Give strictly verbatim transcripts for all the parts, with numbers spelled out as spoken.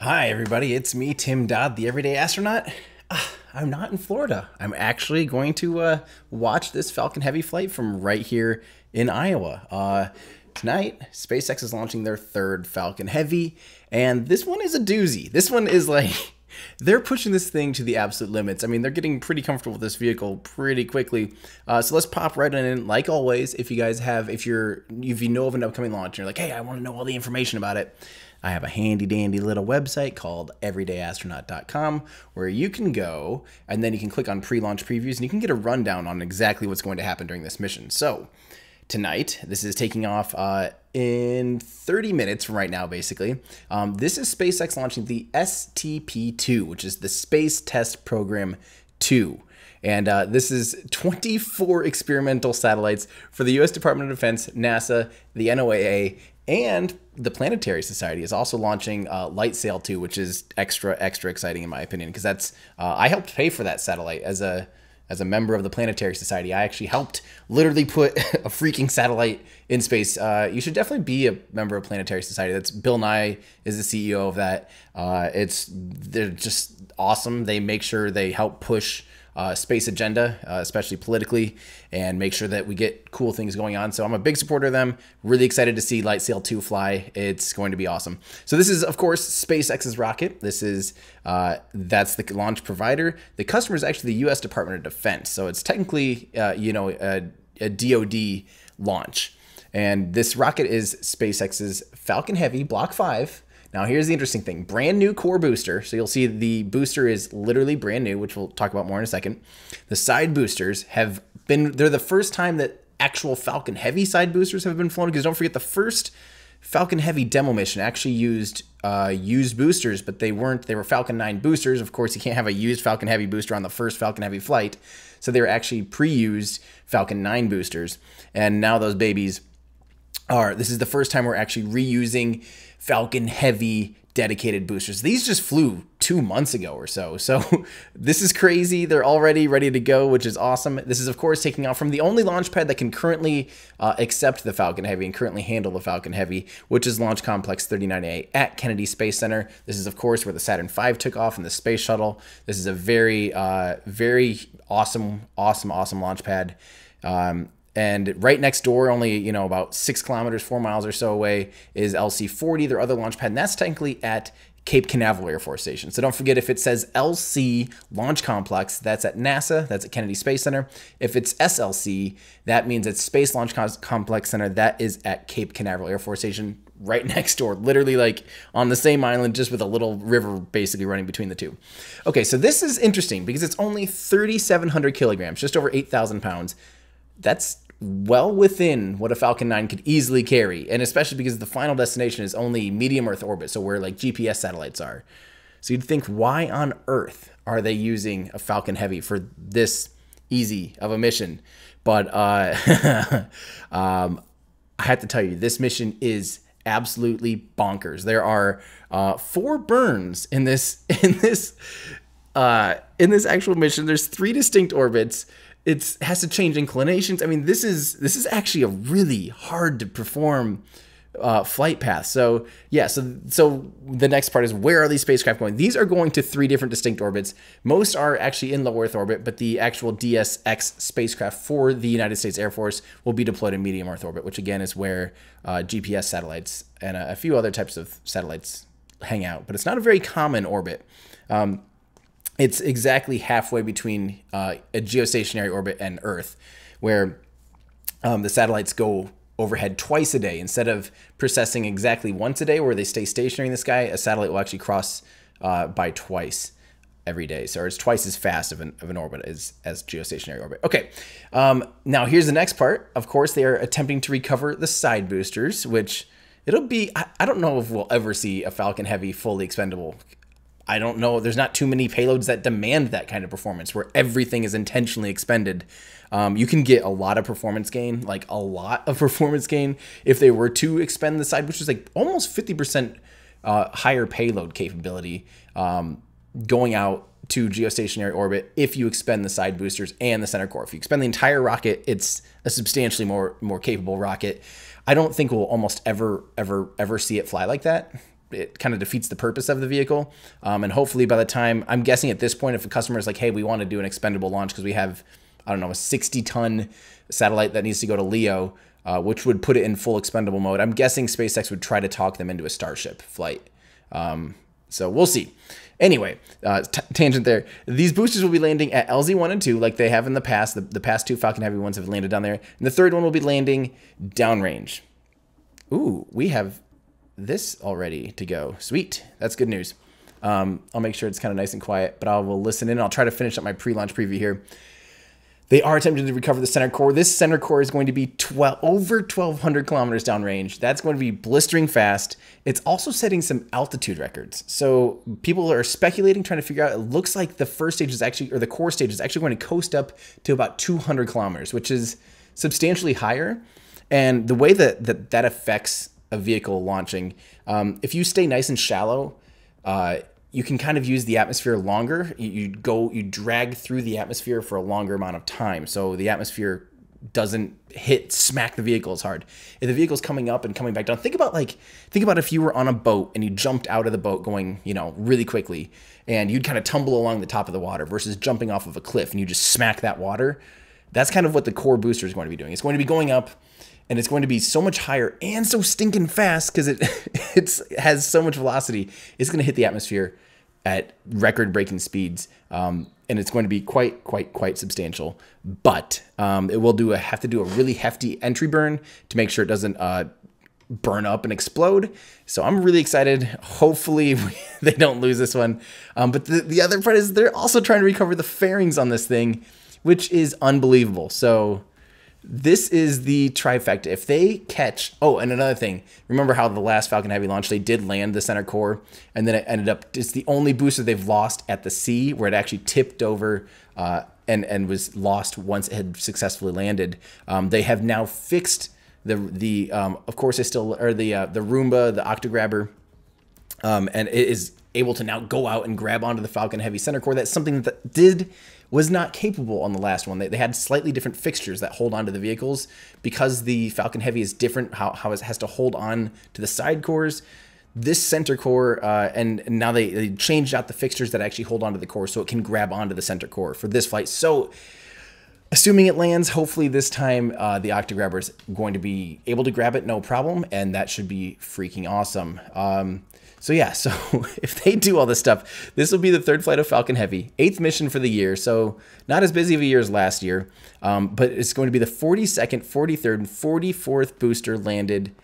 Hi everybody, it's me, Tim Dodd, the Everyday Astronaut. Ah, I'm not in Florida. I'm actually going to uh, watch this Falcon Heavy flight from right here in Iowa. Uh, tonight, SpaceX is launching their third Falcon Heavy, and this one is a doozy. This one is like, they're pushing this thing to the absolute limits. I mean, they're getting pretty comfortable with this vehicle pretty quickly. Uh, so let's pop right in. Like always, if you guys have, if you're, if you know of an upcoming launch, and you're like, hey, I want to know all the information about it. I have a handy dandy little website called everyday astronaut dot com where you can go and then you can click on pre-launch previews and you can get a rundown on exactly what's going to happen during this mission. So tonight, this is taking off uh, in thirty minutes from right now, basically. Um, this is SpaceX launching the S T P two, which is the Space Test Program two. And uh, this is twenty-four experimental satellites for the U S Department of Defense, NASA, the N O A A, and the Planetary Society is also launching uh, LightSail two, which is extra, extra exciting in my opinion, because that's uh, I helped pay for that satellite as a as a member of the Planetary Society. I actually helped literally put a freaking satellite in space. Uh, you should definitely be a member of Planetary Society. That's Bill Nye is the C E O of that. Uh, it's they're just awesome. They make sure they help push Uh, space agenda, uh, especially politically, and make sure that we get cool things going on. So I'm a big supporter of them. Really excited to see LightSail two fly. It's going to be awesome. So this is, of course, SpaceX's rocket. This is, uh, that's the launch provider. The customer is actually the U S Department of Defense. So it's technically, uh, you know, a, a D O D launch. And this rocket is SpaceX's Falcon Heavy Block five. Now here's the interesting thing, brand new core booster. So you'll see the booster is literally brand new, which we'll talk about more in a second. The side boosters have been, they're the first time that actual Falcon Heavy side boosters have been flown, because don't forget the first Falcon Heavy demo mission actually used uh, used boosters, but they weren't, they were Falcon nine boosters. Of course, you can't have a used Falcon Heavy booster on the first Falcon Heavy flight. So they were actually pre-used Falcon nine boosters. And now those babies are, this is the first time we're actually reusing Falcon Heavy dedicated boosters. These just flew two months ago or so. So this is crazy. They're already ready to go, which is awesome. This is, of course, taking off from the only launch pad that can currently uh, accept the Falcon Heavy and currently handle the Falcon Heavy, which is Launch Complex thirty-nine A at Kennedy Space Center. This is, of course, where the Saturn five took off in the space shuttle. This is a very, uh, very awesome, awesome, awesome launch pad. Um, And right next door, only, you know, about six kilometers, four miles or so away is L C forty, their other launch pad. And that's technically at Cape Canaveral Air Force Station. So don't forget, if it says L C Launch Complex, that's at NASA, that's at Kennedy Space Center. If it's S L C, that means it's Space Launch Complex Center. That is at Cape Canaveral Air Force Station, right next door, literally like on the same island, just with a little river basically running between the two. Okay, so this is interesting because it's only thirty-seven hundred kilograms, just over eight thousand pounds. That's well within what a Falcon nine could easily carry, and especially because the final destination is only medium Earth orbit, so where like G P S satellites are. So you'd think, why on earth are they using a Falcon Heavy for this easy of a mission? But uh, um, I have to tell you, this mission is absolutely bonkers. There are uh, four burns in this in this uh, in this actual mission. There's three distinct orbits. It has to change inclinations. I mean, this is this is actually a really hard to perform uh, flight path. So yeah, so so the next part is, where are these spacecraft going? These are going to three different distinct orbits. Most are actually in low Earth orbit, but the actual D S X spacecraft for the United States Air Force will be deployed in medium Earth orbit, which again is where uh, G P S satellites and a, a few other types of satellites hang out. But it's not a very common orbit. Um, It's exactly halfway between uh, a geostationary orbit and Earth, where um, the satellites go overhead twice a day. Instead of precessing exactly once a day, where they stay stationary in the sky, a satellite will actually cross uh, by twice every day. So it's twice as fast of an, of an orbit as, as geostationary orbit. Okay, um, now here's the next part. Of course, they are attempting to recover the side boosters, which it'll be, I, I don't know if we'll ever see a Falcon Heavy fully expendable. I don't know, there's not too many payloads that demand that kind of performance where everything is intentionally expended. Um, you can get a lot of performance gain, like a lot of performance gain, if they were to expend the side, which is like almost fifty percent uh, higher payload capability um, going out to geostationary orbit if you expend the side boosters and the center core. If you expend the entire rocket, it's a substantially more, more capable rocket. I don't think we'll almost ever, ever, ever see it fly like that. It kind of defeats the purpose of the vehicle. Um, and hopefully by the time, I'm guessing at this point, if a customer is like, hey, we want to do an expendable launch because we have, I don't know, a sixty ton satellite that needs to go to LEO, uh, which would put it in full expendable mode. I'm guessing SpaceX would try to talk them into a Starship flight. Um, so we'll see. Anyway, uh, tangent there. These boosters will be landing at L Z one and two like they have in the past. The, the past two Falcon Heavy ones have landed down there. And the third one will be landing downrange. Ooh, we have this already to go. Sweet, that's good news. Um, I'll make sure it's kind of nice and quiet, but I will listen in. I'll try to finish up my pre-launch preview here. They are attempting to recover the center core. This center core is going to be twelve, over twelve hundred kilometers downrange. That's going to be blistering fast. It's also setting some altitude records. So people are speculating, trying to figure out, it looks like the first stage is actually, or the core stage is actually going to coast up to about two hundred kilometers, which is substantially higher. And the way that that, that affects a vehicle launching, um, if you stay nice and shallow, uh, you can kind of use the atmosphere longer. You, you go, you drag through the atmosphere for a longer amount of time. So the atmosphere doesn't hit, smack the vehicle as hard. If the vehicle's coming up and coming back down, think about like, think about if you were on a boat and you jumped out of the boat going, you know, really quickly, and you'd kind of tumble along the top of the water versus jumping off of a cliff and you just smack that water. That's kind of what the core booster is going to be doing. It's going to be going up, and it's going to be so much higher and so stinking fast because it it's, has so much velocity. It's going to hit the atmosphere at record-breaking speeds, um, and it's going to be quite, quite, quite substantial. But um, it will do a, have to do a really hefty entry burn to make sure it doesn't uh, burn up and explode. So I'm really excited. Hopefully they don't lose this one. Um, but the, the other part is they're also trying to recover the fairings on this thing, which is unbelievable. So this is the trifecta. If they catch, oh, and another thing, remember how the last Falcon Heavy launch, they did land the center core, and then it ended up, it's the only booster they've lost at the sea, where it actually tipped over uh, and, and was lost once it had successfully landed. Um, they have now fixed the, the um, of course, I still, or the, uh, the Roomba, the Octagrabber, um, and it is able to now go out and grab onto the Falcon Heavy center core. That's something that did was not capable on the last one. They, they had slightly different fixtures that hold onto the vehicles because the Falcon Heavy is different, how, how it has to hold on to the side cores. This center core, uh, and, and now they, they changed out the fixtures that actually hold onto the core so it can grab onto the center core for this flight. So assuming it lands, hopefully this time uh, the Octagrabber is going to be able to grab it, no problem, and that should be freaking awesome. Um, So yeah, so if they do all this stuff, this will be the third flight of Falcon Heavy, eighth mission for the year. So not as busy of a year as last year, um, but it's going to be the forty-second, forty-third, and forty-fourth booster landed.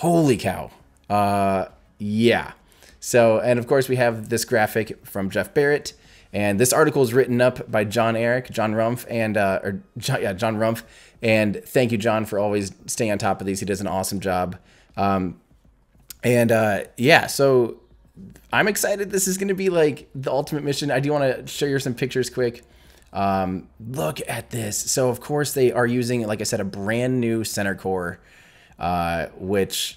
Holy cow. Uh, yeah. So, and of course we have this graphic from Jeff Barrett, and this article is written up by John Eric, John Rumpf, and, uh, or John, yeah, John Rumpf. And thank you, John, for always staying on top of these. He does an awesome job. Um, And uh, yeah, so I'm excited. This is going to be like the ultimate mission. I do want to show you some pictures quick. Um, look at this. So of course they are using, like I said, a brand new center core, uh, which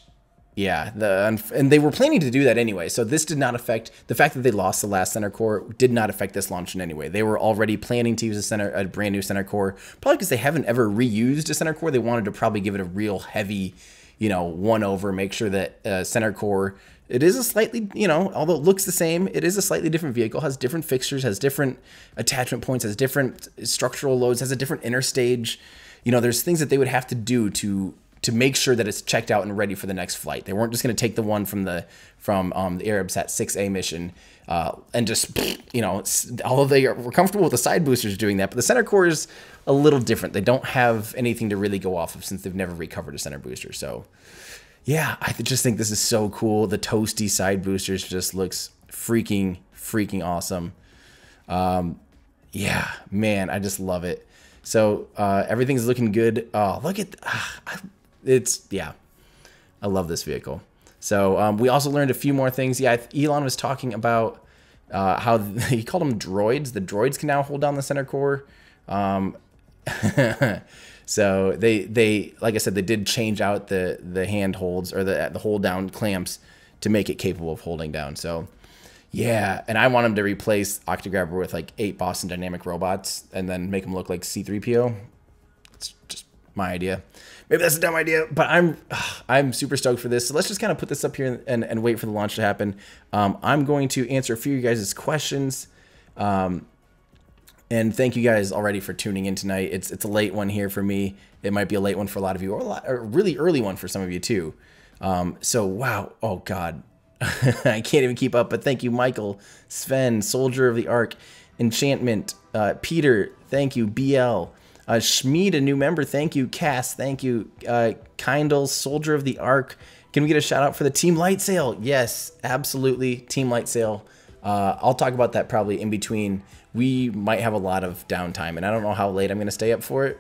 yeah, the and they were planning to do that anyway. So this did not affect the fact that they lost the last center core. Did not affect this launch in any way. They were already planning to use a center, a brand new center core, probably because they haven't ever reused a center core. They wanted to probably give it a real heavy, you know, one over, make sure that uh, center core, it is a slightly, you know, although it looks the same, it is a slightly different vehicle, has different fixtures, has different attachment points, has different structural loads, has a different inner stage. You know, there's things that they would have to do to to make sure that it's checked out and ready for the next flight. They weren't just going to take the one from the from um, the Arabsat six A mission uh, and just, you know, although they are, we're comfortable with the side boosters doing that, but the center core is a little different. They don't have anything to really go off of since they've never recovered a center booster. So yeah, I just think this is so cool. The toasty side boosters just looks freaking, freaking awesome. Um, yeah, man, I just love it. So uh, everything's looking good. Oh, look at, uh, I, It's, yeah, I love this vehicle. So um, we also learned a few more things. Yeah, Elon was talking about uh, how he called them droids. The droids can now hold down the center core. Um, so they, they, like I said, they did change out the, the hand holds or the, the hold down clamps to make it capable of holding down. So yeah, and I want them to replace Octagrabber with like eight Boston Dynamic robots and then make them look like C three P O. It's just my idea. Maybe that's a dumb idea, but I'm I'm super stoked for this. So let's just kind of put this up here and, and, and wait for the launch to happen. Um, I'm going to answer a few of you guys' questions. Um, and thank you guys already for tuning in tonight. It's it's a late one here for me. It might be a late one for a lot of you, or a, lot, or a really early one for some of you too. Um, so wow, oh God, I can't even keep up. But thank you, Michael, Sven, Soldier of the Ark, Enchantment, uh, Peter, thank you, B L. Uh, Schmid, a new member, thank you. Cass, thank you. Uh, Kindle, Soldier of the Ark. Can we get a shout out for the Team LightSail? Yes, absolutely, Team LightSail. Uh, I'll talk about that probably in between. We might have a lot of downtime, and I don't know how late I'm going to stay up for it.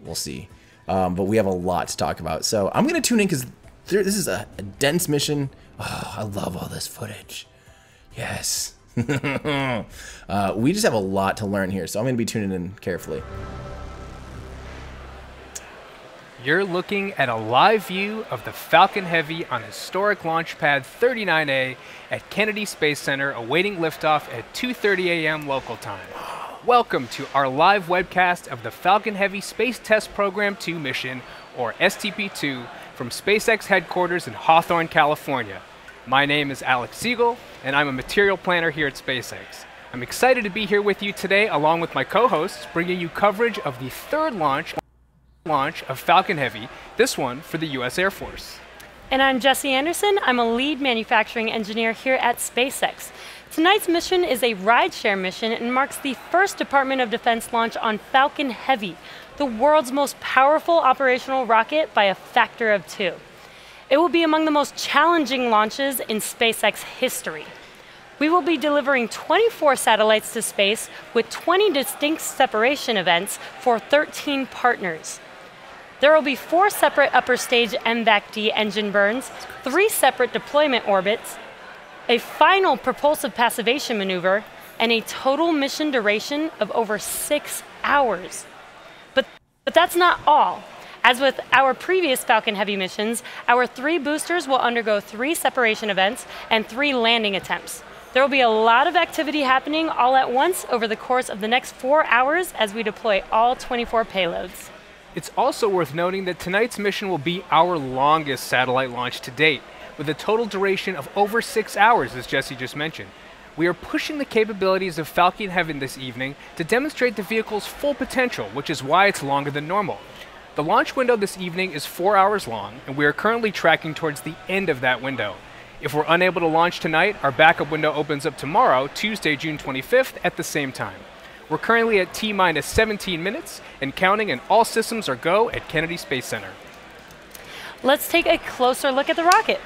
We'll see. Um, but we have a lot to talk about. So I'm going to tune in because this is a, a dense mission. Oh, I love all this footage. Yes. uh, we just have a lot to learn here, so I'm going to be tuning in carefully. You're looking at a live view of the Falcon Heavy on historic Launch Pad thirty-nine A at Kennedy Space Center, awaiting liftoff at two thirty A M local time. Welcome to our live webcast of the Falcon Heavy Space Test Program two mission, or S T P two, from SpaceX headquarters in Hawthorne, California. My name is Alex Siegel, and I'm a material planner here at SpaceX. I'm excited to be here with you today, along with my co-hosts, bringing you coverage of the third launch launch of Falcon Heavy, this one for the U S Air Force. And I'm Jesse Anderson. I'm a lead manufacturing engineer here at SpaceX. Tonight's mission is a rideshare mission and marks the first Department of Defense launch on Falcon Heavy, the world's most powerful operational rocket by a factor of two. It will be among the most challenging launches in SpaceX history. We will be delivering twenty-four satellites to space with twenty distinct separation events for thirteen partners. There will be four separate upper stage M VAC D engine burns, three separate deployment orbits, a final propulsive passivation maneuver, and a total mission duration of over six hours. But, but that's not all. As with our previous Falcon Heavy missions, our three boosters will undergo three separation events and three landing attempts. There will be a lot of activity happening all at once over the course of the next four hours as we deploy all twenty-four payloads. It's also worth noting that tonight's mission will be our longest satellite launch to date, with a total duration of over six hours, as Jesse just mentioned. We are pushing the capabilities of Falcon Heavy this evening to demonstrate the vehicle's full potential, which is why it's longer than normal. The launch window this evening is four hours long, and we are currently tracking towards the end of that window. If we're unable to launch tonight, our backup window opens up tomorrow, Tuesday, June twenty-fifth, at the same time. We're currently at T minus seventeen minutes and counting, and all systems are go at Kennedy Space Center. Let's take a closer look at the rocket.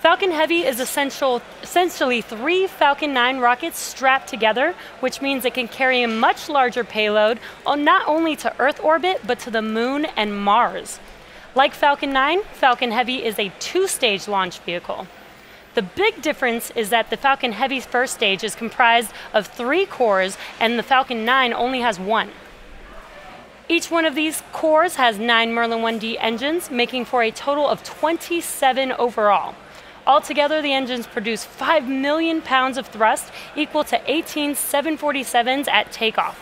Falcon Heavy is essential, essentially three Falcon nine rockets strapped together, which means it can carry a much larger payload, not only to Earth orbit, but to the Moon and Mars. Like Falcon nine, Falcon Heavy is a two-stage launch vehicle. The big difference is that the Falcon Heavy's first stage is comprised of three cores, and the Falcon nine only has one. Each one of these cores has nine Merlin one D engines, making for a total of twenty-seven overall. Altogether, the engines produce five million pounds of thrust, equal to eighteen seven forty-sevens at takeoff.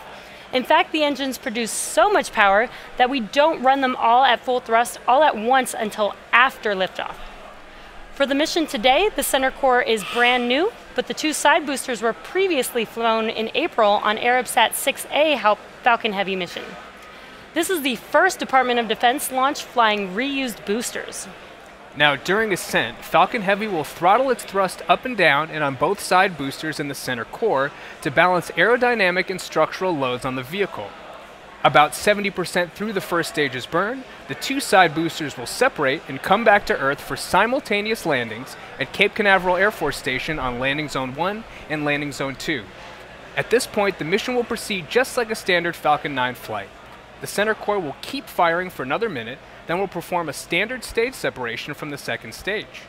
In fact, the engines produce so much power that we don't run them all at full thrust all at once until after liftoff. For the mission today, the center core is brand new, but the two side boosters were previously flown in April on Arabsat six A Falcon Heavy mission. This is the first Department of Defense launch flying reused boosters. Now, during ascent, Falcon Heavy will throttle its thrust up and down and on both side boosters in the center core to balance aerodynamic and structural loads on the vehicle. About seventy percent through the first stage's burn, the two side boosters will separate and come back to Earth for simultaneous landings at Cape Canaveral Air Force Station on Landing Zone one and Landing Zone two. At this point, the mission will proceed just like a standard Falcon nine flight. The center core will keep firing for another minute, then we'll perform a standard stage separation from the second stage.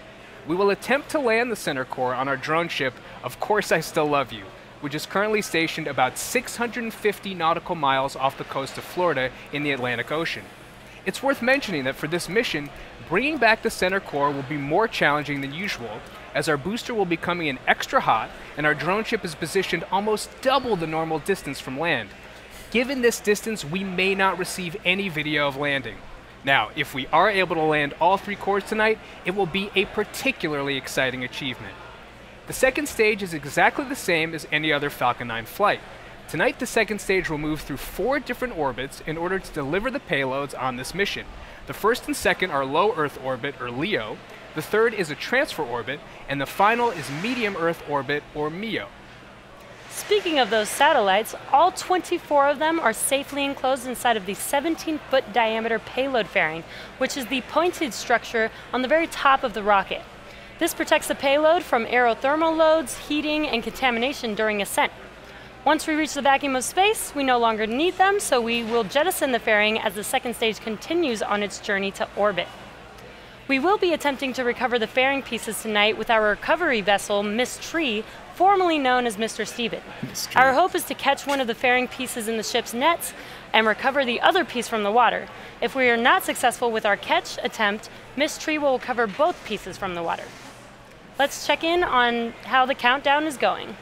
We will attempt to land the center core on our drone ship, Of Course I Still Love You, which is currently stationed about six hundred fifty nautical miles off the coast of Florida in the Atlantic Ocean. It's worth mentioning that for this mission, bringing back the center core will be more challenging than usual, as our booster will be coming in extra hot and our drone ship is positioned almost double the normal distance from land. Given this distance, we may not receive any video of landing. Now, if we are able to land all three cores tonight, it will be a particularly exciting achievement. The second stage is exactly the same as any other Falcon nine flight. Tonight, the second stage will move through four different orbits in order to deliver the payloads on this mission. The first and second are low Earth orbit, or LEO, the third is a transfer orbit, and the final is medium Earth orbit, or MEO. Speaking of those satellites, all twenty-four of them are safely enclosed inside of the seventeen foot diameter payload fairing, which is the pointed structure on the very top of the rocket. This protects the payload from aerothermal loads, heating, and contamination during ascent. Once we reach the vacuum of space, we no longer need them, so we will jettison the fairing as the second stage continues on its journey to orbit. We will be attempting to recover the fairing pieces tonight with our recovery vessel, Miz Tree, formerly known as Mister Steven. Our hope is to catch one of the fairing pieces in the ship's nets and recover the other piece from the water. If we are not successful with our catch attempt, Miz Tree will recover both pieces from the water. Let's check in on how the countdown is going.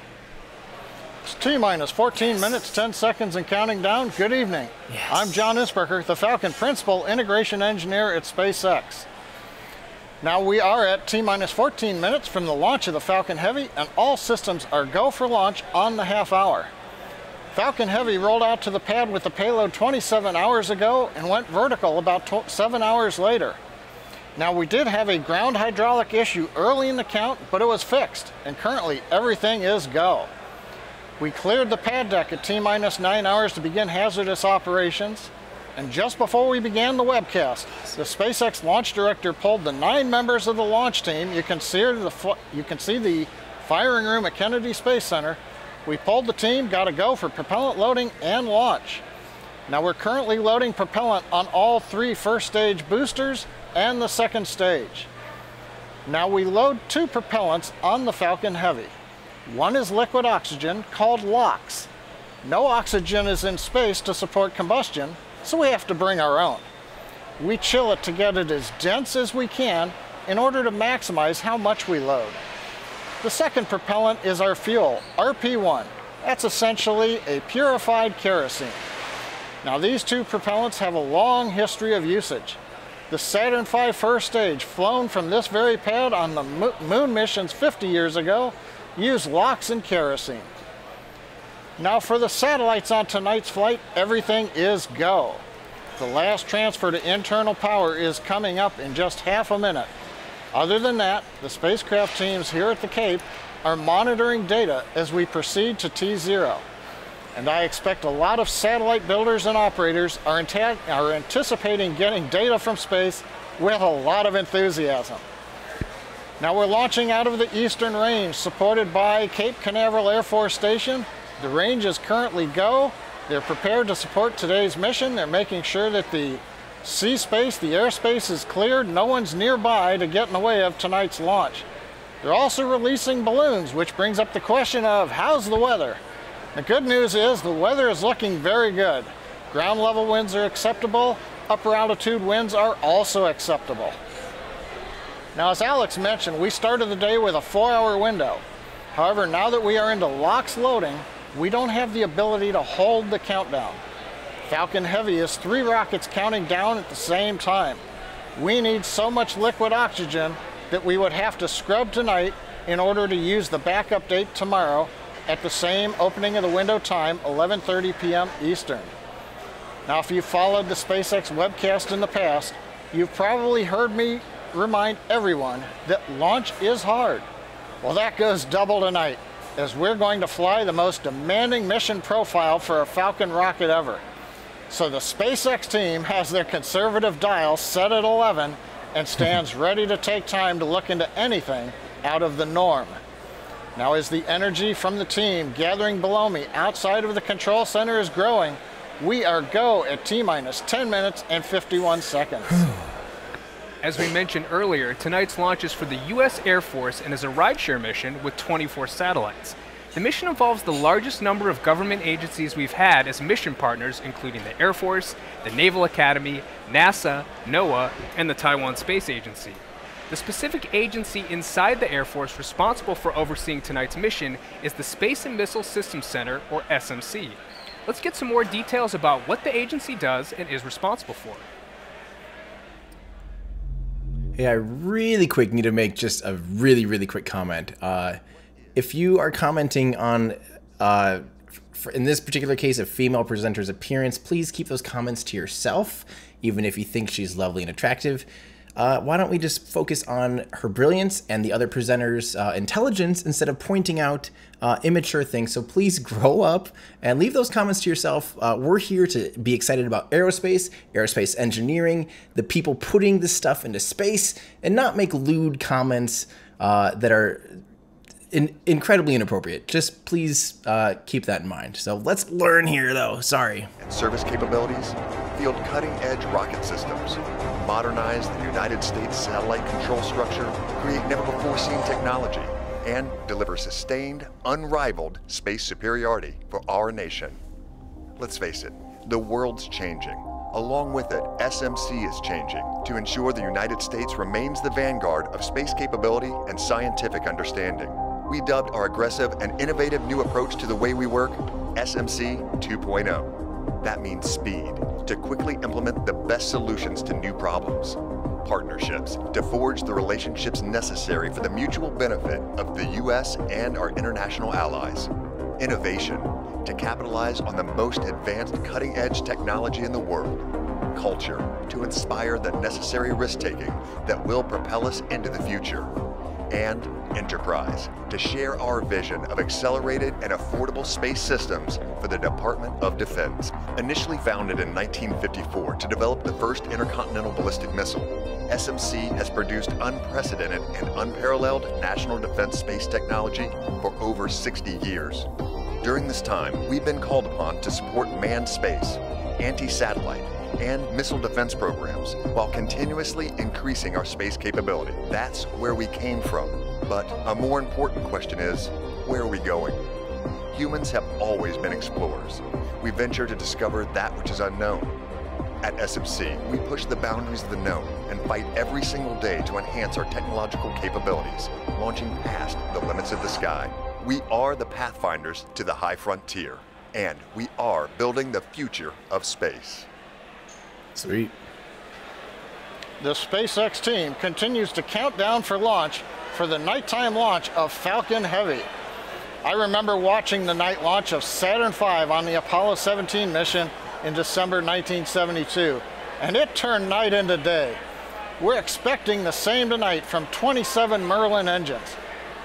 It's T minus fourteen minutes, ten seconds and counting down. Good evening. Yes. I'm John Isberger, the Falcon Principal Integration Engineer at SpaceX. Now we are at T minus fourteen minutes from the launch of the Falcon Heavy, and all systems are go for launch on the half hour. Falcon Heavy rolled out to the pad with the payload twenty-seven hours ago and went vertical about seven hours later. Now, we did have a ground hydraulic issue early in the count, but it was fixed, and currently everything is go. We cleared the pad deck at T minus nine hours to begin hazardous operations, and just before we began the webcast, the SpaceX launch director pulled the nine members of the launch team. You can see the, you can see the firing room at Kennedy Space Center. We pulled the team, got a go for propellant loading and launch. Now we're currently loading propellant on all three first stage boosters and the second stage. Now we load two propellants on the Falcon Heavy. One is liquid oxygen, called LOX. No oxygen is in space to support combustion, so we have to bring our own. We chill it to get it as dense as we can in order to maximize how much we load. The second propellant is our fuel, R P one. That's essentially a purified kerosene. Now these two propellants have a long history of usage. The Saturn V first stage, flown from this very pad on the moon missions fifty years ago, use LOX and kerosene. Now for the satellites on tonight's flight, everything is go. The last transfer to internal power is coming up in just half a minute. Other than that, the spacecraft teams here at the Cape are monitoring data as we proceed to T zero. And I expect a lot of satellite builders and operators are, anta- are anticipating getting data from space with a lot of enthusiasm. Now we're launching out of the eastern range, supported by Cape Canaveral Air Force Station. The range is currently go. They're prepared to support today's mission. They're making sure that the sea space, the airspace is cleared. No one's nearby to get in the way of tonight's launch. They're also releasing balloons, which brings up the question of how's the weather? The good news is the weather is looking very good. Ground level winds are acceptable. Upper altitude winds are also acceptable. Now, as Alex mentioned, we started the day with a four-hour window. However, now that we are into LOX loading, we don't have the ability to hold the countdown. Falcon Heavy is three rockets counting down at the same time. We need so much liquid oxygen that we would have to scrub tonight in order to use the backup date tomorrow at the same opening of the window time, eleven thirty p m Eastern. Now, if you followed the SpaceX webcast in the past, you've probably heard me remind everyone that launch is hard. Well, that goes double tonight, as we're going to fly the most demanding mission profile for a Falcon rocket ever. So the SpaceX team has their conservative dial set at eleven and stands ready to take time to look into anything out of the norm. Now, as the energy from the team gathering below me outside of the control center is growing, we are go at T minus ten minutes and fifty-one seconds. As we mentioned earlier, tonight's launch is for the U S Air Force and is a rideshare mission with twenty-four satellites. The mission involves the largest number of government agencies we've had as mission partners, including the Air Force, the Naval Academy, NASA, NOAA, and the Taiwan Space Agency. The specific agency inside the Air Force responsible for overseeing tonight's mission is the Space and Missile Systems Center, or S M C. Let's get some more details about what the agency does and is responsible for. Yeah, I really quick need to make just a really, really quick comment. Uh, if you are commenting on, uh, in this particular case, a female presenter's appearance, please keep those comments to yourself, even if you think she's lovely and attractive. Uh, why don't we just focus on her brilliance and the other presenter's uh, intelligence instead of pointing out uh, immature things? So please grow up and leave those comments to yourself. Uh, we're here to be excited about aerospace, aerospace engineering, the people putting this stuff into space, and not make lewd comments uh, that are in incredibly inappropriate. Just please uh, keep that in mind. So let's learn here, though. Sorry. And service capabilities, field cutting-edge rocket systems, modernize the United States satellite control structure, create never-before-seen technology, and deliver sustained, unrivaled space superiority for our nation. Let's face it, the world's changing. Along with it, S M C is changing to ensure the United States remains the vanguard of space capability and scientific understanding. We dubbed our aggressive and innovative new approach to the way we work S M C two point oh. That means speed, to quickly implement the best solutions to new problems. Partnerships, to forge the relationships necessary for the mutual benefit of the U S and our international allies. Innovation, to capitalize on the most advanced cutting-edge technology in the world. and culture to inspire the necessary risk-taking that will propel us into the future, and enterprise to share our vision of accelerated and affordable space systems for the Department of Defense. Initially founded in nineteen fifty-four to develop the first intercontinental ballistic missile, S M C has produced unprecedented and unparalleled national defense space technology for over sixty years. During this time, we've been called upon to support manned space, anti-satellite, and missile defense programs while continuously increasing our space capability. That's where we came from. But a more important question is, where are we going? Humans have always been explorers. We venture to discover that which is unknown. At S M C, we push the boundaries of the known and fight every single day to enhance our technological capabilities, launching past the limits of the sky. We are the pathfinders to the high frontier, and we are building the future of space. Sweet. The SpaceX team continues to count down for launch for the nighttime launch of Falcon Heavy. I remember watching the night launch of Saturn five on the Apollo seventeen mission in December nineteen seventy-two, and it turned night into day. We're expecting the same tonight from twenty-seven Merlin engines.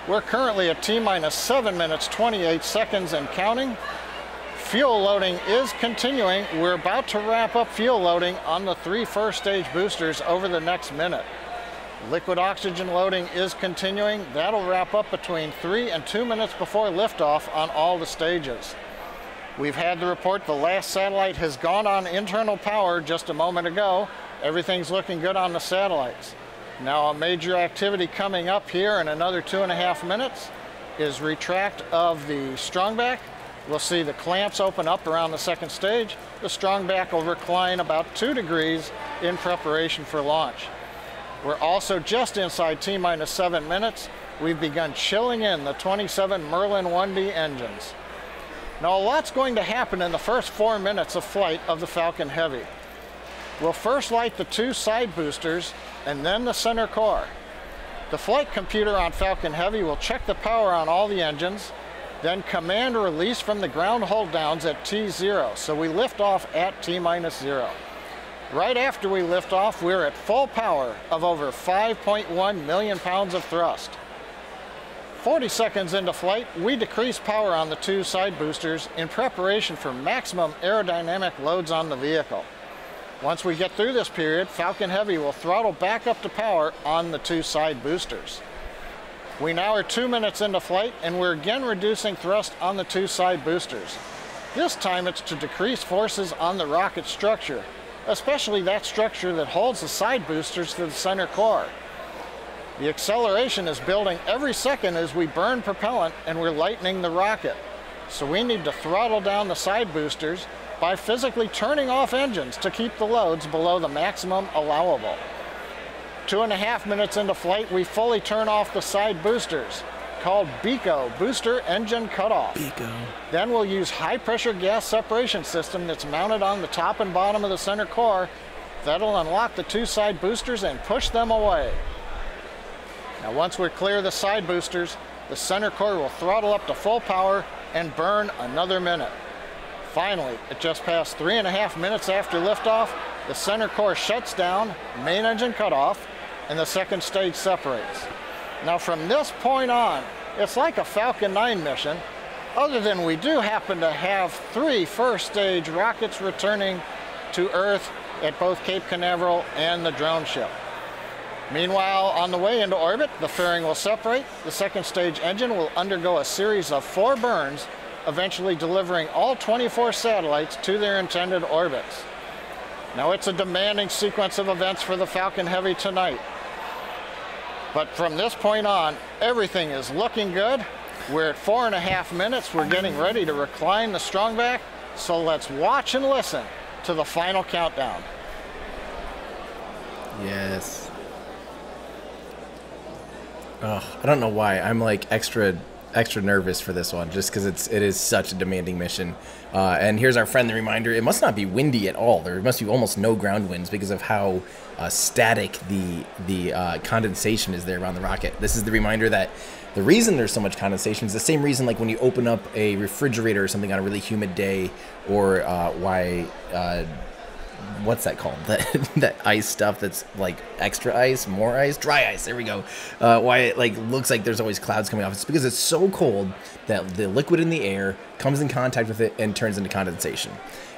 We're currently at T-minus seven minutes, twenty-eight seconds and counting. Fuel loading is continuing. We're about to wrap up fuel loading on the three first stage boosters over the next minute. Liquid oxygen loading is continuing. That'll wrap up between three and two minutes before liftoff on all the stages. We've had the report the last satellite has gone on internal power just a moment ago. Everything's looking good on the satellites. Now a major activity coming up here in another two and a half minutes is retract of the strongback. We'll see the clamps open up around the second stage. The strongback will recline about two degrees in preparation for launch. We're also just inside T-minus seven minutes. We've begun chilling in the twenty-seven Merlin one D engines. Now a lot's going to happen in the first four minutes of flight of the Falcon Heavy. We'll first light the two side boosters and then the center core. The flight computer on Falcon Heavy will check the power on all the engines, then command release from the ground hold downs at T zero, so we lift off at T minus zero. Right after we lift off, we're at full power of over five point one million pounds of thrust. forty seconds into flight, we decrease power on the two side boosters in preparation for maximum aerodynamic loads on the vehicle. Once we get through this period, Falcon Heavy will throttle back up to power on the two side boosters. We now are two minutes into flight, and we're again reducing thrust on the two side boosters. This time it's to decrease forces on the rocket structure, especially that structure that holds the side boosters to the center core. The acceleration is building every second as we burn propellant and we're lightening the rocket. So we need to throttle down the side boosters by physically turning off engines to keep the loads below the maximum allowable. Two and a half minutes into flight, we fully turn off the side boosters, called BECO, Booster Engine Cutoff. BECO. Then we'll use high pressure gas separation system that's mounted on the top and bottom of the center core. That'll unlock the two side boosters and push them away. Now once we clear the side boosters, the center core will throttle up to full power and burn another minute. Finally, at just past three and a half minutes after liftoff, the center core shuts down, main engine cutoff, and the second stage separates. Now from this point on, it's like a Falcon nine mission, other than we do happen to have three first stage rockets returning to Earth at both Cape Canaveral and the drone ship. Meanwhile, on the way into orbit, the fairing will separate, the second stage engine will undergo a series of four burns, eventually delivering all twenty-four satellites to their intended orbits. Now it's a demanding sequence of events for the Falcon Heavy tonight. But from this point on, everything is looking good. We're at four and a half minutes. We're getting ready to recline the strongback. So let's watch and listen to the final countdown. Yes. Ugh, I don't know why. I'm like extra, extra nervous for this one, just because it's it is such a demanding mission. Uh, and here's our friendly reminder: it must not be windy at all. There must be almost no ground winds because of how uh, static the the uh, condensation is there around the rocket. This is the reminder that the reason there's so much condensation is the same reason, like when you open up a refrigerator or something on a really humid day, or uh, why uh, what's that called? That that ice stuff that's like extra ice, more ice, dry ice. There we go. Uh, why it like looks like there's always clouds coming off? It's because it's so cold that the liquid in the air comes in contact with it and turns into condensation.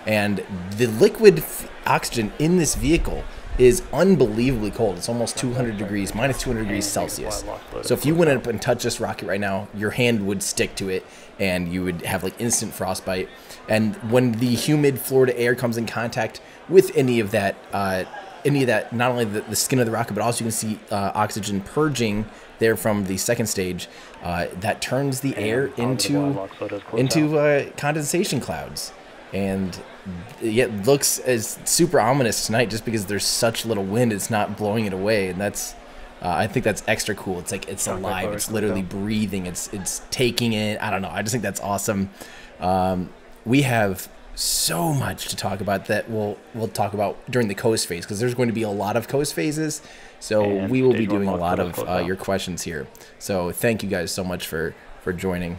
And the liquid f oxygen in this vehicle is unbelievably cold. It's almost two hundred degrees, minus two hundred degrees Celsius. So if you went up and touched this rocket right now, your hand would stick to it and you would have like instant frostbite. And when the humid Florida air comes in contact with any of that, uh, any of that, not only the, the skin of the rocket, but also you can see uh, oxygen purging there from the second stage. Uh, that turns the air into, into uh, condensation clouds. And it looks as super ominous tonight just because there's such little wind, it's not blowing it away. And that's, uh, I think that's extra cool. It's like, it's alive. It's literally breathing. It's, it's taking it. I don't know. I just think that's awesome. Um, we have so much to talk about that we'll, we'll talk about during the coast phase, because there's going to be a lot of coast phases. So we will be doing a lot of uh, your questions here. So thank you guys so much for, for joining.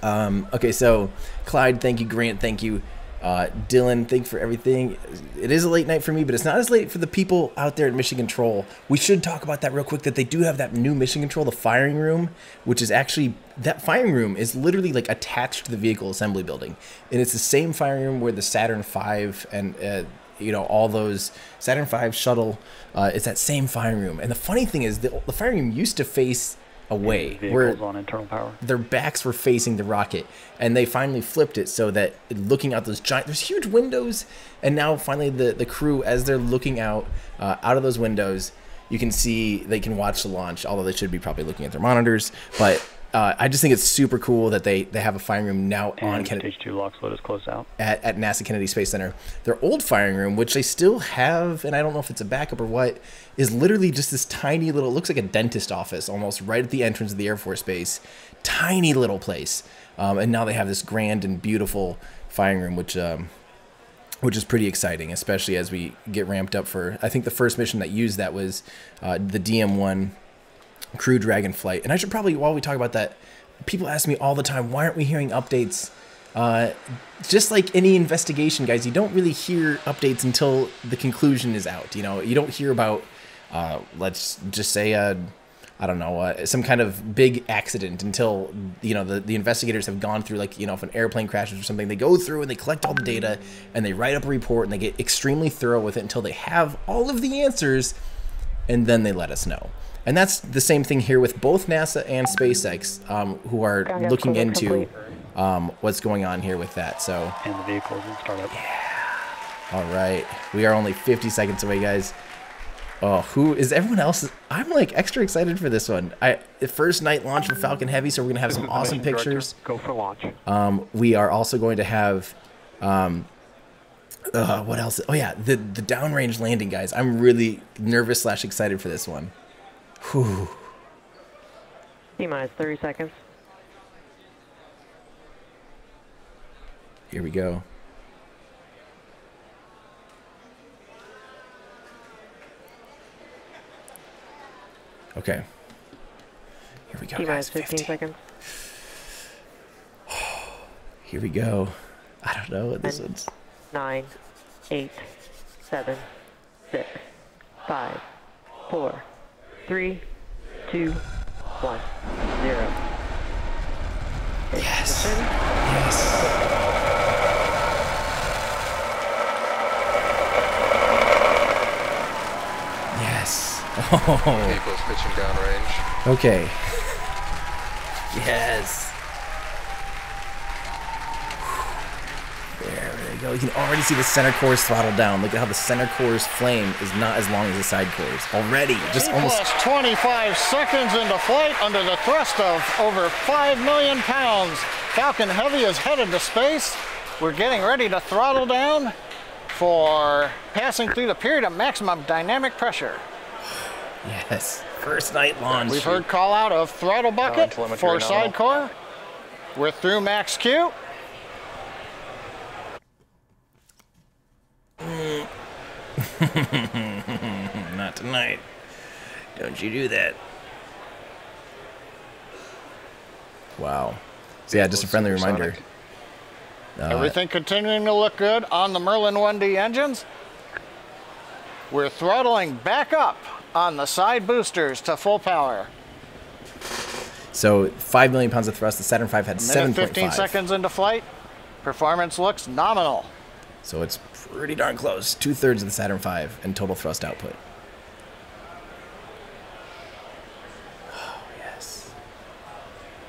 Um, okay, so Clyde, thank you. Grant, thank you. Uh, Dylan, thank you for everything. It is a late night for me, but it's not as late for the people out there at Mission Control. We should talk about that real quick, that they do have that new Mission Control, the firing room, which is actually, that firing room is literally like attached to the vehicle assembly building. And it's the same firing room where the Saturn five and, uh, you know, all those Saturn five shuttle, uh, it's that same firing room. And the funny thing is the, the firing room used to face away where on internal power. Their backs were facing the rocket, and they finally flipped it so that looking out those giant, there's huge windows, and now finally the the crew, as they're looking out uh, out of those windows, you can see they can watch the launch, although they should be probably looking at their monitors. But uh, I just think it's super cool that they they have a firing room now and on Kennedy H two LOX lotus close out at, at NASA Kennedy Space Center. Their old firing room, which they still have, and I don't know if it's a backup or what, is literally just this tiny little, it looks like a dentist office almost, right at the entrance of the Air Force Base. Tiny little place. Um, and now they have this grand and beautiful firing room, which um, which is pretty exciting, especially as we get ramped up for, I think the first mission that used that was uh, the D M one Crew Dragon flight. And I should probably, while we talk about that, people ask me all the time, why aren't we hearing updates? Uh, just like any investigation, guys, you don't really hear updates until the conclusion is out. You know, you don't hear about Uh, let's just say, uh, I don't know, uh, some kind of big accident until, you know, the, the investigators have gone through, like, you know, if an airplane crashes or something, they go through and they collect all the data and they write up a report and they get extremely thorough with it until they have all of the answers, and then they let us know. And that's the same thing here with both NASA and SpaceX, um, who are looking into um, what's going on here with that. So, and the vehicles and startup. Yeah. All right. We are only fifty seconds away, guys. Oh, who is everyone else? I'm like extra excited for this one. I first night launch for Falcon Heavy, so we're gonna have some awesome pictures. Go for launch. Um, we are also going to have, um, uh, what else? Oh yeah, the the downrange landing, guys. I'm really nervous slash excited for this one. Whew. T minus thirty seconds. Here we go. Okay. Here we go. Guys. fifteen seconds. Here we go. I don't know what this one's. nine, eight, seven, six, five, four, three, two, one, zero. Yes. Yes. Oh. Vehicle's pitching downrange. Okay. Yes. There we go. You can already see the center cores throttle down. Look at how the center core's flame is not as long as the side cores already. Just T almost plus twenty-five seconds into flight under the thrust of over five million pounds. Falcon Heavy is headed to space. We're getting ready to throttle down for passing through the period of maximum dynamic pressure. Yes, first night launch. We've heard call out of throttle bucket for side core. We're through max Q. Mm. Not tonight. Don't you do that. Wow. So yeah, just a friendly reminder. Uh, Everything continuing to look good on the Merlin one D engines. We're throttling back up on the side boosters to full power. So five million pounds of thrust. The Saturn V had seven point five. fifteen seconds into flight. Performance looks nominal. So it's pretty darn close. Two-thirds of the Saturn V in total thrust output. Oh, yes.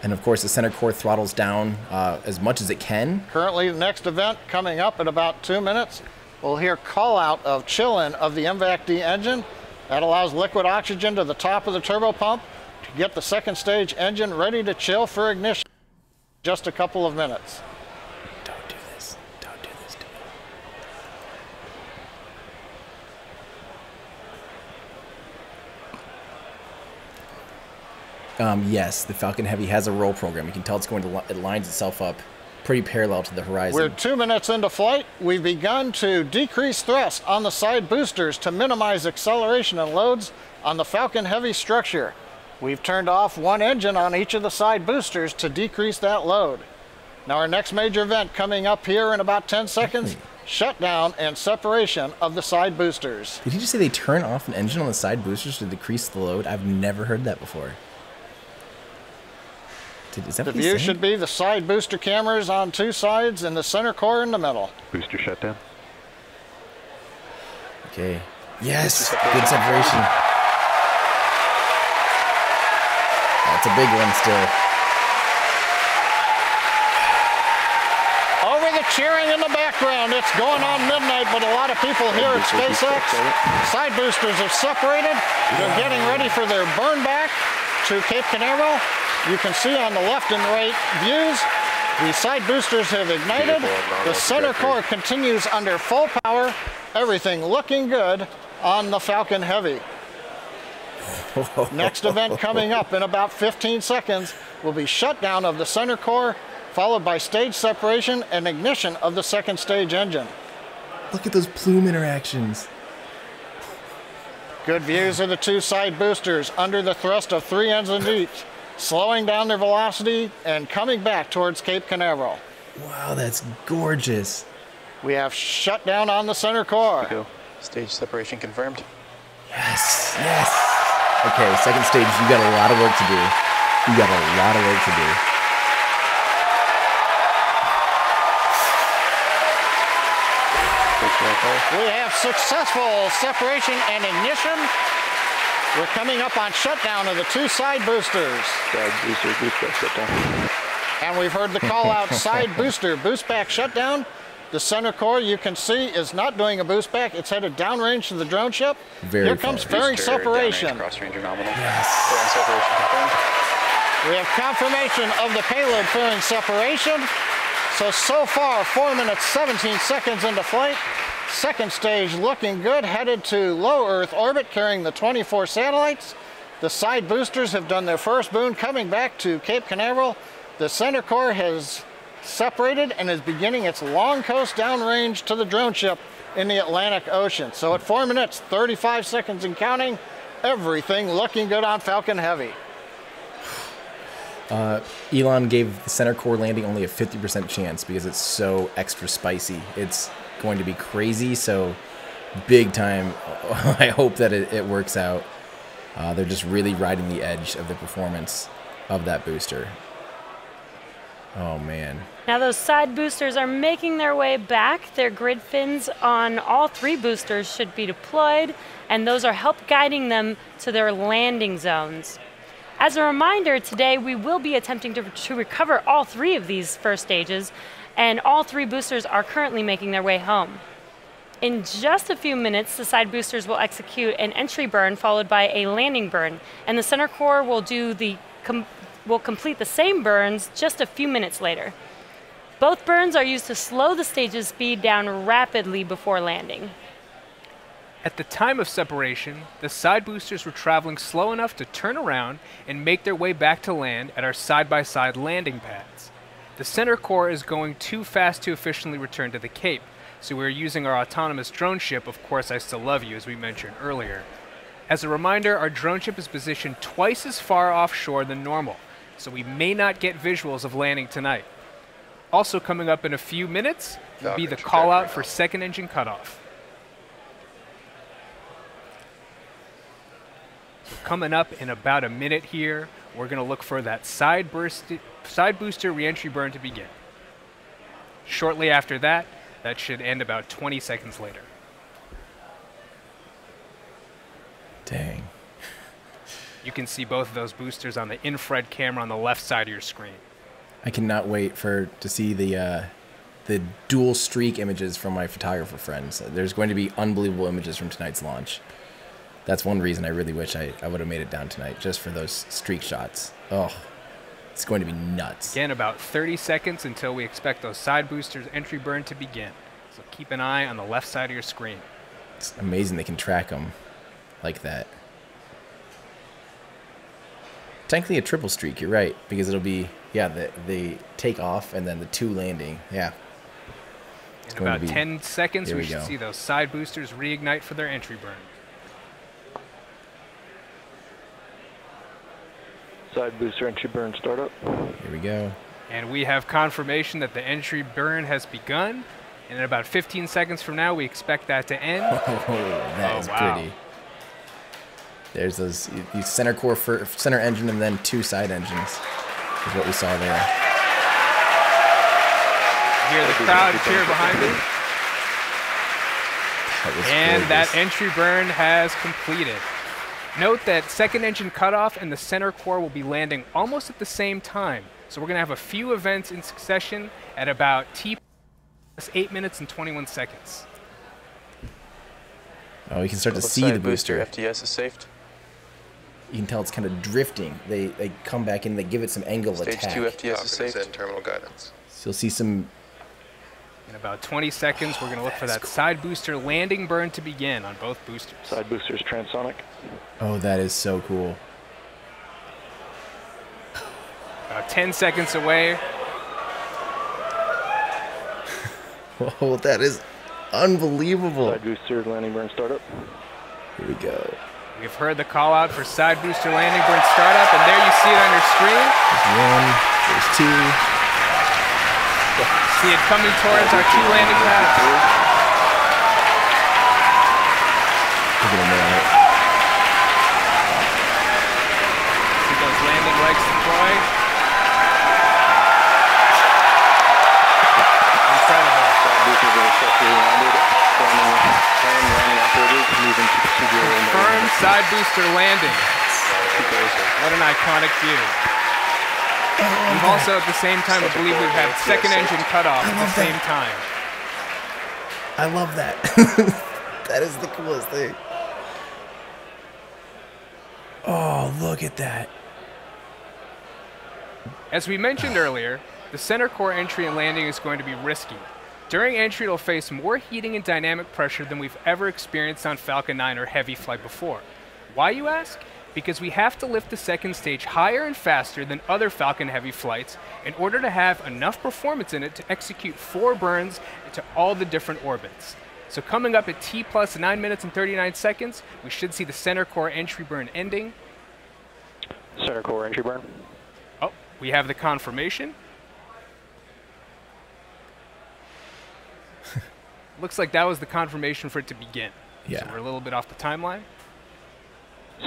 And, of course, the center core throttles down uh, as much as it can. Currently, the next event coming up in about two minutes, we'll hear call-out of chill-in of the M VAC D engine. That allows liquid oxygen to the top of the turbopump to get the second stage engine ready to chill for ignition in just a couple of minutes. Don't do this. Don't do this to me. Um, yes, the Falcon Heavy has a roll program. You can tell it's going to, it lines itself up pretty parallel to the horizon. We're two minutes into flight. We've begun to decrease thrust on the side boosters to minimize acceleration and loads on the Falcon Heavy structure. We've turned off one engine on each of the side boosters to decrease that load. Now our next major event coming up here in about ten seconds, shutdown and separation of the side boosters. Did he just say they turn off an engine on the side boosters to decrease the load? I've never heard that before. Did, is that the view should be the side booster cameras on two sides and the center core in the middle. Booster shutdown. Okay. Yes, good separation. It's a big one still. Over the cheering in the background, it's going on midnight, but a lot of people here at SpaceX, side boosters have separated. They're getting ready for their burn back to Cape Canaveral. You can see on the left and right views, the side boosters have ignited. The center core continues under full power. Everything looking good on the Falcon Heavy. Next event coming up in about fifteen seconds will be shutdown of the center core, followed by stage separation and ignition of the second stage engine. Look at those plume interactions. Good views of the two side boosters under the thrust of three engines each, slowing down their velocity and coming back towards Cape Canaveral. Wow, that's gorgeous. We have shutdown on the center core. Stage separation confirmed. Yes, yes. Okay, second stage, you got a lot of work to do. You got a lot of work to do. We have successful separation and ignition. We're coming up on shutdown of the two side boosters. Side booster, boost back, shutdown. And we've heard the call out, side booster, boost back, shutdown. The center core, you can see, is not doing a boost back. It's headed downrange to the drone ship. Very Here comes fairing separation. Cross ranger nominal. Yes. Fairing separation confirmed. We have confirmation of the payload fairing separation. So, so far, four minutes, seventeen seconds into flight. Second stage looking good, headed to low Earth orbit, carrying the twenty-four satellites. The side boosters have done their first boon, coming back to Cape Canaveral. The center core has separated and is beginning its long coast downrange to the drone ship in the Atlantic Ocean. So at four minutes, thirty-five seconds and counting, everything looking good on Falcon Heavy. Uh, Elon gave the center core landing only a fifty percent chance because it's so extra spicy. It's going to be crazy, so big time. I hope that it, it works out. Uh, they're just really riding the edge of the performance of that booster. Oh, man. Now those side boosters are making their way back. Their grid fins on all three boosters should be deployed, and those are help guiding them to their landing zones. As a reminder, today we will be attempting to, to recover all three of these first stages, and all three boosters are currently making their way home. In just a few minutes, the side boosters will execute an entry burn followed by a landing burn, and the center core will do the com will complete the same burns just a few minutes later. Both burns are used to slow the stage's speed down rapidly before landing. At the time of separation, the side boosters were traveling slow enough to turn around and make their way back to land at our side-by-side landing pads. The center core is going too fast to efficiently return to the Cape, so we are using our autonomous drone ship, Of Course I Still Love You, as we mentioned earlier. As a reminder, our drone ship is positioned twice as far offshore than normal, so we may not get visuals of landing tonight. Also coming up in a few minutes will be the call out for second engine cutoff. So coming up in about a minute here, we're going to look for that side, burst, side booster reentry burn to begin. Shortly after that, that should end about twenty seconds later. Dang. You can see both of those boosters on the infrared camera on the left side of your screen. I cannot wait for to see the uh, the dual streak images from my photographer friends. There's going to be unbelievable images from tonight's launch. That's one reason I really wish I, I would have made it down tonight, just for those streak shots. Oh, it's going to be nuts. Again, about thirty seconds until we expect those side boosters entry burn to begin. So keep an eye on the left side of your screen. It's amazing they can track them like that. Technically a triple streak, you're right, because it'll be, yeah, the, the takeoff and then the two landing, yeah. It's in about ten seconds, we should see those side boosters reignite for their entry burn. Side booster entry burn startup. Here we go. And we have confirmation that the entry burn has begun. And in about fifteen seconds from now, we expect that to end. Oh, that oh, is wow. pretty. There's those you center core for center engine and then two side engines is what we saw there. You hear the crowd cheer behind me. And that entry burn has completed. Note that second engine cutoff and the center core will be landing almost at the same time. So we're going to have a few events in succession at about T plus eight minutes and twenty-one seconds. Oh, you can start to see the booster. F T S is saved. You can tell it's kind of drifting. They they come back in, they give it some angle Stage attack. Stage two F T S is saved. And terminal guidance. So you'll see some. In about twenty seconds, oh, we're going to look for that cool. side booster landing burn to begin on both boosters. Side boosters transonic. Oh, that is so cool. About ten seconds away. Whoa, that is unbelievable. Side booster landing burn startup. Here we go. We've heard the call out for side booster landing burn startup, and there you see it on your screen. There's one, there's two. See it coming towards our two landing pads. Look at him there. See those landing legs deployed. Incredible. Side booster very successfully landed. Plan landing operated, moving to procedural landing. Confirm side booster landing. What an iconic view. We've also, at the same time, I believe we've had second engine cutoff at the same time. I love that. That is the coolest thing. Oh, look at that. As we mentioned earlier, the center core entry and landing is going to be risky. During entry, it'll face more heating and dynamic pressure than we've ever experienced on Falcon nine or Heavy flight before. Why, you ask? Because we have to lift the second stage higher and faster than other Falcon Heavy flights in order to have enough performance in it to execute four burns into all the different orbits. So coming up at T plus nine minutes and thirty-nine seconds, we should see the center core entry burn ending. Center core entry burn. Oh, we have the confirmation. Looks like that was the confirmation for it to begin. Yeah. So we're a little bit off the timeline.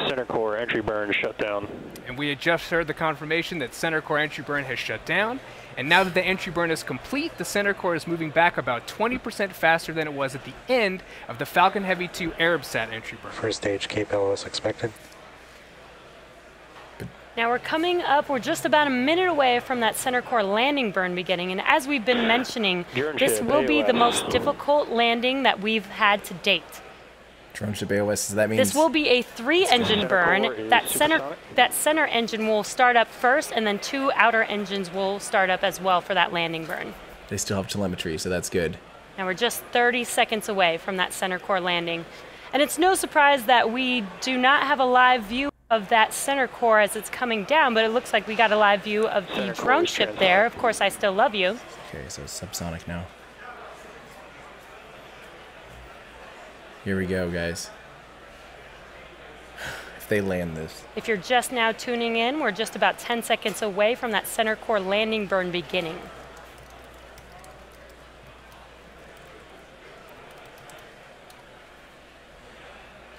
Center core entry burn shut down. And we had just heard the confirmation that center core entry burn has shut down. And now that the entry burn is complete, the center core is moving back about twenty percent faster than it was at the end of the Falcon Heavy two Arabsat entry burn. First stage Cape L O S expected. Now we're coming up, we're just about a minute away from that center core landing burn beginning. And as we've been mentioning, this will be the most difficult landing that we've had to date. Drone ship A O S, that means this will be a three-engine burn. That center, that center engine will start up first, and then two outer engines will start up as well for that landing burn. They still have telemetry, so that's good. And we're just thirty seconds away from that center core landing. And it's no surprise that we do not have a live view of that center core as it's coming down, but it looks like we got a live view of the drone ship there. Of course, I still love you. Okay, so it's subsonic now. Here we go, guys. If they land this. If you're just now tuning in, we're just about ten seconds away from that center core landing burn beginning.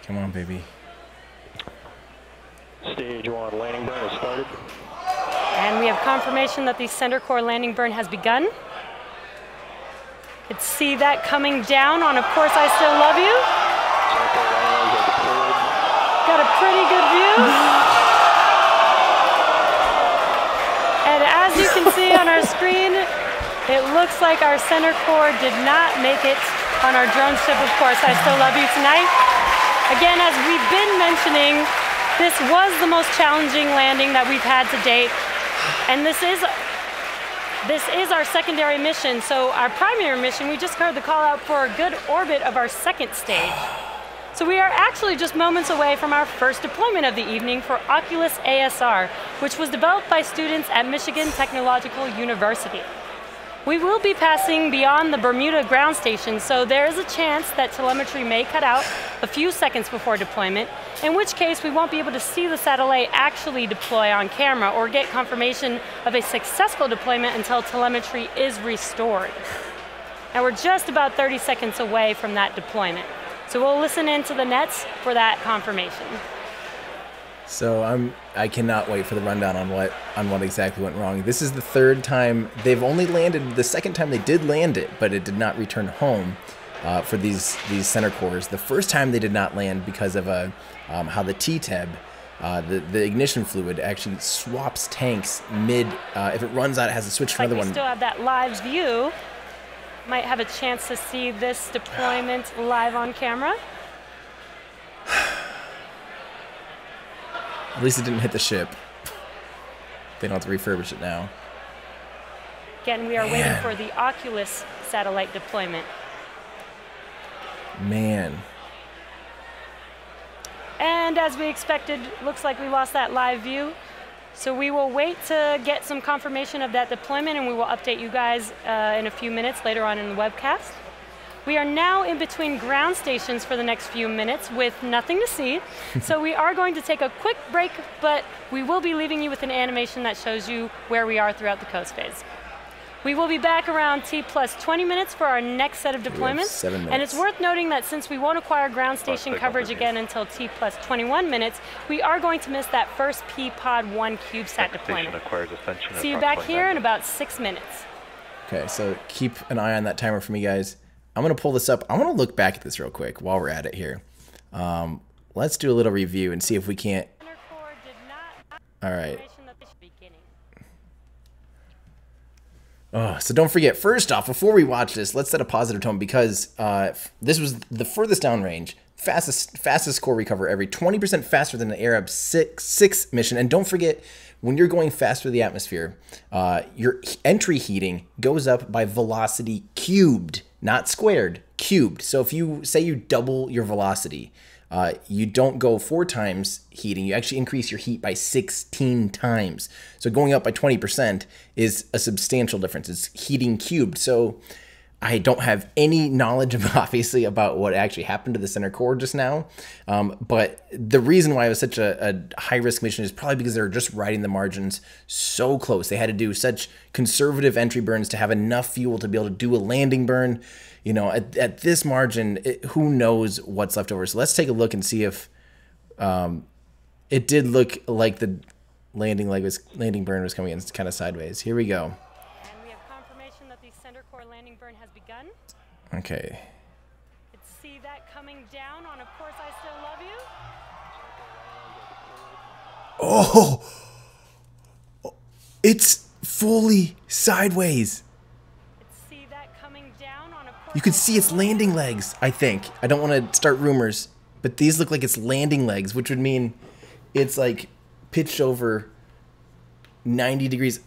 Come on, baby. Stage one landing burn has started. And we have confirmation that the center core landing burn has begun. Could see that coming down on Of Course I Still Love You. Got a pretty good view. And as you can see on our screen, it looks like our center core did not make it on our drone ship Of Course I Still Love You tonight. Again, as we've been mentioning, this was the most challenging landing that we've had to date. And this is This is our secondary mission, so our primary mission, we just heard the call out for a good orbit of our second stage. So we are actually just moments away from our first deployment of the evening for Oculus A S R, which was developed by students at Michigan Technological University. We will be passing beyond the Bermuda ground station, so there is a chance that telemetry may cut out a few seconds before deployment, in which case we won't be able to see the satellite actually deploy on camera or get confirmation of a successful deployment until telemetry is restored. And we're just about thirty seconds away from that deployment. So we'll listen into the nets for that confirmation. So I'm, I cannot wait for the rundown on what on what exactly went wrong. This is the third time they've only landed, the second time they did land it, but it did not return home uh, for these, these center cores. The first time they did not land because of a, um, how the T TEB, uh, the, the ignition fluid, actually swaps tanks mid, uh, if it runs out, it has to switch for another one. We still have that live view. Might have a chance to see this deployment live on camera. At least it didn't hit the ship. They don't have to refurbish it now. Again, we are Man. waiting for the Oculus satellite deployment. Man. And as we expected, looks like we lost that live view. So we will wait to get some confirmation of that deployment, and we will update you guys uh, in a few minutes later on in the webcast. We are now in between ground stations for the next few minutes with nothing to see. So we are going to take a quick break, but we will be leaving you with an animation that shows you where we are throughout the coast phase. We will be back around T plus twenty minutes for our next set of deployments. Seven minutes. And it's worth noting that since we won't acquire ground station coverage again until T plus twenty-one minutes, we are going to miss that first P pod one CubeSat deployment. See you back here in about six minutes. Okay, so keep an eye on that timer for me, guys. I'm going to pull this up. I want to look back at this real quick while we're at it here. Um, let's do a little review and see if we can't. All right. Oh, so don't forget, first off, before we watch this, let's set a positive tone because uh, this was the furthest downrange, fastest fastest core recover every twenty percent faster than the Arab six, six mission. And don't forget, when you're going fast through the atmosphere, uh, your entry heating goes up by velocity cubed. Not squared, cubed. So if you say you double your velocity, uh, you don't go four times heating, you actually increase your heat by sixteen times. So going up by twenty percent is a substantial difference. It's heating cubed. So I don't have any knowledge, of, obviously, about what actually happened to the center core just now. Um, but the reason why it was such a, a high-risk mission is probably because they were just riding the margins so close. They had to do such conservative entry burns to have enough fuel to be able to do a landing burn. You know, at, at this margin, it, who knows what's left over. So let's take a look and see if um, it did look like the landing leg was landing burn was coming in kind of sideways. Here we go. Okay. Could see that coming down on Of Course I Still Love You. Oh, it's fully sideways. Could see that coming down on Of Course. You can see its landing legs, I think. I don't want to start rumors, but these look like it's landing legs, which would mean it's like pitched over ninety degrees.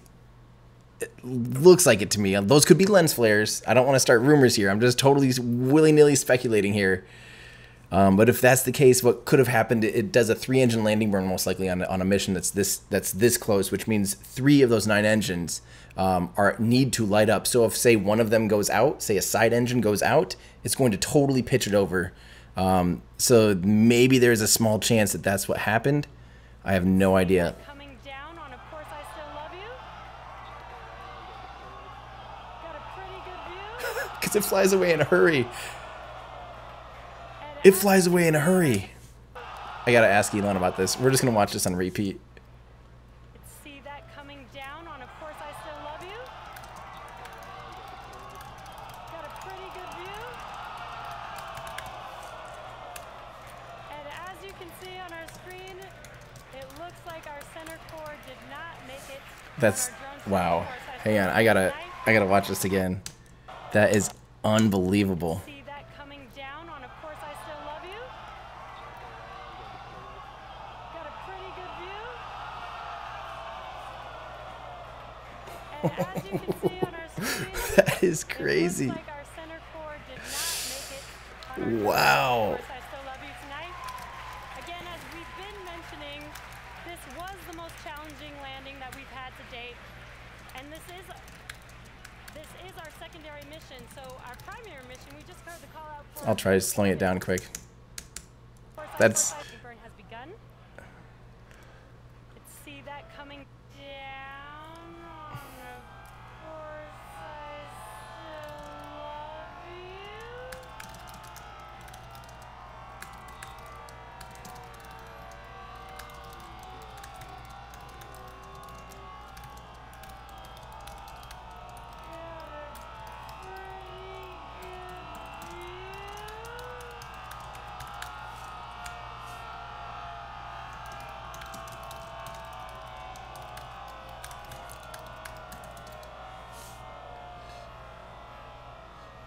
It looks like it to me. Those could be lens flares. I don't want to start rumors here. I'm just totally willy-nilly speculating here. Um, but if that's the case, what could have happened? It does a three-engine landing burn most likely on on a mission that's this that's this close, which means three of those nine engines um, are need to light up. So if say one of them goes out, say a side engine goes out, it's going to totally pitch it over. Um, so maybe there's a small chance that that's what happened. I have no idea. It flies away in a hurry. It flies away in a hurry. I gotta ask Elon about this. We're just gonna watch this on repeat. See that coming down on Of Course I Still Love You? Got a pretty good view. And as you can see on our screen, it looks like our center core did not make it. That's wow. Hang on, I gotta I gotta watch this again. That is unbelievable. That is crazy. Wow. Again, as we've been mentioning, this was the most challenging landing that we've had to date. And this is this is our secondary mission. So our primary mission, we just heard the call out for. I'll try slowing it down quick. That's burn has begun. Let's see that coming down.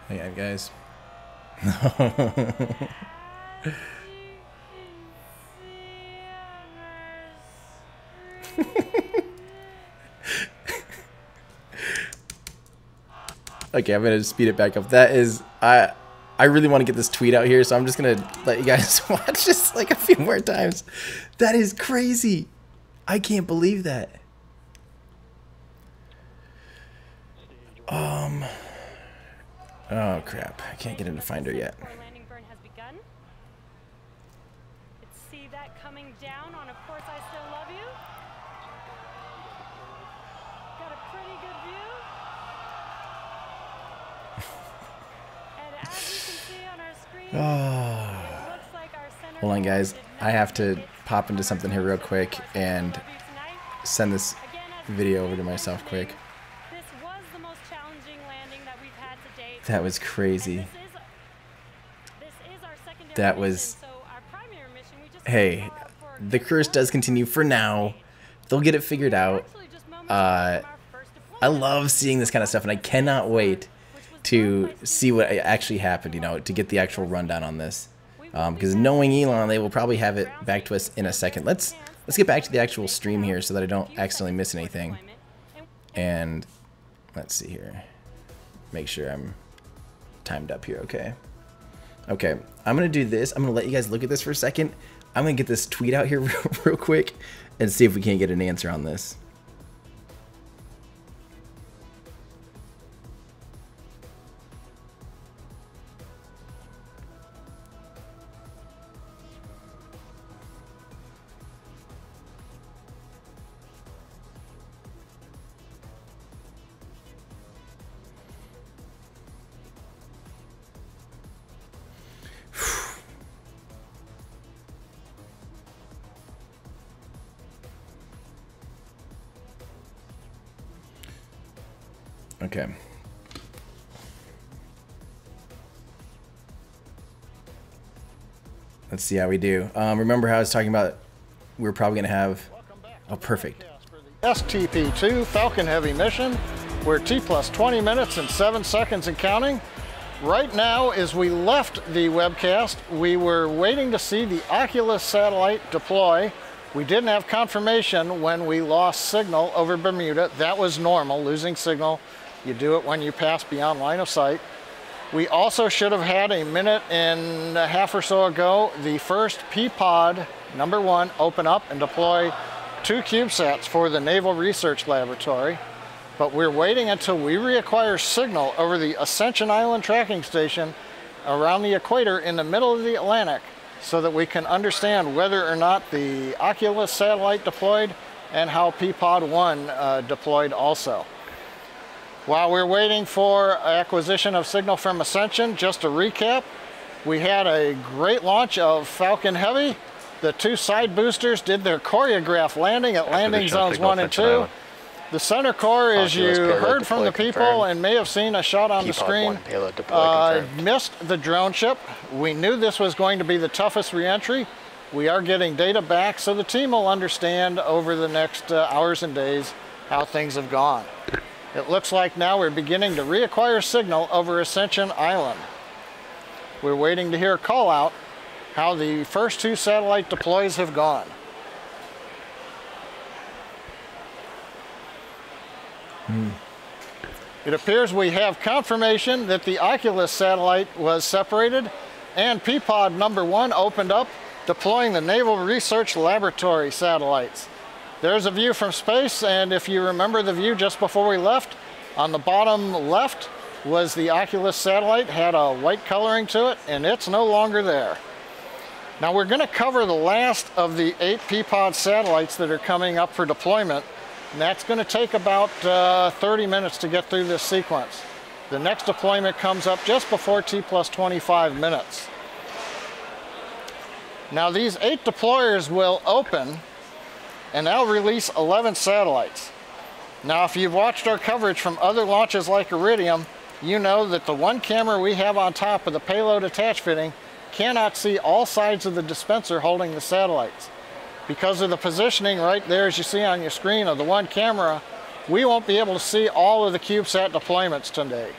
Hang on, guys. Okay, I'm gonna speed it back up. That is, I, I really want to get this tweet out here, so I'm just gonna let you guys watch this like a few more times. That is crazy. I can't believe that. Um. Oh crap, I can't get into Finder yet. Landing burn has begun. Let's see that coming down on Of Course I Still Love You. Got a pretty good view. And as you can see on our screen, oh. It looks like our center. Hold on guys, I have to pop into something here real quick and send this video over to myself quick. That was crazy. That was... Hey, the curse does continue for now. They'll get it figured out. Uh, I love seeing this kind of stuff, and I cannot wait to see what actually happened, you know, to get the actual rundown on this. Because um, knowing Elon, they will probably have it back to us in a second. Let's, let's get back to the actual stream here so that I don't accidentally miss anything. And let's see here. Make sure I'm... timed up here. Okay. Okay. I'm going to do this. I'm going to let you guys look at this for a second. I'm going to get this tweet out here real, real quick and see if we can't get an answer on this. Okay. Let's see how we do. Um, remember how I was talking about we we're probably going to have... Oh, perfect. S T P two Falcon Heavy mission. We're T plus twenty minutes and seven seconds and counting. Right now, as we left the webcast, we were waiting to see the Oculus satellite deploy. We didn't have confirmation when we lost signal over Bermuda. That was normal, losing signal. You do it when you pass beyond line of sight. We also should have had a minute and a half or so ago, the first P pod, number one, open up and deploy two CubeSats for the Naval Research Laboratory. But we're waiting until we reacquire signal over the Ascension Island tracking station around the equator in the middle of the Atlantic so that we can understand whether or not the Oculus satellite deployed and how P pod one uh, deployed also. While we're waiting for acquisition of signal from Ascension, just to recap, we had a great launch of Falcon Heavy. The two side boosters did their choreographed landing at landing zones one and two. The center core, as you heard from the people and may have seen a shot on the screen, uh, missed the drone ship. We knew this was going to be the toughest reentry. We are getting data back, so the team will understand over the next uh, hours and days how things have gone. It looks like now we're beginning to reacquire signal over Ascension Island. We're waiting to hear a call out how the first two satellite deploys have gone. Hmm. It appears we have confirmation that the Oculus satellite was separated and Peapod number one opened up, deploying the Naval Research Laboratory satellites. There's a view from space, and if you remember the view just before we left, on the bottom left was the Oculus satellite, had a white coloring to it, and it's no longer there. Now we're going to cover the last of the eight Peapod satellites that are coming up for deployment, and that's going to take about uh, thirty minutes to get through this sequence. The next deployment comes up just before T plus twenty-five minutes. Now these eight deployers will open and they'll release eleven satellites. Now if you've watched our coverage from other launches like Iridium, you know that the one camera we have on top of the payload attach fitting cannot see all sides of the dispenser holding the satellites. Because of the positioning right there, as you see on your screen, of the one camera, we won't be able to see all of the CubeSat deployments today.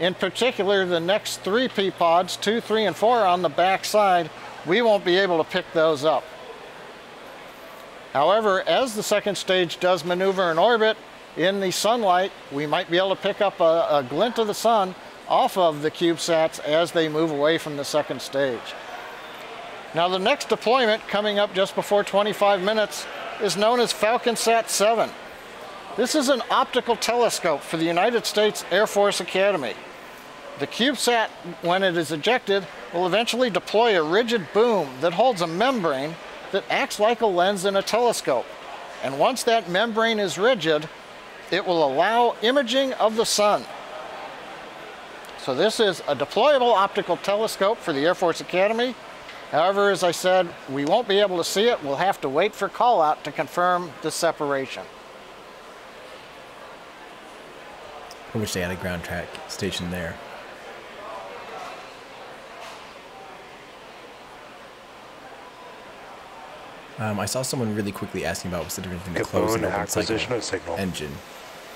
In particular, the next three Peapods, two, three, and four on the back side, we won't be able to pick those up. However, as the second stage does maneuver in orbit, in the sunlight, we might be able to pick up a, a glint of the sun off of the CubeSats as they move away from the second stage. Now the next deployment coming up just before twenty-five minutes is known as Falcon Sat seven. This is an optical telescope for the United States Air Force Academy. The CubeSat, when it is ejected, will eventually deploy a rigid boom that holds a membrane that acts like a lens in a telescope. And once that membrane is rigid, it will allow imaging of the sun. So this is a deployable optical telescope for the Air Force Academy. However, as I said, we won't be able to see it. We'll have to wait for call out to confirm the separation. I wish they had a ground track station there. Um, I saw someone really quickly asking about what's the difference between a closed and open cycle signal engine.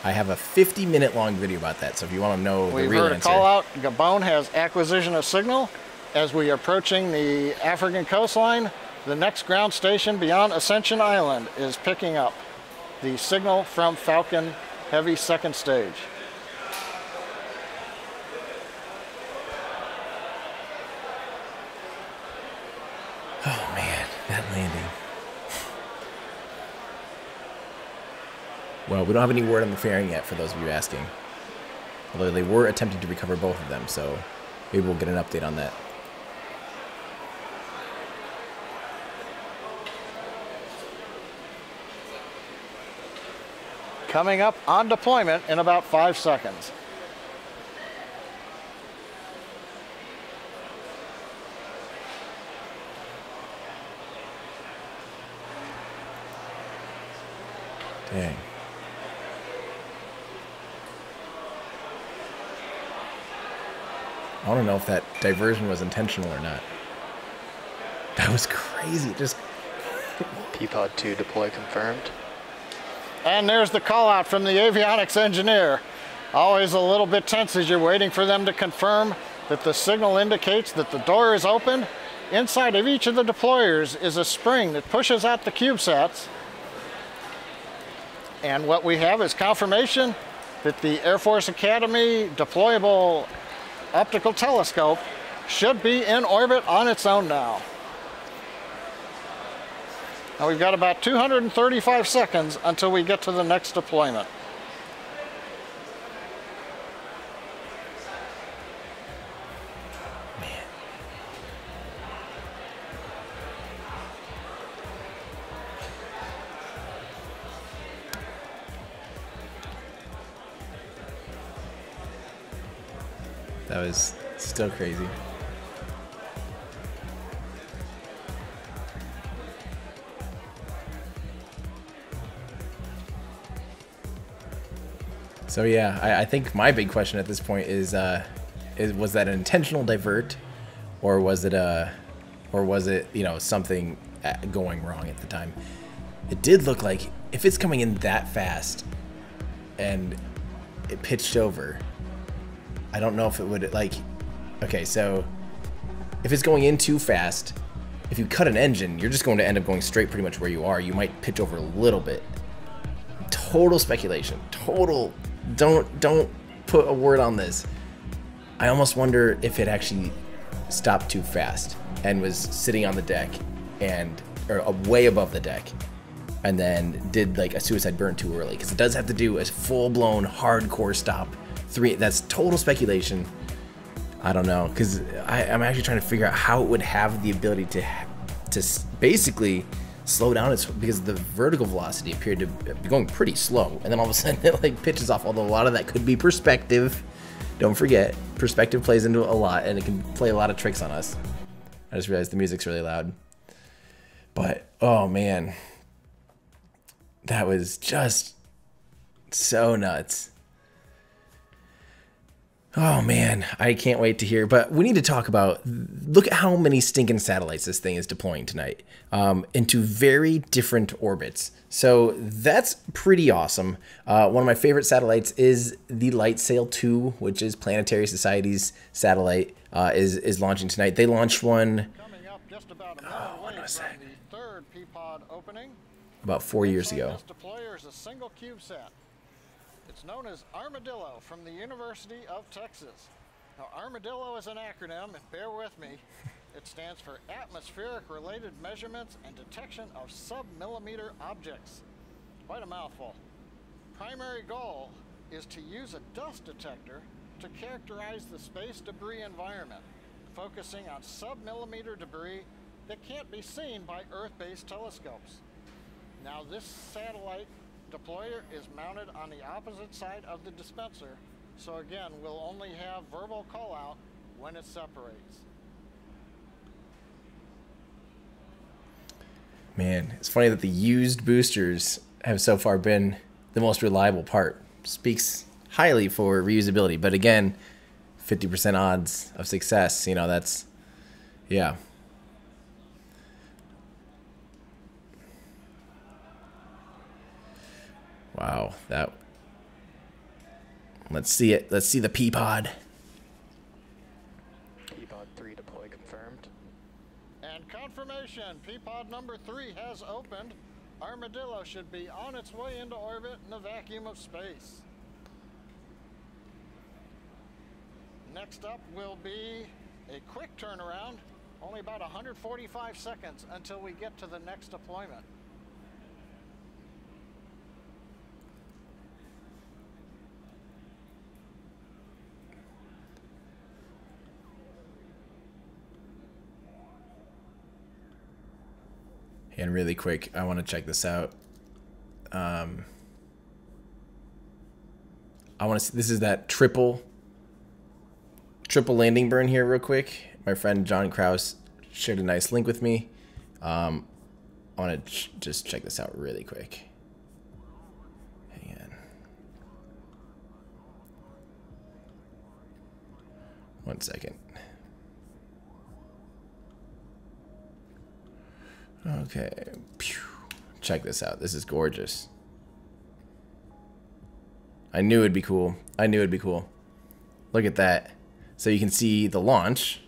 I have a fifty minute long video about that, so if you want to know the real answer. We've heard a call out. Gabon has acquisition of signal. As we are approaching the African coastline, the next ground station beyond Ascension Island is picking up the signal from Falcon Heavy second stage. Oh man, that landing. Well, we don't have any word on the fairing yet, for those of you asking. Although they were attempting to recover both of them, so maybe we'll get an update on that. Coming up on deployment in about five seconds. Dang. I don't know if that diversion was intentional or not. That was crazy. Just Peapod two deploy confirmed. And there's the call out from the avionics engineer. Always a little bit tense as you're waiting for them to confirm that the signal indicates that the door is open. Inside of each of the deployers is a spring that pushes out the CubeSats. And what we have is confirmation that the Air Force Academy deployable optical telescope should be in orbit on its own now. Now we've got about two hundred thirty-five seconds until we get to the next deployment. Man. That was still crazy. So yeah, I, I think my big question at this point is, uh, is was that an intentional divert, or was it a, or was it you know something going wrong at the time? It did look like if it's coming in that fast, and it pitched over, I don't know if it would like. Okay, so if it's going in too fast, if you cut an engine, you're just going to end up going straight pretty much where you are. You might pitch over a little bit. Total speculation. Total. Don't don't put a word on this. I almost wonder if it actually stopped too fast and was sitting on the deck and or way above the deck, and then did like a suicide burn too early, because it does have to do a full-blown hardcore stop. Three. That's total speculation. I don't know, because I'm actually trying to figure out how it would have the ability to to basically slow down, its, because the vertical velocity appeared to be going pretty slow, and then all of a sudden it like pitches off, although a lot of that could be perspective. Don't forget, perspective plays into it a lot, and it can play a lot of tricks on us. I just realized the music's really loud. But, oh man, that was just so nuts. Oh man, I can't wait to hear, but we need to talk about, look at how many stinking satellites this thing is deploying tonight um, into very different orbits. So that's pretty awesome. Uh, one of my favorite satellites is the LightSail two, which is Planetary Society's satellite, uh, is, is launching tonight. They launched one, oh, when was that? About four years ago. It's known as Armadillo, from the University of Texas. Now, Armadillo is an acronym, and bear with me. It stands for Atmospheric Related Measurements and Detection of Submillimeter Objects. Quite a mouthful. Primary goal is to use a dust detector to characterize the space debris environment, focusing on submillimeter debris that can't be seen by Earth-based telescopes. Now, this satellite deployer is mounted on the opposite side of the dispenser, so again, we'll only have verbal call-out when it separates. Man, it's funny that the used boosters have so far been the most reliable part. Speaks highly for reusability, but again, fifty percent odds of success, you know, that's, yeah. Wow, that, let's see it. Let's see the Peapod. Peapod three deploy confirmed. And confirmation, Peapod number three has opened. Armadillo should be on its way into orbit in the vacuum of space. Next up will be a quick turnaround, only about one hundred forty-five seconds until we get to the next deployment. And really quick, I want to check this out. Um, I want to see, this is that triple, triple landing burn here real quick. My friend John Krause shared a nice link with me. Um, I want to ch just check this out really quick. Hang on. One second. Okay, pew. Check this out. This is gorgeous. I knew it'd be cool. I knew it'd be cool. Look at that. So you can see the launch,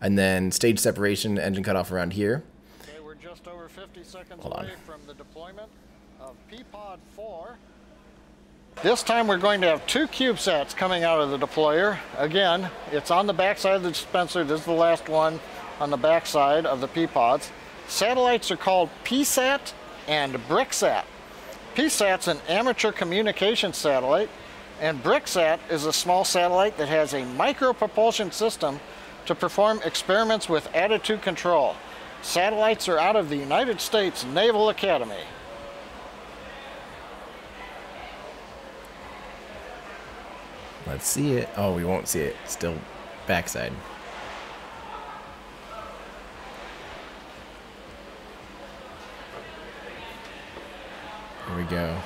and then stage separation, engine cutoff around here. Okay, we're just over fifty seconds Hold away on. from the deployment of Peapod four. This time we're going to have two CubeSats coming out of the deployer. Again, it's on the backside of the dispenser. This is the last one on the backside of the Peapods. Satellites are called P SAT and BRICSAT. P SAT's an amateur communication satellite, and BRICSAT is a small satellite that has a micropropulsion system to perform experiments with attitude control. Satellites are out of the United States Naval Academy. Let's see it. Oh, we won't see it. Still backside. Here we go.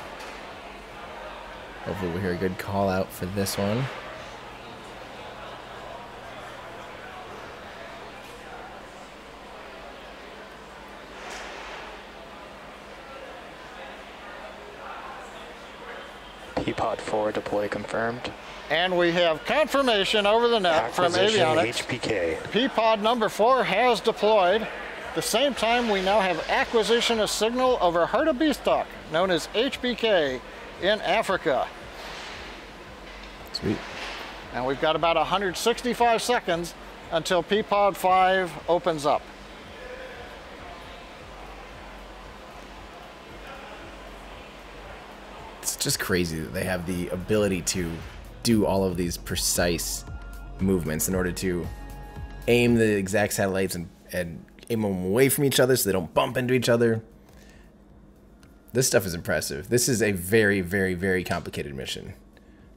Hopefully we'll hear a good call out for this one. Pod four deploy confirmed. And we have confirmation over the net from avionics. H P K. P-Pod number four has deployed. At the same time, we now have acquisition of signal over Heart of Beastock, known as H B K, in Africa. Sweet. And we've got about one hundred sixty-five seconds until P-Pod five opens up. It's just crazy that they have the ability to do all of these precise movements in order to aim the exact satellites and, and aim them away from each other so they don't bump into each other. This stuff is impressive. This is a very, very, very complicated mission.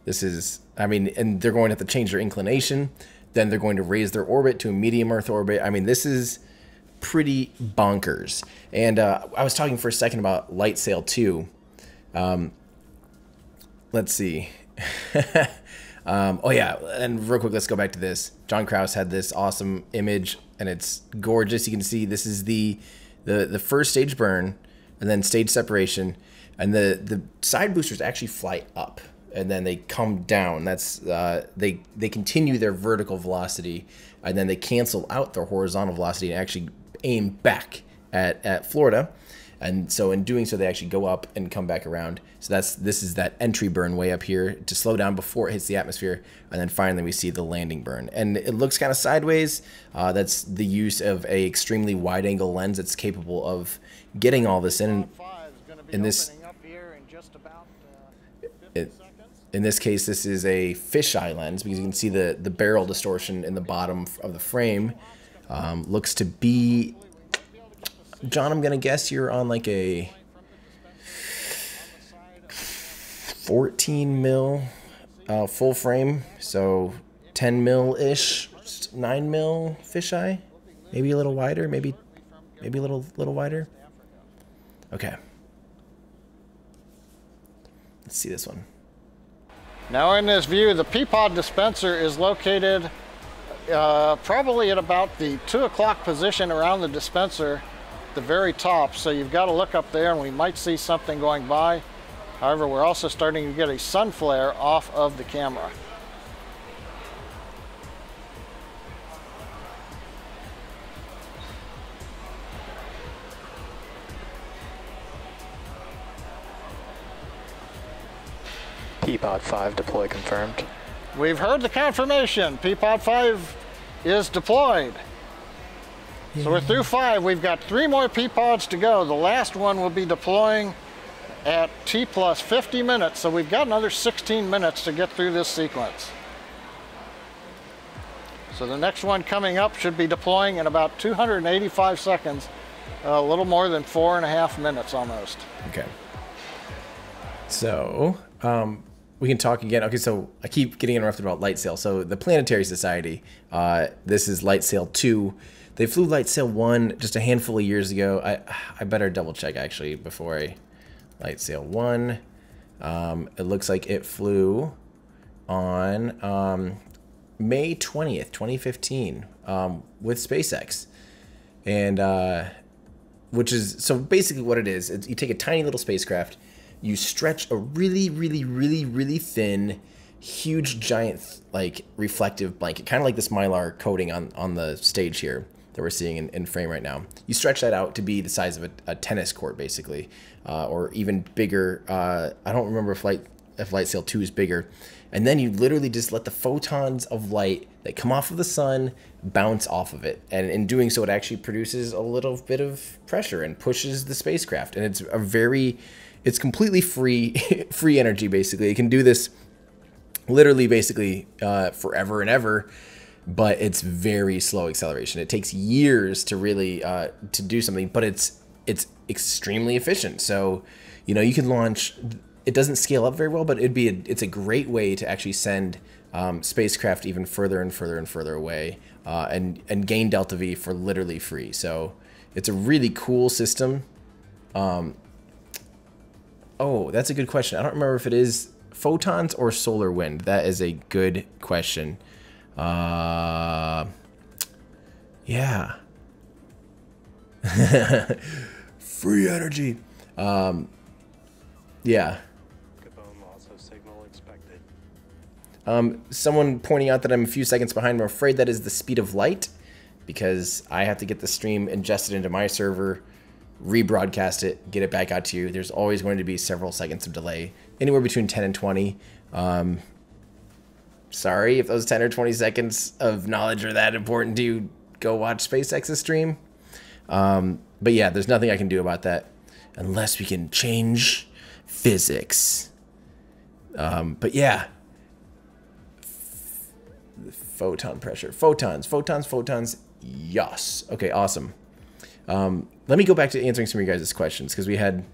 This is, I mean, and they're going to have to change their inclination. Then they're going to raise their orbit to a medium Earth orbit. I mean, this is pretty bonkers. And uh, I was talking for a second about LightSail two. Um, Let's see. um, oh yeah, and real quick, let's go back to this. John Krause had this awesome image, and it's gorgeous. You can see this is the the the first stage burn, and then stage separation, and the the side boosters actually fly up, and then they come down. That's uh, they they continue their vertical velocity, and then they cancel out their horizontal velocity and actually aim back at at Florida. And so in doing so, they actually go up and come back around. So that's this is that entry burn way up here to slow down before it hits the atmosphere. And then finally, we see the landing burn. And it looks kind of sideways. Uh, that's the use of a extremely wide angle lens that's capable of getting all this in. In this, it, in this case, this is a fisheye lens because you can see the, the barrel distortion in the bottom of the frame. Um, looks to be... John, I'm going to guess you're on like a fourteen mil uh, full frame, so ten mil-ish, nine mil fisheye, maybe a little wider, maybe maybe a little, little wider. Okay. Let's see this one. Now in this view, the P-Pod dispenser is located uh, probably at about the two o'clock position around the dispenser. The very top, so you've got to look up there and we might see something going by. However, we're also starting to get a sun flare off of the camera. P-Pod five deploy confirmed. We've heard the confirmation. P-Pod five is deployed. So we're through five. We've got three more P-Pods to go. The last one will be deploying at T plus fifty minutes. So we've got another sixteen minutes to get through this sequence. So the next one coming up should be deploying in about two hundred eighty-five seconds, a little more than four and a half minutes almost. Okay. So um, we can talk again. Okay, so I keep getting interrupted about LightSail. So the Planetary Society, uh, this is LightSail two. They flew LightSail one just a handful of years ago. I I better double check actually before I LightSail one. Um, it looks like it flew on um, May twentieth, twenty fifteen um, with SpaceX, and uh, which is so basically what it is. It's, you take a tiny little spacecraft, you stretch a really really really really thin, huge giant like reflective blanket, kind of like this Mylar coating on on the stage here that we're seeing in, in frame right now. You stretch that out to be the size of a, a tennis court, basically, uh, or even bigger. Uh, I don't remember if light if LightSail two is bigger. And then you literally just let the photons of light that come off of the sun bounce off of it. And in doing so, it actually produces a little bit of pressure and pushes the spacecraft. And it's a very, it's completely free, free energy, basically. It can do this literally, basically, uh, forever and ever. But it's very slow acceleration. It takes years to really uh, to do something, but it's it's extremely efficient. So, you know, you can launch. It doesn't scale up very well, but it'd be a, it's a great way to actually send um, spacecraft even further and further and further away, uh, and and gain delta V for literally free. So, it's a really cool system. Um, oh, that's a good question. I don't remember if it is photons or solar wind? That is a good question. Uh, yeah. Free energy. Um, yeah. Um, someone pointing out that I'm a few seconds behind. I'm afraid that is the speed of light, because I have to get the stream ingested into my server, rebroadcast it, get it back out to you. There's always going to be several seconds of delay, anywhere between ten and twenty. Um, sorry if those ten or twenty seconds of knowledge are that important to you. Go watch SpaceX's stream. Um, but yeah, there's nothing I can do about that unless we can change physics. Um, but yeah. Photon pressure. Photons, photons, photons. Yes. Okay, awesome. Um, let me go back to answering some of you guys' questions, because we had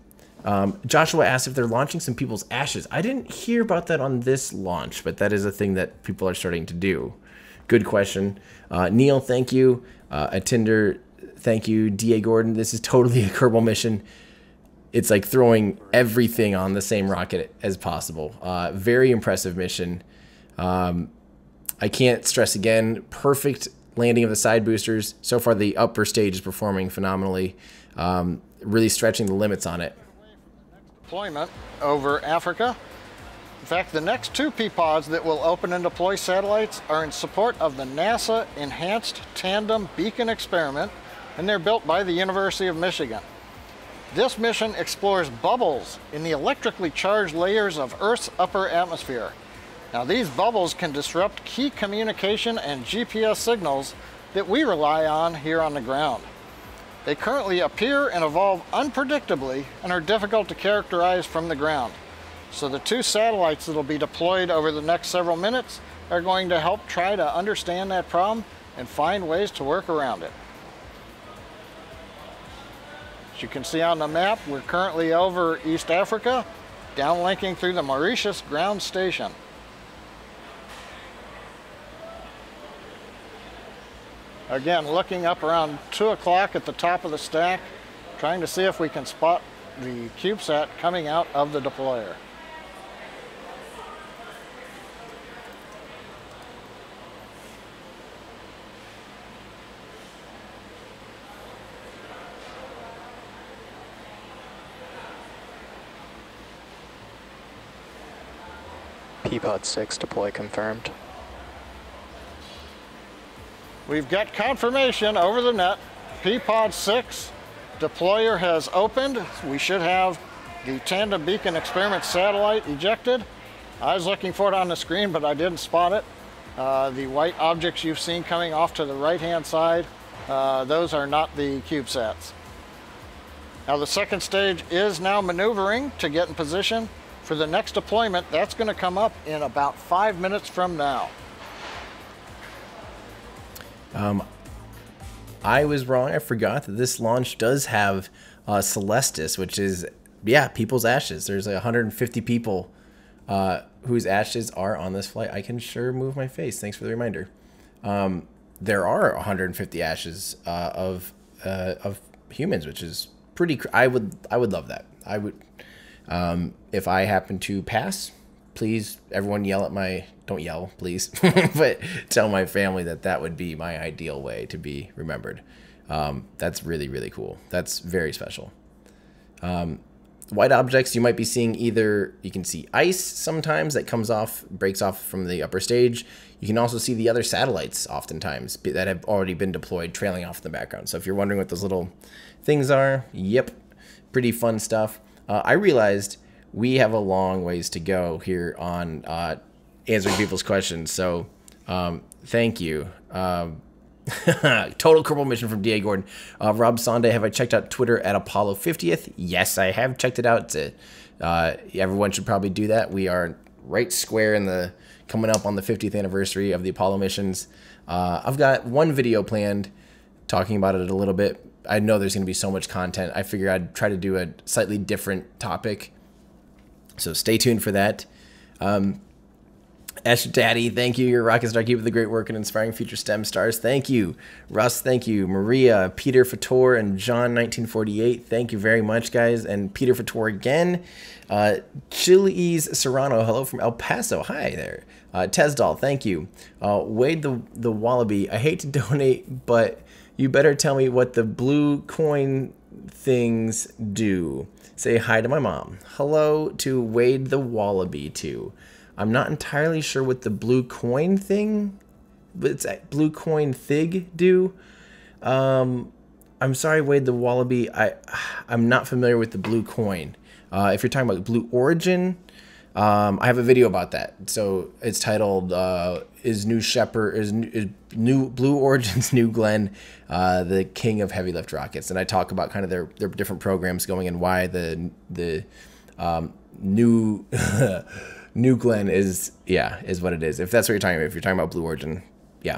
um, Joshua asked if they're launching some people's ashes. I didn't hear about that on this launch, but that is a thing that people are starting to do. Good question. Uh, Neil, thank you. Uh, Atinder, thank you. D A Gordon, this is totally a Kerbal mission. It's like throwing everything on the same rocket as possible. Uh, very impressive mission. Um, I can't stress again, perfect landing of the side boosters. So far, the upper stage is performing phenomenally, um, really stretching the limits on it. Deployment over Africa. In fact, the next two P pods that will open and deploy satellites are in support of the NASA Enhanced Tandem Beacon Experiment, and they're built by the University of Michigan. This mission explores bubbles in the electrically charged layers of Earth's upper atmosphere. Now, these bubbles can disrupt key communication and G P S signals that we rely on here on the ground. They currently appear and evolve unpredictably and are difficult to characterize from the ground. So the two satellites that will be deployed over the next several minutes are going to help try to understand that problem and find ways to work around it. As you can see on the map, we're currently over East Africa, downlinking through the Mauritius ground station. Again, looking up around two o'clock at the top of the stack, trying to see if we can spot the CubeSat coming out of the deployer. P pod six deploy confirmed. We've got confirmation over the net. P pod six deployer has opened. We should have the Tandem Beacon Experiment satellite ejected. I was looking for it on the screen, but I didn't spot it. Uh, the white objects you've seen coming off to the right-hand side, uh, those are not the CubeSats. Now, the second stage is now maneuvering to get in position for the next deployment. That's going to come up in about five minutes from now. Um, I was wrong. I forgot that this launch does have uh, Celestis, which is, yeah, people's ashes. There's like one hundred fifty people uh, whose ashes are on this flight. I can sure move my face. Thanks for the reminder. Um, there are one hundred fifty ashes uh, of uh, of humans, which is pretty. Cr I would I would love that. I would um, if I happen to pass. Please, everyone yell at my, don't yell, please, but tell my family that that would be my ideal way to be remembered. Um, that's really, really cool. That's very special. Um, white objects, you might be seeing either, you can see ice sometimes that comes off, breaks off from the upper stage. You can also see the other satellites oftentimes that have already been deployed trailing off in the background. So if you're wondering what those little things are, yep, pretty fun stuff. Uh, I realized we have a long ways to go here on uh, answering people's questions. So um, thank you. Um, total Kerbal mission from D A Gordon. Uh, Rob Sonde, have I checked out Twitter at Apollo fiftieth? Yes, I have checked it out. It's a, uh, everyone should probably do that. We are right square in the coming up on the fiftieth anniversary of the Apollo missions. Uh, I've got one video planned talking about it a little bit. I know there's going to be so much content. I figure I'd try to do a slightly different topic. So stay tuned for that. Um, Esh Daddy, thank you. You're a rocket star. Keep up the great work and inspiring future STEM stars. Thank you. Russ, thank you. Maria, Peter Fator, and John nineteen forty-eight. Thank you very much, guys. And Peter Fator again. Uh, Chili's Serrano, hello from El Paso. Hi there. Uh, Tezdal, thank you. Uh, Wade the, the Wallaby, I hate to donate, but you better tell me what the blue coin things do. Say hi to my mom. Hello to Wade the Wallaby, too. I'm not entirely sure what the blue coin thing, but it's blue coin thig do. Um, I'm sorry, Wade the Wallaby. I, I'm not familiar with the blue coin. Uh, if you're talking about Blue Origin, um, I have a video about that. So it's titled uh, "Is New Shepard is, is New Blue Origin's New Glenn uh, the King of Heavy Lift Rockets?" And I talk about kind of their their different programs going and why the the um, new New Glenn is, yeah, is what it is. If that's what you're talking about, if you're talking about Blue Origin, yeah.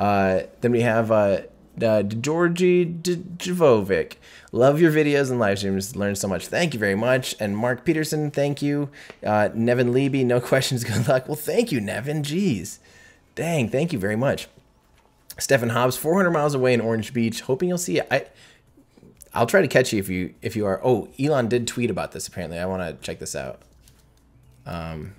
Uh, then we have uh, uh, Georgi Dvovic. Love your videos and live streams. Learn so much. Thank you very much. And Mark Peterson, thank you. Uh, Nevin Levy, no questions, good luck. Well, thank you, Nevin. Jeez. Dang, thank you very much. Stephen Hobbs, four hundred miles away in Orange Beach. Hoping you'll see it. I, I'll try to catch you if you, if you are. Oh, Elon did tweet about this, apparently. I want to check this out. Um,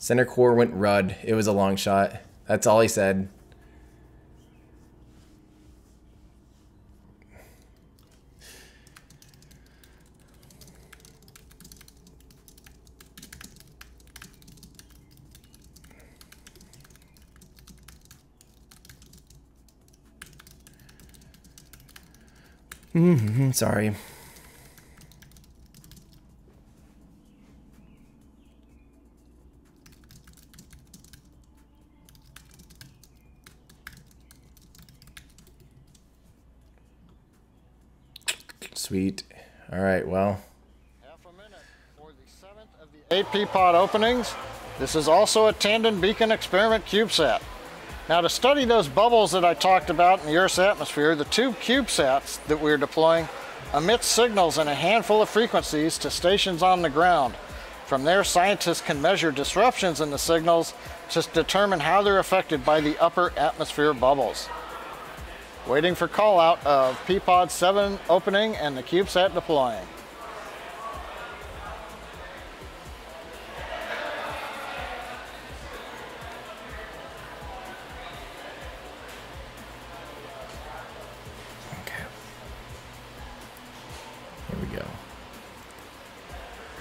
center core went rudd. It was a long shot. That's all he said. Mm-hmm, sorry. Sweet. All right, well. Half a minute for the seventh of the eight P pod openings. This is also a tandem beacon experiment CubeSat. Now, to study those bubbles that I talked about in the Earth's atmosphere, the two CubeSats that we're deploying emit signals in a handful of frequencies to stations on the ground. From there, scientists can measure disruptions in the signals to determine how they're affected by the upper atmosphere bubbles. Waiting for call out of P-Pod seven opening and the CubeSat deploying.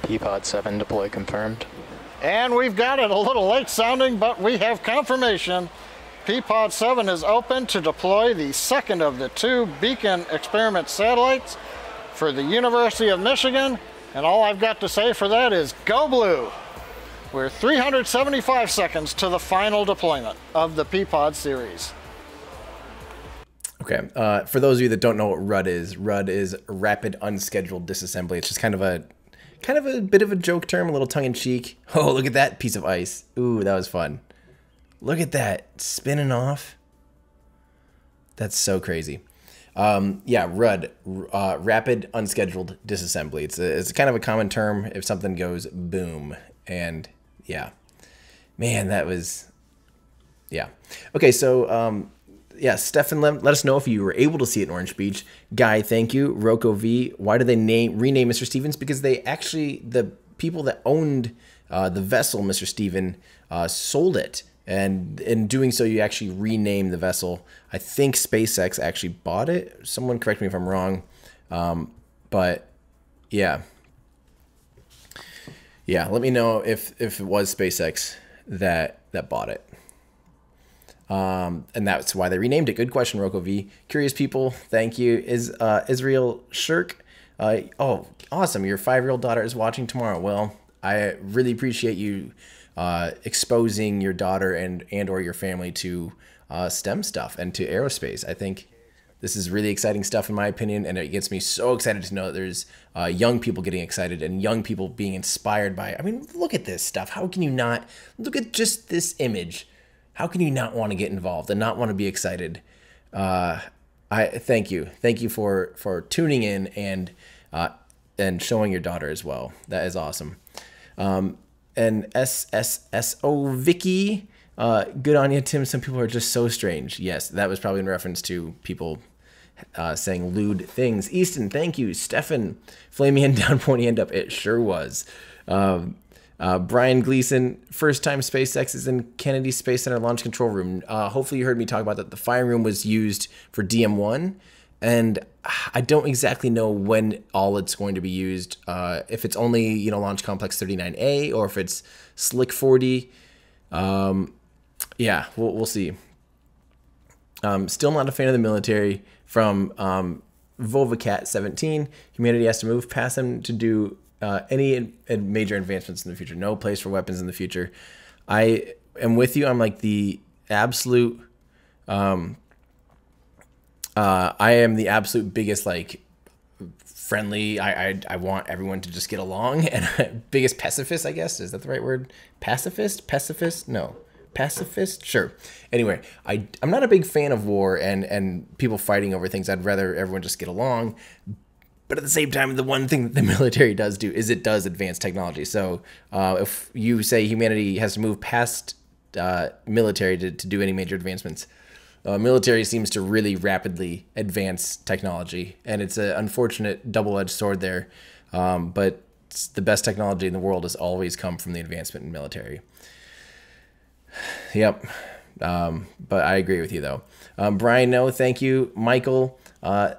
P-Pod seven deploy confirmed. And we've got it, a little late sounding, but we have confirmation. P-Pod seven is open to deploy the second of the two beacon experiment satellites for the University of Michigan. And all I've got to say for that is go blue. We're three hundred seventy-five seconds to the final deployment of the P-Pod series. Okay, uh, for those of you that don't know what rudd is, rudd is rapid unscheduled disassembly. It's just kind of a Kind of a bit of a joke term, a little tongue-in-cheek. Oh, look at that piece of ice. Ooh, that was fun. Look at that, spinning off. That's so crazy. Um, yeah, rudd, uh, rapid unscheduled disassembly. It's, a, it's kind of a common term if something goes boom. And yeah, man, that was, yeah. Okay, so um, yeah, Stefan, let, let us know if you were able to see it in Orange Beach. Guy, thank you. Rocco V, why did they name rename Mister Stevens? Because they actually, the people that owned uh, the vessel, Mister Steven, uh, sold it. And in doing so, you actually rename the vessel. I think SpaceX actually bought it. Someone correct me if I'm wrong. Um, but yeah. Yeah, let me know if, if it was SpaceX that, that bought it. Um, and that's why they renamed it. Good question, Rocco V. Curious people, thank you. Is uh, Israel Shirk? Uh, oh, awesome! Your five-year-old daughter is watching tomorrow. Well, I really appreciate you uh, exposing your daughter and and or your family to uh, STEM stuff and to aerospace. I think this is really exciting stuff, in my opinion, and it gets me so excited to know that there's uh, young people getting excited and young people being inspired by it. I mean, look at this stuff. How can you not look at just this image? How can you not want to get involved and not want to be excited? Uh, I thank you. Thank you for, for tuning in and, uh, and showing your daughter as well. That is awesome. Um, and S S S O Vicky, uh, good on you, Tim. Some people are just so strange. Yes, that was probably in reference to people uh, saying lewd things. Easton, thank you. Stefan, flaming end down, pointy end up. It sure was. Um, Uh, Brian Gleason, first time SpaceX is in Kennedy Space Center Launch Control Room. Uh, hopefully you heard me talk about that. The firing room was used for D M one, and I don't exactly know when all it's going to be used. Uh, if it's only, you know, Launch Complex thirty-nine A, or if it's Slick forty. Um, yeah, we'll, we'll see. Um, still not a fan of the military from um, Vovacat seventeen. Humanity has to move past them to do... Uh, any ad major advancements in the future. No place for weapons in the future. I am with you. I'm like the absolute, um, uh, I am the absolute biggest, like, friendly. I, I, I want everyone to just get along. And biggest pacifist, I guess. Is that the right word? Pacifist? Pacifist? No. Pacifist? Sure. Anyway, I, I'm not a big fan of war and, and people fighting over things. I'd rather everyone just get along. But at the same time, the one thing that the military does do is it does advance technology. So uh, if you say humanity has to move past uh, military to, to do any major advancements, uh, military seems to really rapidly advance technology. And it's an unfortunate double-edged sword there. Um, but the best technology in the world has always come from the advancement in military. Yep. Um, but I agree with you, though. Um, Brian, no, thank you. Michael, uh,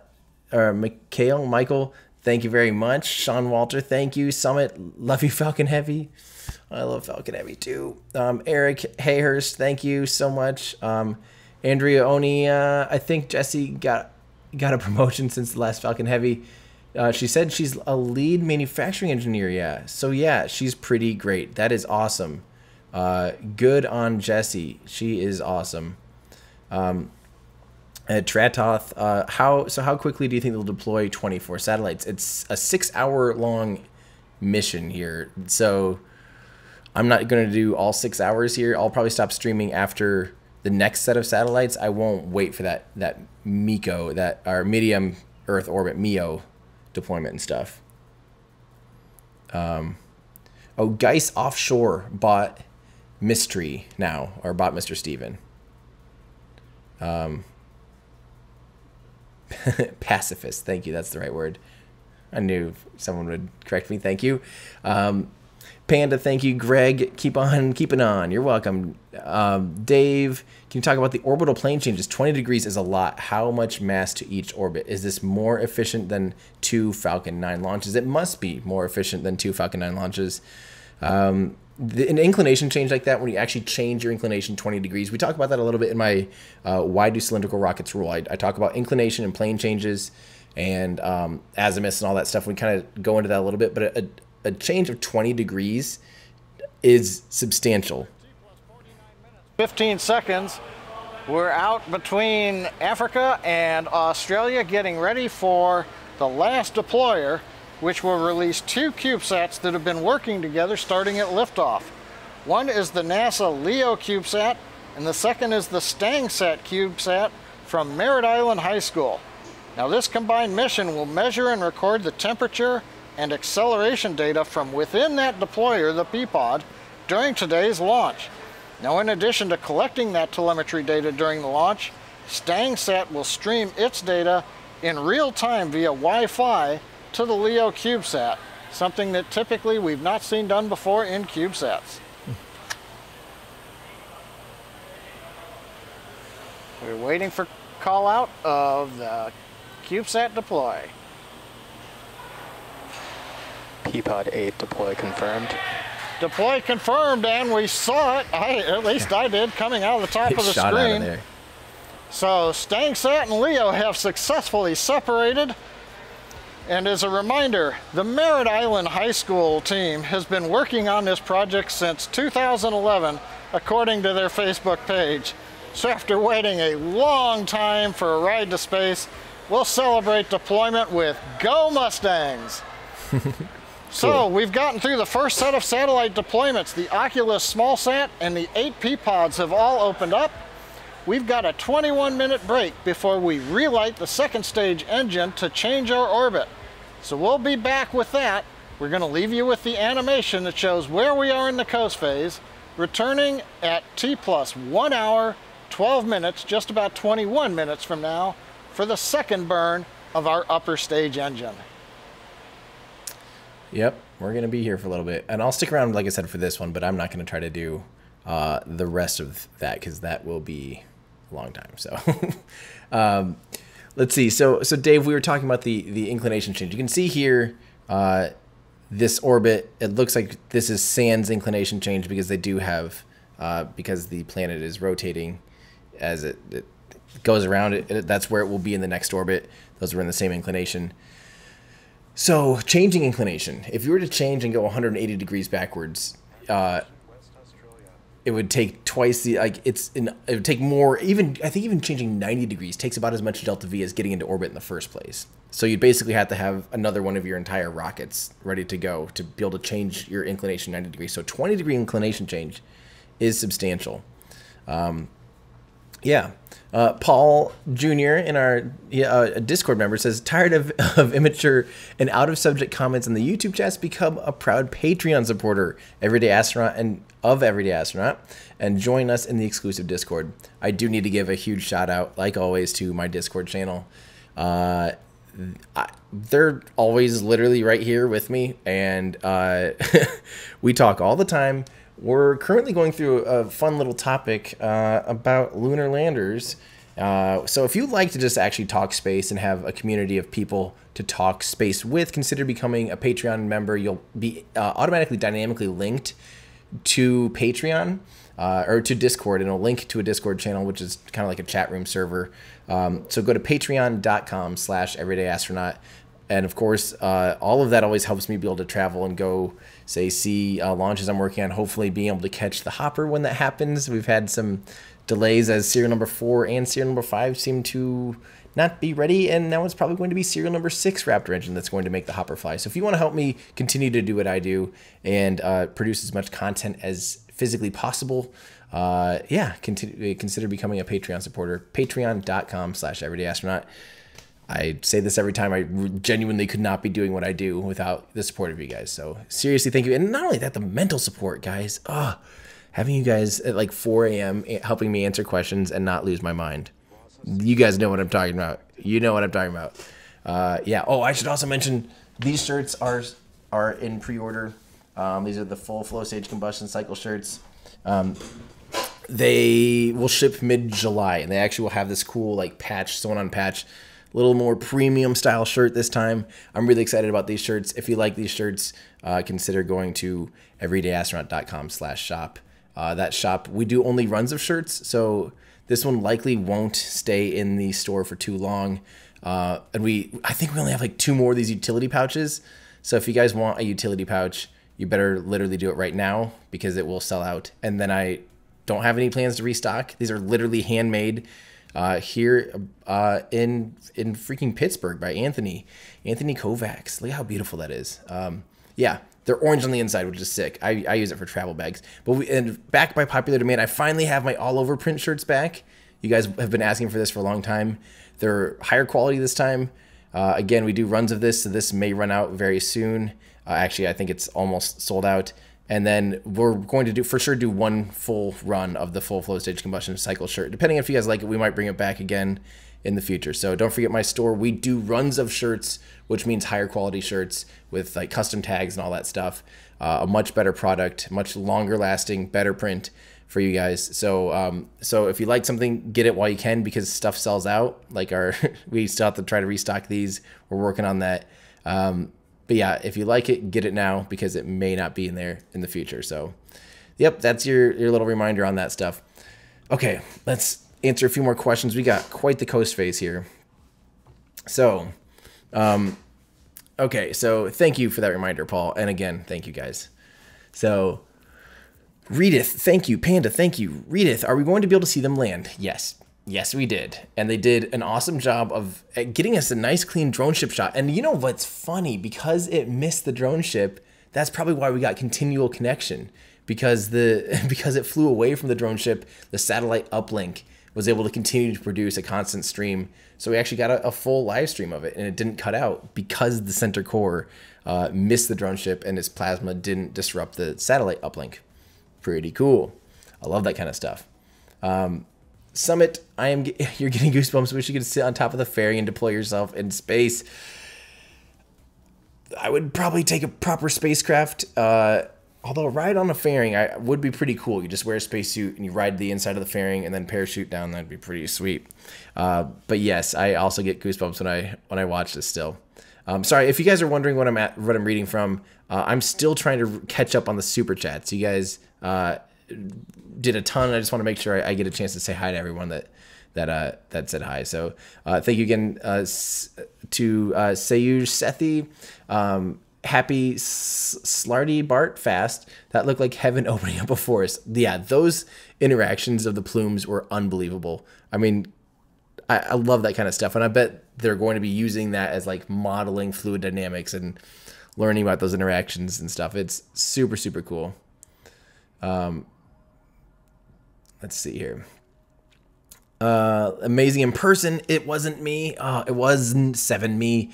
or Mikhail, Michael, thank you very much. Sean Walter, thank you. Summit, love you, Falcon Heavy. I love Falcon Heavy too. Um, Eric Hayhurst, thank you so much. Um, Andrea Oni, uh, I think Jesse got got a promotion since the last Falcon Heavy. Uh, she said she's a lead manufacturing engineer. Yeah, so yeah, she's pretty great. That is awesome. Uh, good on Jesse. She is awesome. Um, Uh, Tratoth, uh, how so? How quickly do you think they'll deploy twenty-four satellites? It's a six-hour-long mission here, so I'm not going to do all six hours here. I'll probably stop streaming after the next set of satellites. I won't wait for that that MECO, that our medium Earth orbit MEO deployment and stuff. Um, oh, Geis Offshore bought Miz Tree now, or bought Mister Steven. Um. Pacifist, thank you, that's the right word. I knew someone would correct me. Thank you. um Panda, thank you. Greg, keep on keeping on. You're welcome. um Dave, can you talk about the orbital plane changes? Twenty degrees is a lot. How much mass to each orbit? Is this more efficient than two Falcon nine launches? It must be more efficient than two Falcon nine launches. um The, an inclination change like that, when you actually change your inclination twenty degrees, we talk about that a little bit in my uh, Why Do Cylindrical Rockets Rule. I, I talk about inclination and plane changes and um, azimuths and all that stuff. We kind of go into that a little bit, but a, a change of twenty degrees is substantial. fifteen seconds. We're out between Africa and Australia getting ready for the last deployer, which will release two CubeSats that have been working together starting at liftoff. One is the NASA LEO CubeSat, and the second is the StangSat CubeSat from Merritt Island High School. Now, this combined mission will measure and record the temperature and acceleration data from within that deployer, the Peapod, during today's launch. Now, in addition to collecting that telemetry data during the launch, StangSat will stream its data in real time via Wi-Fi to the LEO CubeSat, something that typically we've not seen done before in CubeSats. We're waiting for call out of the CubeSat deploy. Peapod eight deploy confirmed. Deploy confirmed, and we saw it, I, at least I did, coming out of the top it of the shot screen. Out of there. So StangSat and LEO have successfully separated. And as a reminder, the Merritt Island High School team has been working on this project since two thousand eleven, according to their Facebook page. So after waiting a long time for a ride to space, we'll celebrate deployment with Go Mustangs! Cool. So we've gotten through the first set of satellite deployments. The Oculus SmallSat and the eight Peapods have all opened up. We've got a twenty-one minute break before we relight the second stage engine to change our orbit. So we'll be back with that. We're going to leave you with the animation that shows where we are in the coast phase, returning at T plus one hour, twelve minutes, just about twenty-one minutes from now, for the second burn of our upper stage engine. Yep, we're going to be here for a little bit. And I'll stick around, like I said, for this one, but I'm not going to try to do uh, the rest of that because that will be a long time. So um, let's see. So, so Dave, we were talking about the, the inclination change. You can see here uh, this orbit. It looks like this is sans inclination change because they do have, uh, because the planet is rotating as it, it goes around it, it. That's where it will be in the next orbit. Those were in the same inclination. So changing inclination, if you were to change and go one hundred eighty degrees backwards, uh, it would take twice the, like it's, in, it would take more, even, I think even changing ninety degrees takes about as much delta V as getting into orbit in the first place. So you'd basically have to have another one of your entire rockets ready to go to be able to change your inclination ninety degrees. So twenty degree inclination change is substantial. Um, yeah. Uh, Paul Junior in our uh, Discord member says, tired of, of immature and out-of-subject comments in the YouTube chats, become a proud Patreon supporter, Everyday Astronaut, and of Everyday Astronaut, and join us in the exclusive Discord. I do need to give a huge shout-out, like always, to my Discord channel. Uh, I, they're always literally right here with me, and uh, we talk all the time. We're currently going through a fun little topic uh, about lunar landers. Uh, so if you'd like to just actually talk space and have a community of people to talk space with, consider becoming a Patreon member. You'll be uh, automatically dynamically linked to Patreon uh, or to Discord, and a link to a Discord channel, which is kind of like a chat room server. Um, so go to patreon.com slash everydayastronaut. And of course, uh, all of that always helps me be able to travel and go, say, see uh, launches I'm working on, hopefully being able to catch the hopper when that happens. We've had some delays as serial number four and serial number five seem to not be ready. And now it's probably going to be serial number six Raptor engine that's going to make the hopper fly. So if you want to help me continue to do what I do and uh, produce as much content as physically possible, uh, yeah, continue, consider becoming a Patreon supporter, patreon.com slash everydayastronaut. I say this every time. I genuinely could not be doing what I do without the support of you guys. So seriously, thank you. And not only that, the mental support, guys. Oh, having you guys at like four A M helping me answer questions and not lose my mind. You guys know what I'm talking about. You know what I'm talking about. Uh, yeah. Oh, I should also mention these shirts are are in pre-order. Um, these are the full flow stage combustion cycle shirts. Um, they will ship mid-July, and they actually will have this cool like patch, sewn on patch. A little more premium style shirt this time. I'm really excited about these shirts. If you like these shirts, uh, consider going to everydayastronaut.com slash shop. Uh, that shop, we do only runs of shirts, so this one likely won't stay in the store for too long. Uh, and we, I think we only have like two more of these utility pouches. So if you guys want a utility pouch, you better literally do it right now because it will sell out. And then I don't have any plans to restock. These are literally handmade. Uh, here uh, in in freaking Pittsburgh by Anthony, Anthony Kovacs. Look how beautiful that is. Um, yeah, they're orange on the inside, which is sick. I, I use it for travel bags. But we, and back by popular demand, I finally have my all over print shirts back. You guys have been asking for this for a long time. They're higher quality this time. Uh, again, we do runs of this, so this may run out very soon. Uh, actually, I think it's almost sold out. And then we're going to do, for sure, do one full run of the full flow stage combustion cycle shirt. Depending if you guys like it, we might bring it back again in the future. So don't forget my store. We do runs of shirts, which means higher quality shirts with like custom tags and all that stuff. Uh, a much better product, much longer lasting, better print for you guys. So um, so if you like something, get it while you can because stuff sells out. Like our, we still have to try to restock these. We're working on that. Um, But yeah, if you like it, get it now because it may not be in there in the future. So, yep, that's your, your little reminder on that stuff. Okay, let's answer a few more questions. We got quite the coast phase here. So, um, okay, so thank you for that reminder, Paul. And again, thank you guys. So, Redith, thank you. Panda, thank you. Redith, are we going to be able to see them land? Yes. Yes, we did. And they did an awesome job of getting us a nice clean drone ship shot. And you know what's funny? Because it missed the drone ship, that's probably why we got continual connection. Because the because it flew away from the drone ship, the satellite uplink was able to continue to produce a constant stream. So we actually got a, a full live stream of it, and it didn't cut out because the center core uh, missed the drone ship and its plasma didn't disrupt the satellite uplink. Pretty cool. I love that kind of stuff. Um, Summit, I am. You're getting goosebumps. Wish you could sit on top of the ferry and deploy yourself in space. I would probably take a proper spacecraft. Uh, although a ride on a fairing I, would be pretty cool. You just wear a spacesuit and you ride the inside of the fairing and then parachute down. That'd be pretty sweet. Uh, but yes, I also get goosebumps when I when I watch this still. Um, sorry if you guys are wondering what I'm at, what I'm reading from. Uh, I'm still trying to catch up on the super chats. You guys uh, did a ton. I just want to make sure I, I get a chance to say hi to everyone that that uh, that said hi. So uh, thank you again uh, to uh, Sayuj Sethi. Um, Happy Slarty Bart Fast. That looked like heaven opening up a forest. Yeah, those interactions of the plumes were unbelievable. I mean, I, I love that kind of stuff. And I bet they're going to be using that as like modeling fluid dynamics and learning about those interactions and stuff. It's super, super cool. Um, let's see here. Uh, amazing in person. It wasn't me. Oh, it wasn't seven me.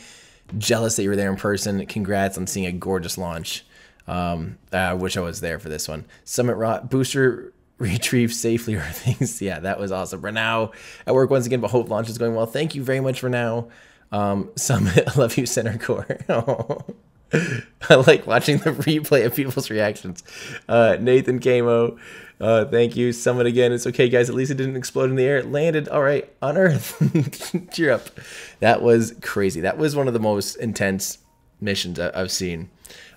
Jealous that you were there in person. Congrats on seeing a gorgeous launch. Um, I wish I was there for this one. Summit Rot Booster retrieve safely or things. Yeah, that was awesome. Renau at work once again, but hope launch is going well. Thank you very much, Renau. Um, Summit, I love you, Center Core. Oh. I like watching the replay of people's reactions. Uh, Nathan Camo, uh, thank you. Summit again. It's okay, guys. At least it didn't explode in the air. It landed all right on Earth. Cheer up. That was crazy. That was one of the most intense missions I I've seen.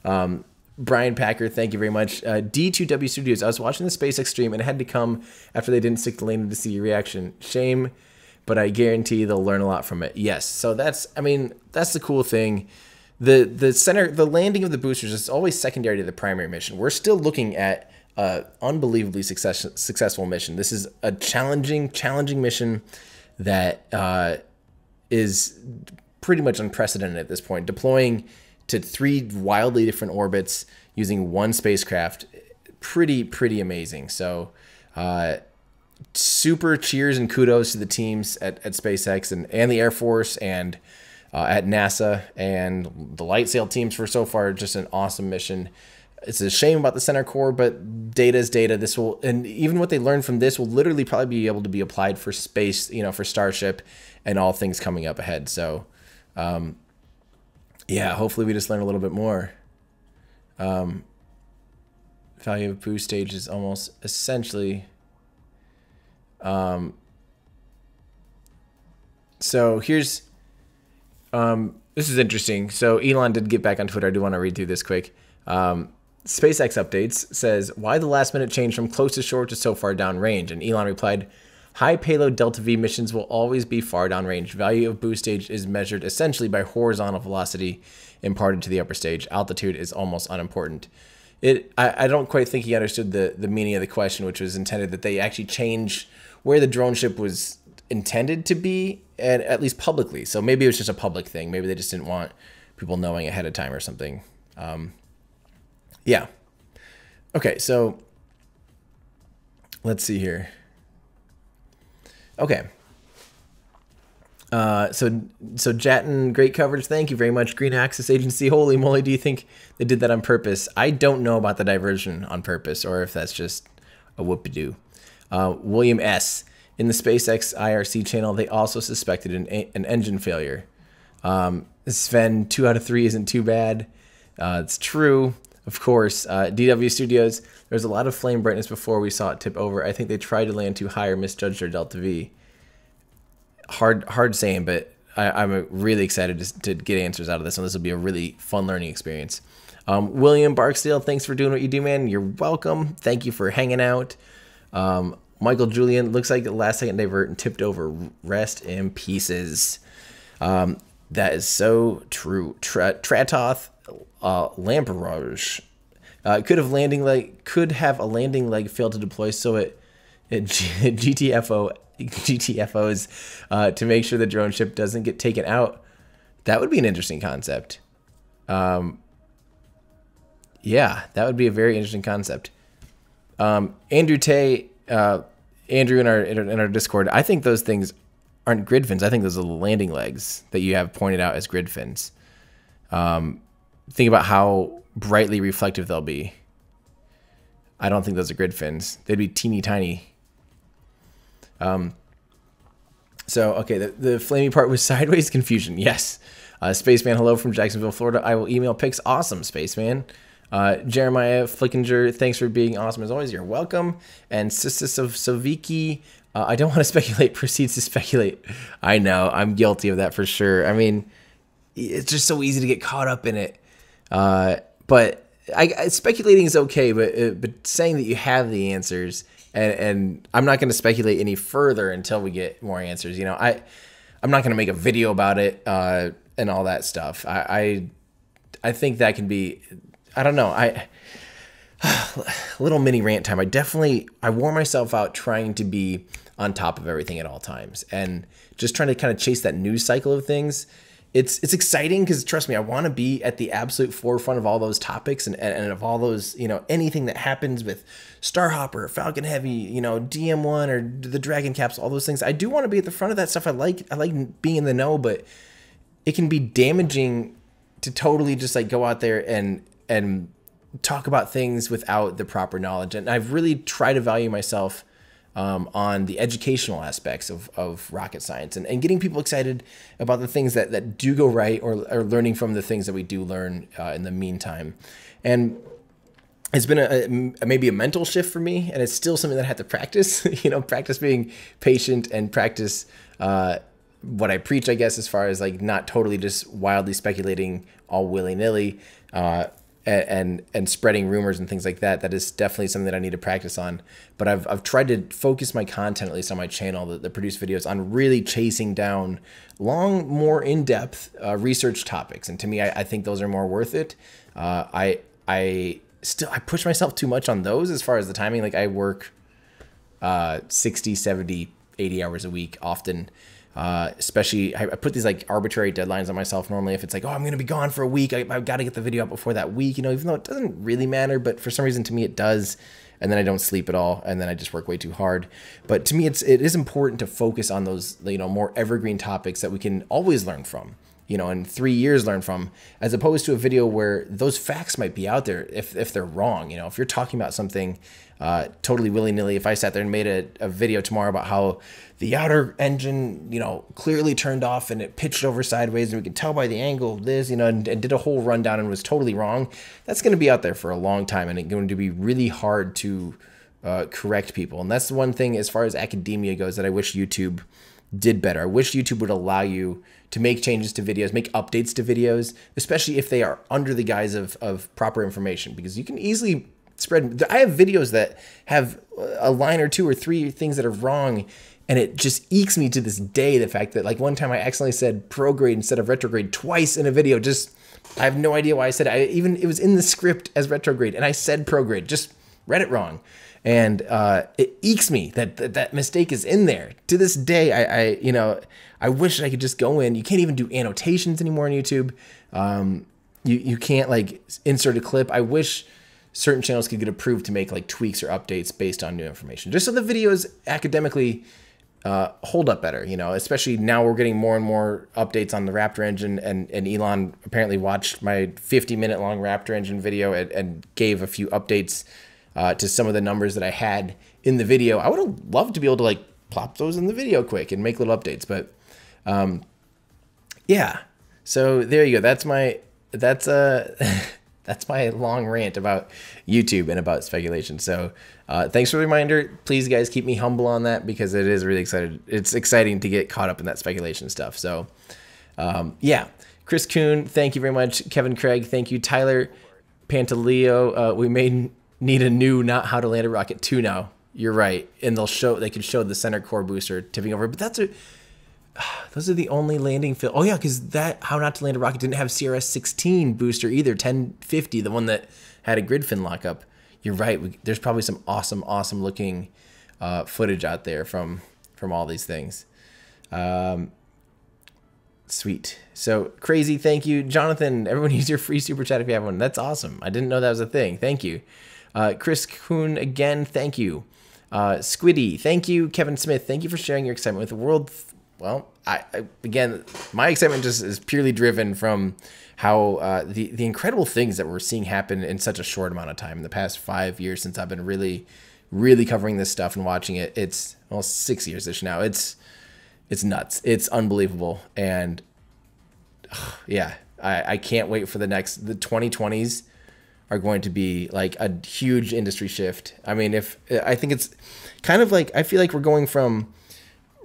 Um, Brian Packer, thank you very much. Uh, D two W Studios, I was watching the SpaceX stream and it had to come after they didn't stick the landing to see your reaction. Shame, but I guarantee they'll learn a lot from it. Yes. So that's, I mean, that's the cool thing. The the center the landing of the boosters is always secondary to the primary mission. We're still looking at an unbelievably success, successful mission. This is a challenging challenging mission that uh, is pretty much unprecedented at this point. Deploying to three wildly different orbits using one spacecraft, pretty pretty amazing. So uh, super cheers and kudos to the teams at at SpaceX and and the Air Force and. Uh, at NASA and the LightSail teams for so far, just an awesome mission. It's a shame about the center core, but data is data. This will, and even what they learned from this will literally probably be able to be applied for space, you know, for Starship and all things coming up ahead. So, um, yeah, hopefully we just learn a little bit more. Um, value of boost stage is almost essentially, um, so here's, Um, this is interesting. So Elon did get back on Twitter. I do want to read through this quick. Um, SpaceX updates says, why the last minute change from close to shore to so far downrange? And Elon replied, high payload Delta V missions will always be far downrange. Value of boost stage is measured essentially by horizontal velocity imparted to the upper stage. Altitude is almost unimportant. It, I, I don't quite think he understood the, the meaning of the question, which was intended that they actually change where the drone ship was intended to be, and at least publicly. So maybe it was just a public thing. Maybe they just didn't want people knowing ahead of time or something. Um, yeah. Okay. So let's see here. Okay. Uh, so, so Jatin, great coverage. Thank you very much. Green Access Agency. Holy moly. Do you think they did that on purpose? I don't know about the diversion on purpose or if that's just a whoop-a-doo. Uh, William S. In the SpaceX I R C channel, they also suspected an, an engine failure. Um, Sven, two out of three isn't too bad. Uh, it's true, of course. Uh, D W Studios, there was a lot of flame brightness before we saw it tip over. I think they tried to land too high or misjudged their Delta V. Hard, hard saying, but I, I'm really excited to, to get answers out of this one. This will be a really fun learning experience. Um, William Barksdale, thanks for doing what you do, man. You're welcome. Thank you for hanging out. Um, Michael Julian, looks like the last second divert and tipped over. Rest in pieces. Um, that is so true. Tra Tratoth uh, Lamparage uh, could have landing leg could have a landing leg failed to deploy, so it, it G T F O G T F Os uh, to make sure the drone ship doesn't get taken out. That would be an interesting concept. Um, yeah, that would be a very interesting concept. Um, Andrew Tay. Uh, Andrew in our in our Discord, I think those things aren't grid fins. I think those are the landing legs that you have pointed out as grid fins. Um, think about how brightly reflective they'll be. I don't think those are grid fins. They'd be teeny tiny. Um, so, okay, the, the flamey part was sideways confusion. Yes. Uh, Spaceman, hello from Jacksonville, Florida. I will email pics. Awesome, Spaceman. Uh, Jeremiah Flickinger, thanks for being awesome as always. You're welcome. And Sisters of Saviki, uh, I don't want to speculate, proceeds to speculate. I know, I'm guilty of that for sure. I mean, it's just so easy to get caught up in it. Uh, but I, I, speculating is okay, but uh, but saying that you have the answers, and, and I'm not going to speculate any further until we get more answers. You know, I, I'm not going to make a video about it uh, and all that stuff. I, I, I think that can be... I don't know. I little mini rant time. I definitely I wore myself out trying to be on top of everything at all times and just trying to kind of chase that news cycle of things. It's it's exciting because trust me, I want to be at the absolute forefront of all those topics and, and of all those, you know, anything that happens with Starhopper, Falcon Heavy, you know, D M one or the Dragon Caps, all those things. I do want to be at the front of that stuff. I like I like being in the know, but it can be damaging to totally just like go out there and and talk about things without the proper knowledge. And I've really tried to value myself um, on the educational aspects of, of rocket science and, and getting people excited about the things that, that do go right or, or learning from the things that we do learn uh, in the meantime. And it's been a, a, maybe a mental shift for me, and it's still something that I have to practice, you know, practice being patient and practice uh, what I preach, I guess, as far as like not totally just wildly speculating all willy-nilly, uh, and and spreading rumors and things like that. That is definitely something that I need to practice on. But I've, I've tried to focus my content, at least on my channel, the, the produced videos, on really chasing down long, more in-depth uh, research topics. And to me, I, I think those are more worth it. Uh, I I still, I push myself too much on those as far as the timing. Like I work uh, sixty, seventy, eighty hours a week often. Uh, especially, I, I put these like arbitrary deadlines on myself normally. If it's like, oh, I'm going to be gone for a week, I, I've got to get the video up before that week, you know, even though it doesn't really matter, but for some reason to me it does. And then I don't sleep at all. And then I just work way too hard. But to me, it's, it is important to focus on those, you know, more evergreen topics that we can always learn from, you know, in three years learn from, as opposed to a video where those facts might be out there if, if they're wrong. You know, if you're talking about something uh, totally willy-nilly, if I sat there and made a, a video tomorrow about how the outer engine, you know, clearly turned off and it pitched over sideways and we could tell by the angle of this, you know, and, and did a whole rundown and was totally wrong, that's going to be out there for a long time and it's going to be really hard to uh, correct people. And that's the one thing as far as academia goes that I wish YouTube did better. I wish YouTube would allow you to make changes to videos, make updates to videos, especially if they are under the guise of, of proper information, because you can easily spread. I have videos that have a line or two or three things that are wrong, and it just ekes me to this day, the fact that like one time I accidentally said prograde instead of retrograde twice in a video. Just, I have no idea why I said it. I even, it was in the script as retrograde and I said prograde, just read it wrong. And uh, it ekes me that, that that mistake is in there. To this day, I, I you know, I wish I could just go in. You can't even do annotations anymore on YouTube. Um, you, you can't like insert a clip. I wish certain channels could get approved to make like tweaks or updates based on new information, just so the videos academically uh, hold up better, you know, especially now we're getting more and more updates on the Raptor engine, and, and Elon apparently watched my fifty minute long Raptor engine video and, and gave a few updates Uh, to some of the numbers that I had in the video. I would have loved to be able to like plop those in the video quick and make little updates, but um, yeah. So there you go. That's my that's uh, a that's my long rant about YouTube and about speculation. So uh, thanks for the reminder. Please, guys, keep me humble on that, because it is really excited. It's exciting to get caught up in that speculation stuff. So um, yeah, Chris Kuhn, thank you very much. Kevin Craig, thank you. Tyler Pantaleo, uh, we made. Need a new not how to land a rocket two now. You're right, and they'll show they could show the center core booster tipping over. But that's a those are the only landing field. Oh yeah, because that how not to land a rocket didn't have C R S sixteen booster either. ten fifty, the one that had a grid fin lockup. You're right. We, there's probably some awesome, awesome looking uh, footage out there from from all these things. Um, Sweet. So crazy. Thank you, Jonathan. Everyone use your free super chat if you have one. That's awesome. I didn't know that was a thing. Thank you. Uh, Chris Kuhn, again, thank you. Uh, Squiddy, thank you. Kevin Smith, thank you for sharing your excitement with the world. Well, I, I again, my excitement just is purely driven from how uh, the, the incredible things that we're seeing happen in such a short amount of time. In the past five years since I've been really, really covering this stuff and watching it, it's almost six years-ish now. It's, it's nuts. It's unbelievable. And ugh, yeah, I, I can't wait for the next, the twenty twenties are going to be like a huge industry shift. I mean, if I think it's kind of like, I feel like we're going from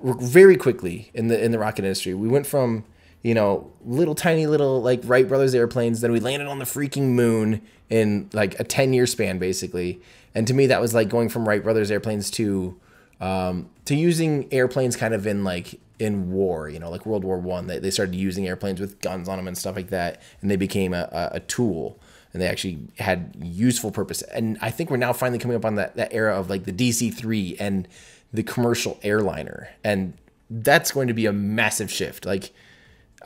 very quickly in the, in the rocket industry. We went from, you know, little tiny little like Wright Brothers airplanes. Then we landed on the freaking moon in like a ten year span basically. And to me, that was like going from Wright Brothers airplanes to, um, to using airplanes kind of in like in war, you know, like World War One, they, they started using airplanes with guns on them and stuff like that. And they became a, a, a tool. And they actually had useful purpose. And I think we're now finally coming up on that, that era of like the D C three and the commercial airliner. And that's going to be a massive shift. Like,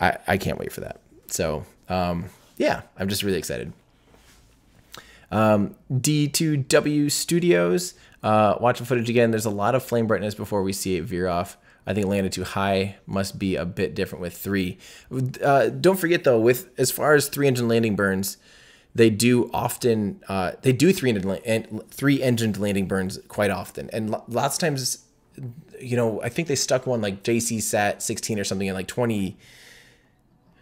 I, I can't wait for that. So, um, yeah, I'm just really excited. Um, D two W Studios, uh, watch the footage again. There's a lot of flame brightness before we see it veer off. I think landed too high must be a bit different with three. Uh, don't forget though, with as far as three engine landing burns, they do often, uh, they do three engine three engined landing burns quite often. And lots of times, you know, I think they stuck one like J C sat sixteen or something in like twenty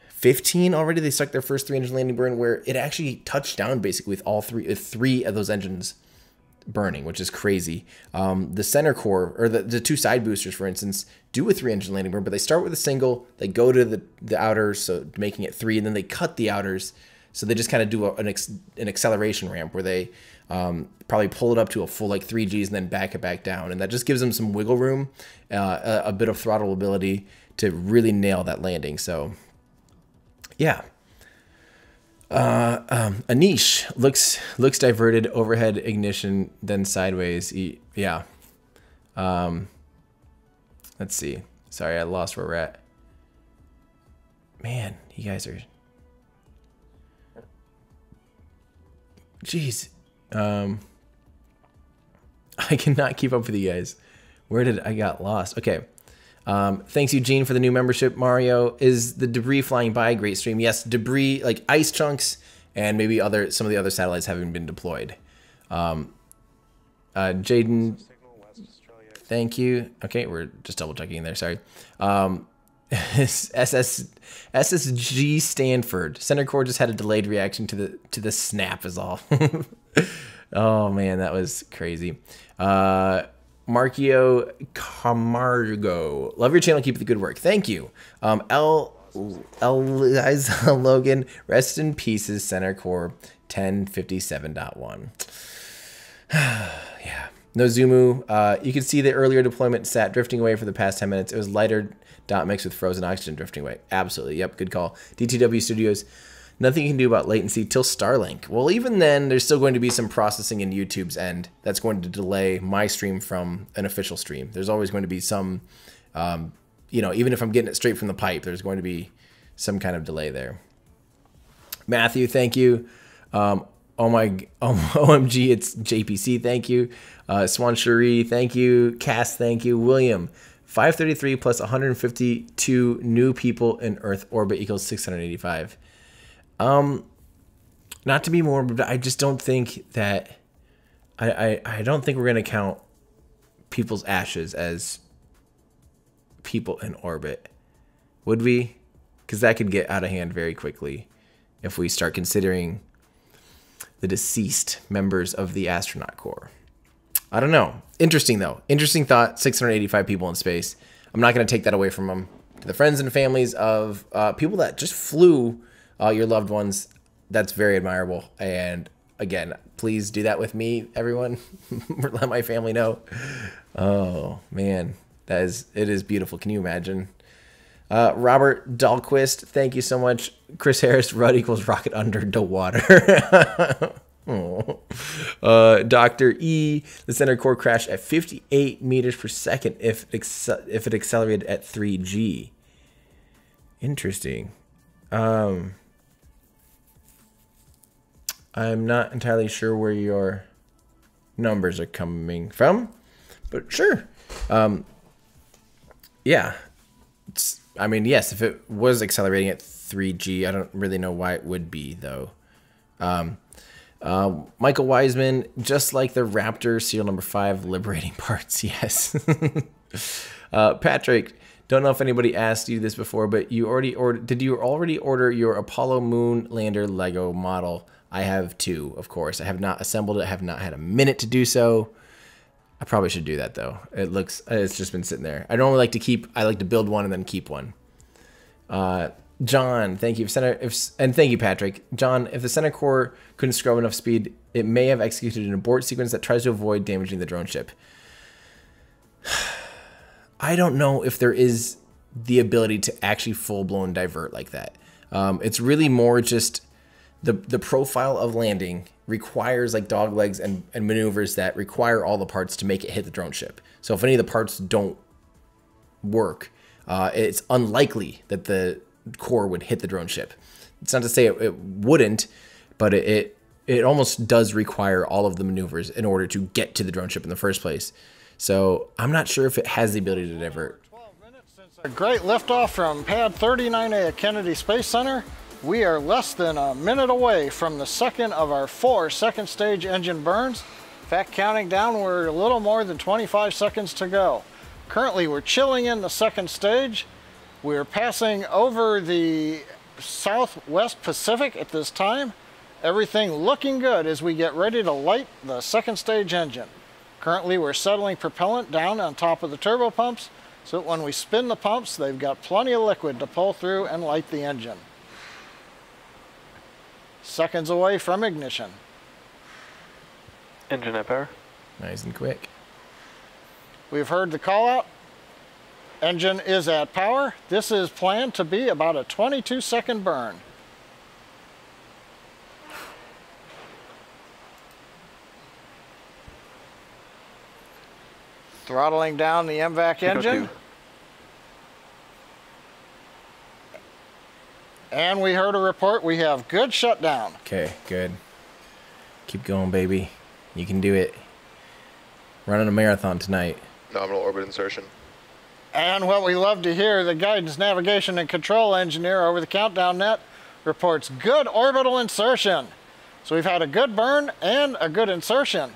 fifteen already. They stuck their first three engine landing burn where it actually touched down basically with all three, with three of those engines burning, which is crazy. Um, the center core or the, the two side boosters, for instance, do a three engine landing burn, but they start with a single, they go to the, the outers, so making it three, and then they cut the outers. So they just kind of do a, an, ex, an acceleration ramp where they um, probably pull it up to a full like three Gs and then back it back down. And that just gives them some wiggle room, uh, a, a bit of throttle ability to really nail that landing. So yeah. Uh, um, Anish looks, looks diverted overhead ignition, then sideways. Yeah. Um, let's see. Sorry, I lost where we're at. Man, you guys are... Jeez, um, I cannot keep up with you guys. Where did I got lost? Okay. Um, thanks, Eugene, for the new membership. Mario, is the debris flying by? Great stream. Yes, debris like ice chunks and maybe other some of the other satellites haven't been deployed. Um, uh, Jaden, thank you. Okay, we're just double checking there. Sorry. Um, S S S S G Stanford center core just had a delayed reaction to the to the snap is all. Oh man, that was crazy. uh Markio Camargo, love your channel, keep the good work. Thank you. um L Eliza Logan, rest in pieces center core ten fifty-seven point one. Yeah. Nozumu, uh, you can see the earlier deployment sat drifting away for the past ten minutes. It was lighter dot mixed with frozen oxygen drifting away. Absolutely. Yep. Good call. D T W Studios, nothing you can do about latency till Starlink. Well, even then, there's still going to be some processing in YouTube's end that's going to delay my stream from an official stream. There's always going to be some, um, you know, even if I'm getting it straight from the pipe, there's going to be some kind of delay there. Matthew, thank you. Um, Oh my, oh, O M G, it's J P C, thank you. Uh, Swan Cherie, thank you. Cass, thank you. William, five thirty-three plus one hundred fifty-two new people in Earth orbit equals six hundred eighty-five. Um, not to be morbid, but I just don't think that, I, I, I don't think we're going to count people's ashes as people in orbit. Would we? Because that could get out of hand very quickly if we start considering the deceased members of the astronaut corps. I don't know. Interesting though. Interesting thought. six hundred eighty-five people in space. I'm not going to take that away from them. To the friends and families of uh, people that just flew, uh, your loved ones, that's very admirable. And again, please do that with me, everyone. Let my family know. Oh man, that is, it is beautiful. Can you imagine? Uh, Robert Dahlquist, thank you so much. Chris Harris, Rudd equals rocket under the water. Oh. uh, Doctor E, the center core crashed at fifty-eight meters per second if it, if it accelerated at three G. Interesting. Um, I'm not entirely sure where your numbers are coming from. but sure. Um, yeah. It's, I mean, yes, if it was accelerating at three G, I don't really know why it would be, though. Um, uh, Michael Wiseman, just like the Raptor, serial number five, liberating parts, yes. uh, Patrick, don't know if anybody asked you this before, but you already ordered, did you already order your Apollo Moon Lander Lego model? I have two, of course. I have not assembled it. I have not had a minute to do so. I probably should do that, though. It looks, it's just been sitting there. I normally like to keep, I like to build one and then keep one. Uh, John, thank you. If center, if, and thank you, Patrick. John, if the center core couldn't scrub enough speed, it may have executed an abort sequence that tries to avoid damaging the drone ship. I don't know if there is the ability to actually full-blown divert like that. Um, it's really more just the, the profile of landing requires like dog legs and, and maneuvers that require all the parts to make it hit the drone ship. So if any of the parts don't work, uh, it's unlikely that the core would hit the drone ship. It's not to say it, it wouldn't, but it, it it almost does require all of the maneuvers in order to get to the drone ship in the first place. So I'm not sure if it has the ability to divert. A great liftoff from pad thirty-nine A at Kennedy Space Center. We are less than a minute away from the second of our four second stage engine burns. In fact, counting down, we're a little more than twenty-five seconds to go. Currently, we're chilling in the second stage. We're passing over the Southwest Pacific at this time. Everything looking good as we get ready to light the second stage engine. Currently, we're settling propellant down on top of the turbo pumps so that when we spin the pumps, they've got plenty of liquid to pull through and light the engine. Seconds away from ignition. Engine at power. Nice and quick. We've heard the call out. Engine is at power. This is planned to be about a twenty-two second burn. Throttling down the M VAC engine. And we heard a report, we have good shutdown. Okay, good. Keep going, baby. You can do it. Running a marathon tonight. Nominal orbit insertion. And what we love to hear, the guidance, navigation, and control engineer over the countdown net reports good orbital insertion. So we've had a good burn and a good insertion.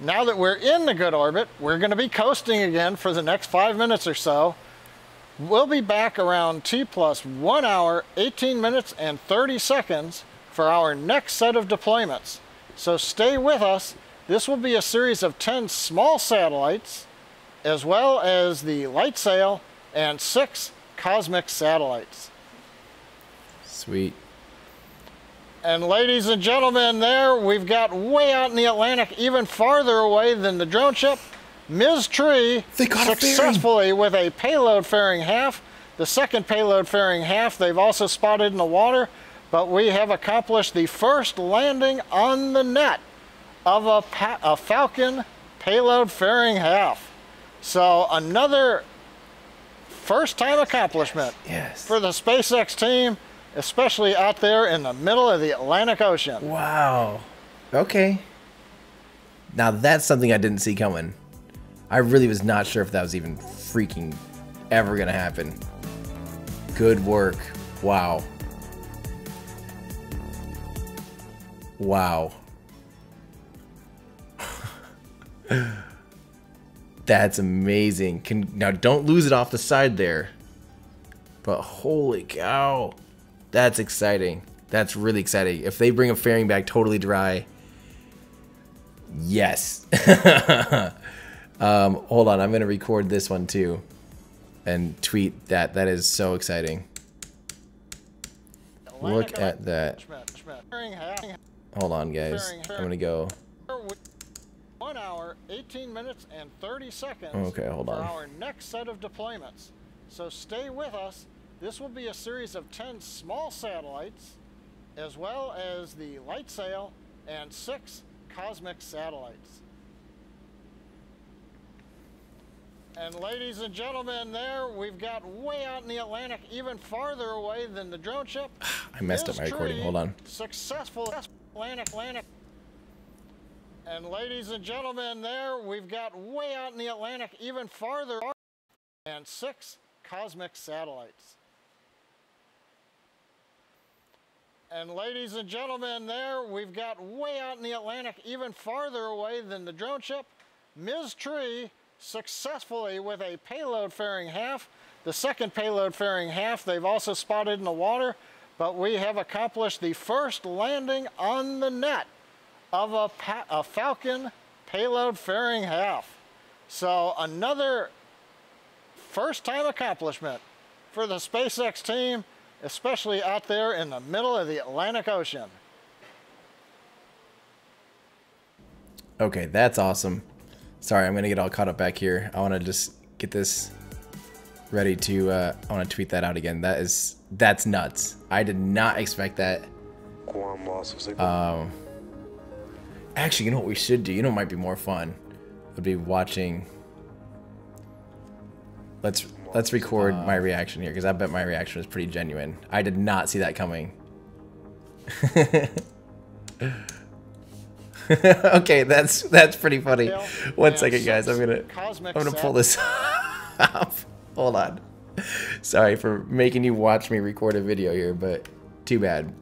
Now that we're in the good orbit, we're gonna be coasting again for the next five minutes or so. We'll be back around T plus one hour, eighteen minutes, and thirty seconds for our next set of deployments. So stay with us. This will be a series of ten small satellites, as well as the LightSail and six cosmic satellites. Sweet. And ladies and gentlemen, there we've got way out in the Atlantic, even farther away than the drone ship, Miz Tree successfully a with a payload fairing half. The second payload fairing half they've also spotted in the water, but we have accomplished the first landing on the net of a, pa a Falcon payload fairing half. So another first time accomplishment yes, yes. for the SpaceX team, especially out there in the middle of the Atlantic Ocean. Wow. Okay. Now that's something I didn't see coming. I really was not sure if that was even freaking ever gonna happen. Good work. Wow. Wow. That's amazing. Can, now don't lose it off the side there. But holy cow. That's exciting. That's really exciting. If they bring a fairing back totally dry, yes. Um, hold on, I'm gonna record this one too and tweet that. That is so exciting. Look at that. Hold on, guys. I'm gonna go. One hour, eighteen minutes, and thirty seconds. Okay, hold on. For our next set of deployments. So stay with us. This will be a series of ten small satellites, as well as the LightSail and six cosmic satellites. And ladies and gentlemen, there we've got way out in the Atlantic, even farther away than the drone ship. I messed up my recording. Hold on. Successful Atlantic, Atlantic. And ladies and gentlemen, there we've got way out in the Atlantic, even farther, and six cosmic satellites. And ladies and gentlemen, there we've got way out in the Atlantic, even farther away than the drone ship, Miz Tree, successfully with a payload fairing half. The second payload fairing half they've also spotted in the water, but we have accomplished the first landing on the net of a, pa a Falcon payload fairing half. So another first time accomplishment for the SpaceX team, especially out there in the middle of the Atlantic Ocean. Okay, that's awesome. Sorry, I'm gonna get all caught up back here. I wanna just get this ready to, uh, I wanna tweet that out again. That is, that's nuts. I did not expect that. Quantum loss of signal. Um, actually, you know what we should do? You know what might be more fun? Would be watching, let's, Let's record uh, my reaction here, because I bet my reaction is pretty genuine. I did not see that coming. Okay, that's that's pretty funny. One second, guys. I'm gonna I'm gonna pull this off. Hold on. Sorry for making you watch me record a video here, but too bad.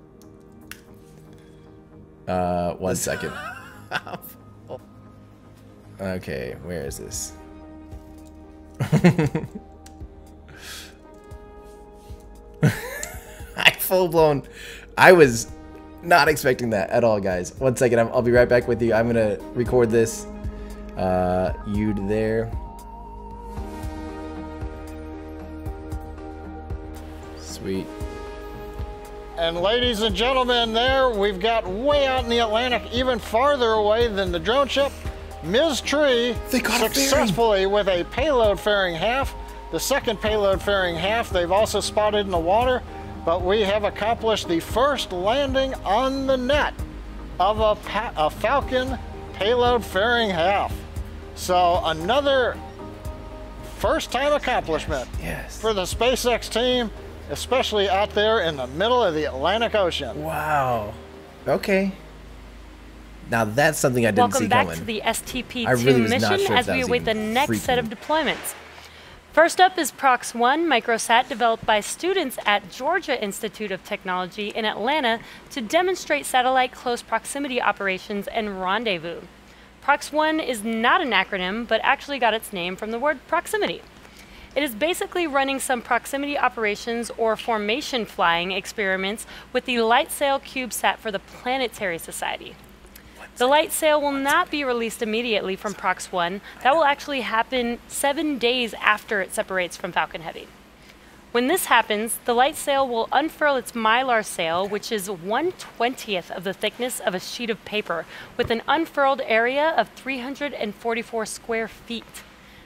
Uh, one second. Okay, where is this? I full blown. I was not expecting that at all, guys. One second, I'm, I'll be right back with you. I'm gonna record this. Uh, you'd there. Sweet. And ladies and gentlemen, there we've got way out in the Atlantic, even farther away than the drone ship, Miz Tree, successfully with a payload fairing half. The second payload fairing half they've also spotted in the water, but we have accomplished the first landing on the net of a, pa a Falcon payload fairing half. So another first time accomplishment yes. for the SpaceX team, especially out there in the middle of the Atlantic Ocean. Wow. Okay. Now that's something I didn't Welcome see coming. Welcome back to the S T P two really mission sure as we await the next freaking. set of deployments. First up is Prox one microsat developed by students at Georgia Institute of Technology in Atlanta to demonstrate satellite close proximity operations and rendezvous. Prox one is not an acronym, but actually got its name from the word proximity. It is basically running some proximity operations or formation flying experiments with the LightSail CubeSat for the Planetary Society. The LightSail will not be released immediately from Prox one. That will actually happen seven days after it separates from Falcon Heavy. When this happens, the LightSail will unfurl its mylar sail, which is one twentieth of the thickness of a sheet of paper, with an unfurled area of three hundred forty-four square feet.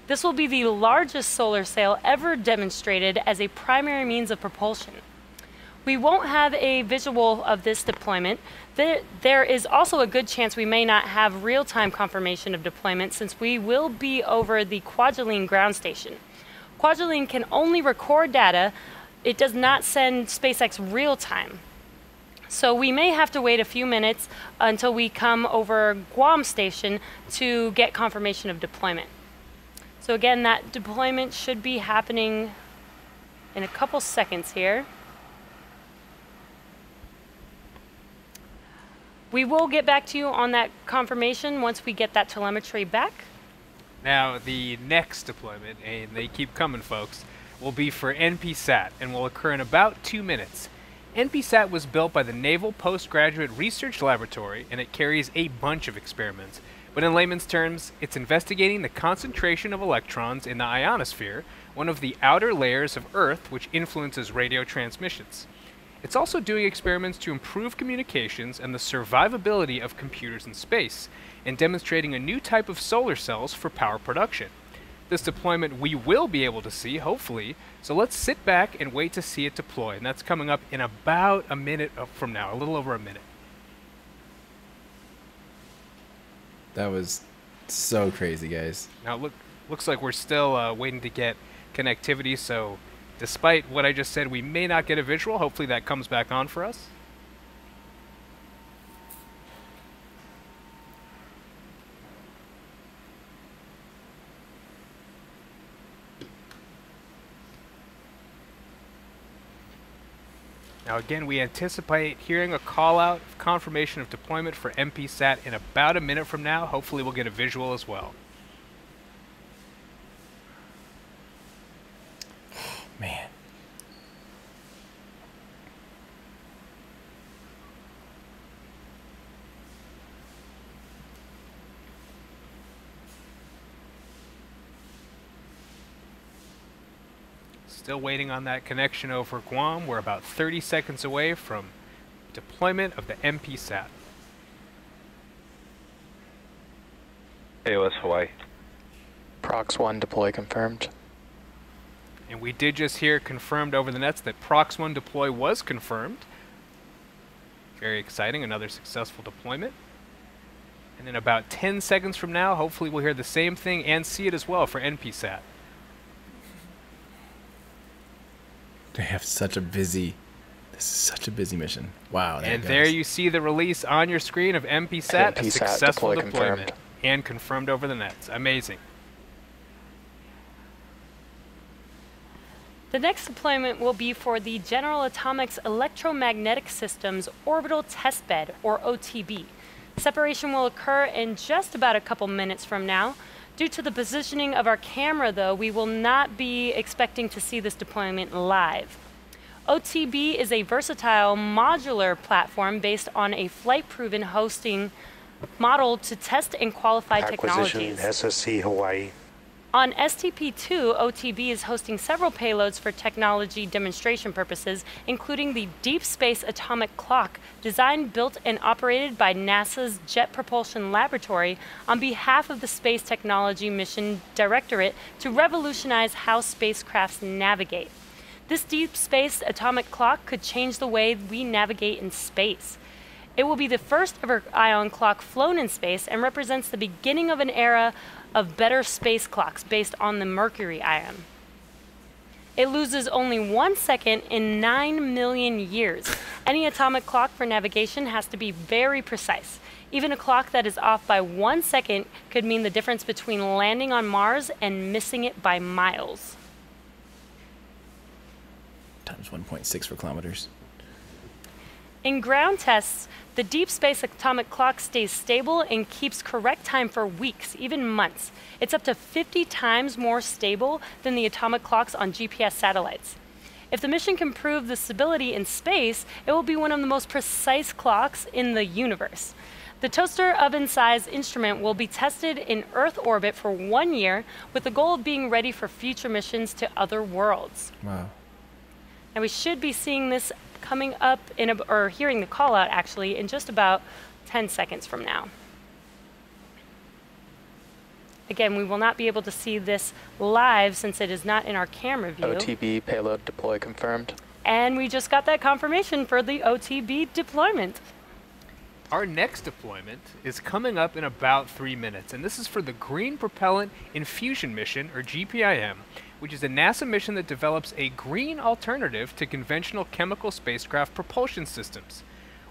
This will be the largest solar sail ever demonstrated as a primary means of propulsion. We won't have a visual of this deployment. There is also a good chance we may not have real-time confirmation of deployment since we will be over the Kwajalein ground station. Kwajalein can only record data. It does not send SpaceX real-time. So we may have to wait a few minutes until we come over Guam station to get confirmation of deployment. So again, that deployment should be happening in a couple seconds here. We will get back to you on that confirmation once we get that telemetry back. Now, the next deployment, and they keep coming, folks, will be for N P SAT and will occur in about two minutes. N P SAT was built by the Naval Postgraduate Research Laboratory, and it carries a bunch of experiments. But in layman's terms, it's investigating the concentration of electrons in the ionosphere, one of the outer layers of Earth which influences radio transmissions. It's also doing experiments to improve communications and the survivability of computers in space, and demonstrating a new type of solar cells for power production. This deployment we will be able to see, hopefully, so let's sit back and wait to see it deploy, and that's coming up in about a minute from now, a little over a minute. That was so crazy, guys. Now, look, looks like we're still uh, waiting to get connectivity, so despite what I just said, we may not get a visual. Hopefully that comes back on for us. Now again, we anticipate hearing a call out confirmation of deployment for N P SAT in about a minute from now. Hopefully we'll get a visual as well. Man. Still waiting on that connection over Guam. We're about thirty seconds away from deployment of the N P SAT. A O S Hawaii. Prox one deploy confirmed. And we did just hear confirmed over the nets that Prox one deploy was confirmed. Very exciting, another successful deployment. And in about ten seconds from now, hopefully we'll hear the same thing and see it as well for N P SAT. They have such a busy, this is such a busy mission. Wow. There and there you see the release on your screen of N P SAT, N P SAT a successful deploy deployment confirmed. And confirmed over the nets. Amazing. The next deployment will be for the General Atomics Electromagnetic Systems Orbital Testbed, or O T B. Separation will occur in just about a couple minutes from now. Due to the positioning of our camera, though, we will not be expecting to see this deployment live. O T B is a versatile modular platform based on a flight-proven hosting model to test and qualify technologies. Acquisition, S S C Hawaii. On S T P two, O T B is hosting several payloads for technology demonstration purposes, including the Deep Space Atomic Clock, designed, built, and operated by NASA's Jet Propulsion Laboratory on behalf of the Space Technology Mission Directorate to revolutionize how spacecrafts navigate. This Deep Space Atomic Clock could change the way we navigate in space. It will be the first ever ion clock flown in space and represents the beginning of an era of better space clocks based on the mercury ion. It loses only one second in nine million years. Any atomic clock for navigation has to be very precise. Even a clock that is off by one second could mean the difference between landing on Mars and missing it by miles. Times one point six for kilometers. In ground tests, the Deep Space Atomic Clock stays stable and keeps correct time for weeks, even months. It's up to fifty times more stable than the atomic clocks on G P S satellites. If the mission can prove the stability in space, it will be one of the most precise clocks in the universe. The toaster oven-sized instrument will be tested in Earth orbit for one year with the goal of being ready for future missions to other worlds. Wow. And we should be seeing this coming up in a, or hearing the call out actually in just about ten seconds from now. Again, we will not be able to see this live since it is not in our camera view. O T B payload deploy confirmed. And we just got that confirmation for the O T B deployment. Our next deployment is coming up in about three minutes, and this is for the Green Propellant Infusion Mission, or G P I M, which is a NASA mission that develops a green alternative to conventional chemical spacecraft propulsion systems.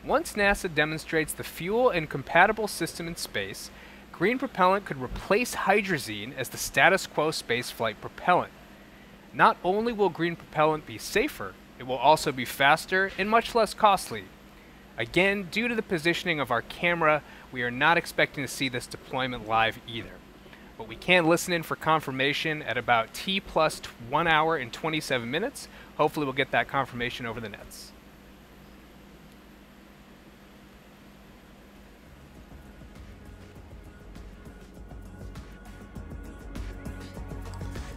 Once NASA demonstrates the fuel and compatible system in space, green propellant could replace hydrazine as the status quo spaceflight propellant. Not only will green propellant be safer, it will also be faster and much less costly. Again, due to the positioning of our camera, we are not expecting to see this deployment live either. But we can listen in for confirmation at about T plus one hour and twenty-seven minutes. Hopefully we'll get that confirmation over the nets.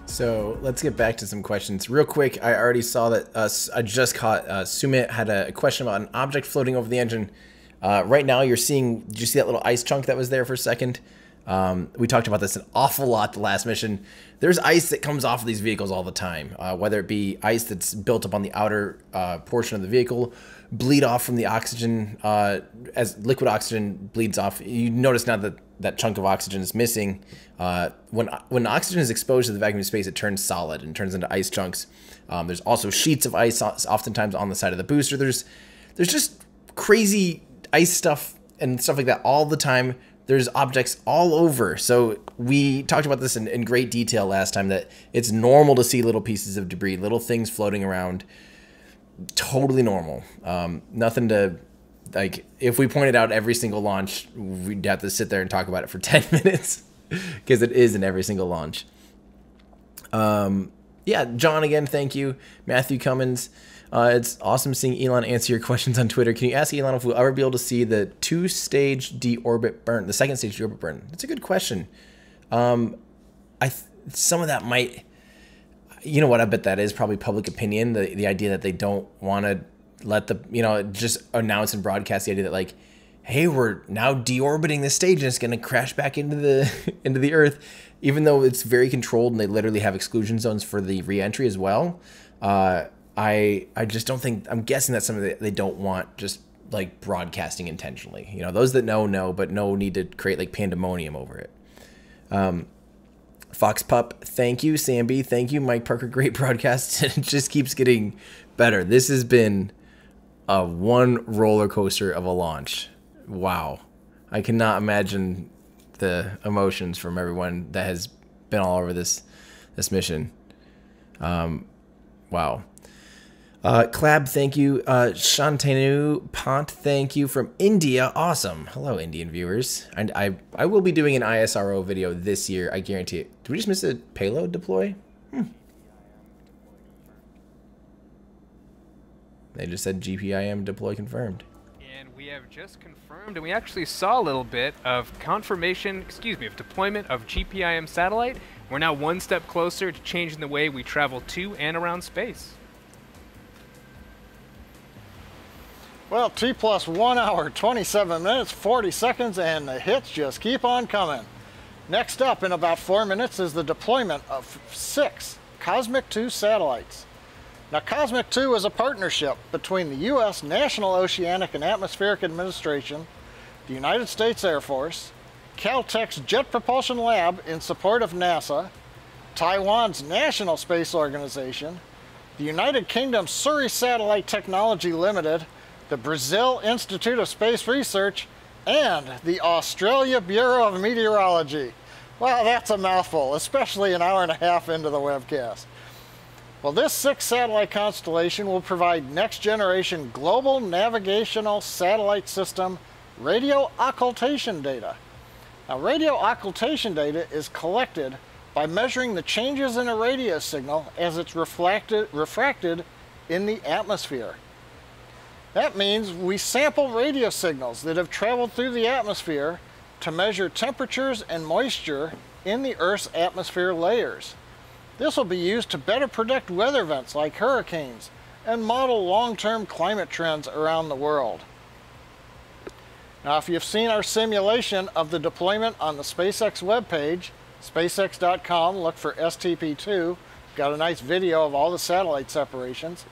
So let's get back to some questions real quick. I already saw that, uh, I just caught uh, Sumit had a question about an object floating over the engine. Uh, right now you're seeing, did you see that little ice chunk that was there for a second? Um, we talked about this an awful lot the last mission. There's ice that comes off of these vehicles all the time, uh, whether it be ice that's built up on the outer uh, portion of the vehicle, bleed off from the oxygen, uh, as liquid oxygen bleeds off. You notice now that that chunk of oxygen is missing. Uh, when, when oxygen is exposed to the vacuum of space, it turns solid and turns into ice chunks. Um, there's also sheets of ice oftentimes on the side of the booster. There's, there's just crazy ice stuff and stuff like that all the time. There's objects all over. So we talked about this in, in great detail last time, that it's normal to see little pieces of debris, little things floating around. totally normal. Um, nothing to, like, if we pointed out every single launch, we'd have to sit there and talk about it for ten minutes because it is in every single launch. Um, yeah, John, again, thank you. Matthew Cummins. Uh, it's awesome seeing Elon answer your questions on Twitter. Can you ask Elon if we'll ever be able to see the two-stage deorbit burn, the second stage deorbit burn? That's a good question. Um, I th some of that might, you know what, I bet that is probably public opinion. The, the idea that they don't want to let the, you know, just announce and broadcast the idea that like, hey, we're now deorbiting this stage and it's going to crash back into the into the Earth, even though it's very controlled and they literally have exclusion zones for the reentry as well. Uh, I I just don't think, I'm guessing that some of the, they don't want just like broadcasting intentionally. You know, those that know, know, but no need to create like pandemonium over it. Um, Fox Pup, thank you. Sam B, thank you. Mike Parker, great broadcast. It just keeps getting better. This has been a one roller coaster of a launch. Wow. I cannot imagine the emotions from everyone that has been all over this, this mission. Um, wow. Uh, Clab, thank you. Uh, Shantanu Pant, thank you from India. Awesome. Hello, Indian viewers. And I, I will be doing an I S R O video this year. I guarantee it. Did we just miss a payload deploy? Hmm. They just said G P I M deploy confirmed. And we have just confirmed, and we actually saw a little bit of confirmation, excuse me, of deployment of G P I M satellite. We're now one step closer to changing the way we travel to and around space. Well, T plus one hour, twenty-seven minutes, forty seconds, and the hits just keep on coming. Next up in about four minutes is the deployment of six Cosmic two satellites. Now, Cosmic two is a partnership between the U S National Oceanic and Atmospheric Administration, the United States Air Force, Caltech's Jet Propulsion Lab in support of NASA, Taiwan's National Space Organization, the United Kingdom's Surrey Satellite Technology Limited, the Brazil Institute of Space Research, and the Australia Bureau of Meteorology. Wow, that's a mouthful, especially an hour and a half into the webcast. Well, this six-satellite constellation will provide next-generation global navigational satellite system radio occultation data. Now, radio occultation data is collected by measuring the changes in a radio signal as it's reflected, refracted in the atmosphere. That means we sample radio signals that have traveled through the atmosphere to measure temperatures and moisture in the Earth's atmosphere layers. This will be used to better predict weather events like hurricanes and model long-term climate trends around the world. Now, if you've seen our simulation of the deployment on the SpaceX webpage, spacex dot com, look for S T P two, got a nice video of all the satellite separations.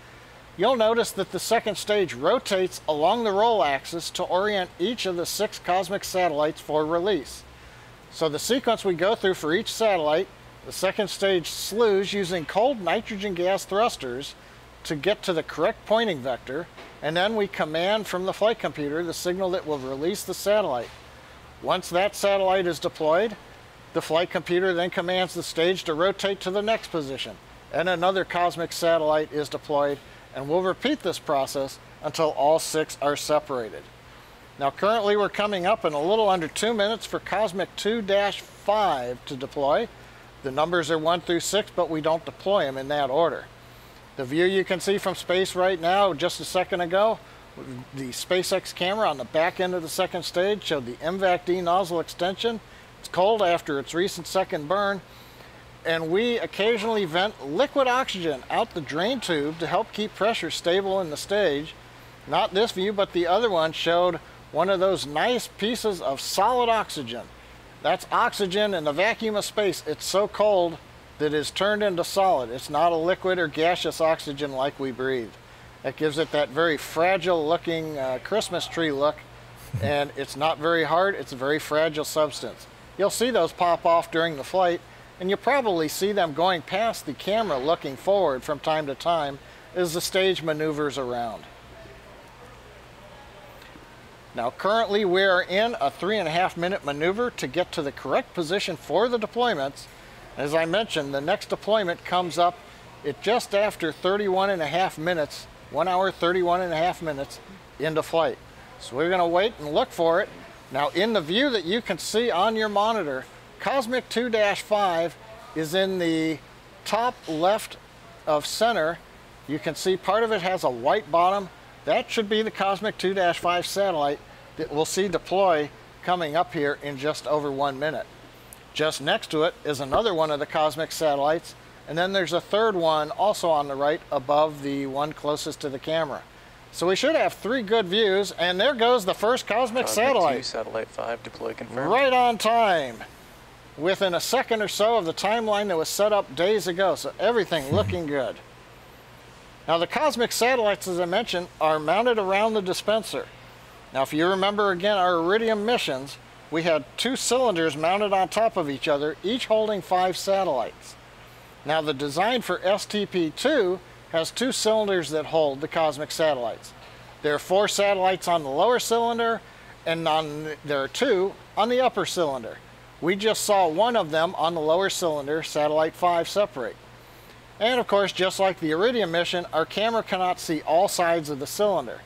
You'll notice that the second stage rotates along the roll axis to orient each of the six cosmic satellites for release. So the sequence we go through for each satellite, the second stage slews using cold nitrogen gas thrusters to get to the correct pointing vector, and then we command from the flight computer the signal that will release the satellite. Once that satellite is deployed, the flight computer then commands the stage to rotate to the next position, and another cosmic satellite is deployed, and we'll repeat this process until all six are separated. Now, currently we're coming up in a little under two minutes for Cosmic two dash five to deploy. The numbers are one through six, but we don't deploy them in that order. The view you can see from space right now, just a second ago, the SpaceX camera on the back end of the second stage showed the M VAC D nozzle extension. It's cold after its recent second burn. And we occasionally vent liquid oxygen out the drain tube to help keep pressure stable in the stage. Not this view, but the other one showed one of those nice pieces of solid oxygen. That's oxygen in the vacuum of space. It's so cold that it's turned into solid. It's not a liquid or gaseous oxygen like we breathe. That gives it that very fragile looking uh, Christmas tree look, and it's not very hard. It's a very fragile substance. You'll see those pop off during the flight, and you'll probably see them going past the camera looking forward from time to time as the stage maneuvers around. Now, currently we are in a three and a half minute maneuver to get to the correct position for the deployments. As I mentioned, the next deployment comes up at just after thirty-one and a half minutes one hour, thirty-one and a half minutes into flight. So we're gonna wait and look for it. Now in the view that you can see on your monitor, Cosmic two dash five is in the top left of center. You can see part of it has a white bottom. That should be the Cosmic two dash five satellite that we'll see deploy coming up here in just over one minute. Just next to it is another one of the Cosmic satellites, and then there's a third one also on the right above the one closest to the camera. So we should have three good views, and there goes the first Cosmic, Cosmic satellite. satellite five deploy confirmed. Right on time, within a second or so of the timeline that was set up days ago, so everything looking good. Now the Cosmic satellites, as I mentioned, are mounted around the dispenser. Now if you remember again our Iridium missions, we had two cylinders mounted on top of each other, each holding five satellites. Now the design for S T P two has two cylinders that hold the Cosmic satellites. There are four satellites on the lower cylinder, and on, there are two on the upper cylinder. We just saw one of them on the lower cylinder, satellite five, separate. And of course, just like the Iridium mission, our camera cannot see all sides of the cylinder.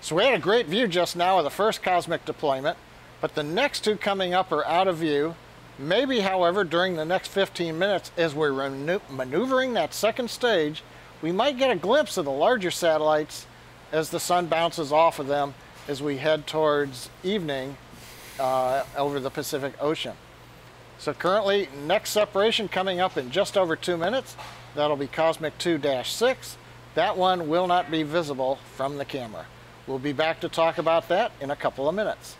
So we had a great view just now of the first Cosmic deployment, but the next two coming up are out of view. Maybe, however, during the next fifteen minutes, as we're maneuvering that second stage, we might get a glimpse of the larger satellites as the sun bounces off of them as we head towards evening uh, over the Pacific Ocean. So currently, next separation coming up in just over two minutes. That'll be Cosmic two dash six. That one will not be visible from the camera. We'll be back to talk about that in a couple of minutes.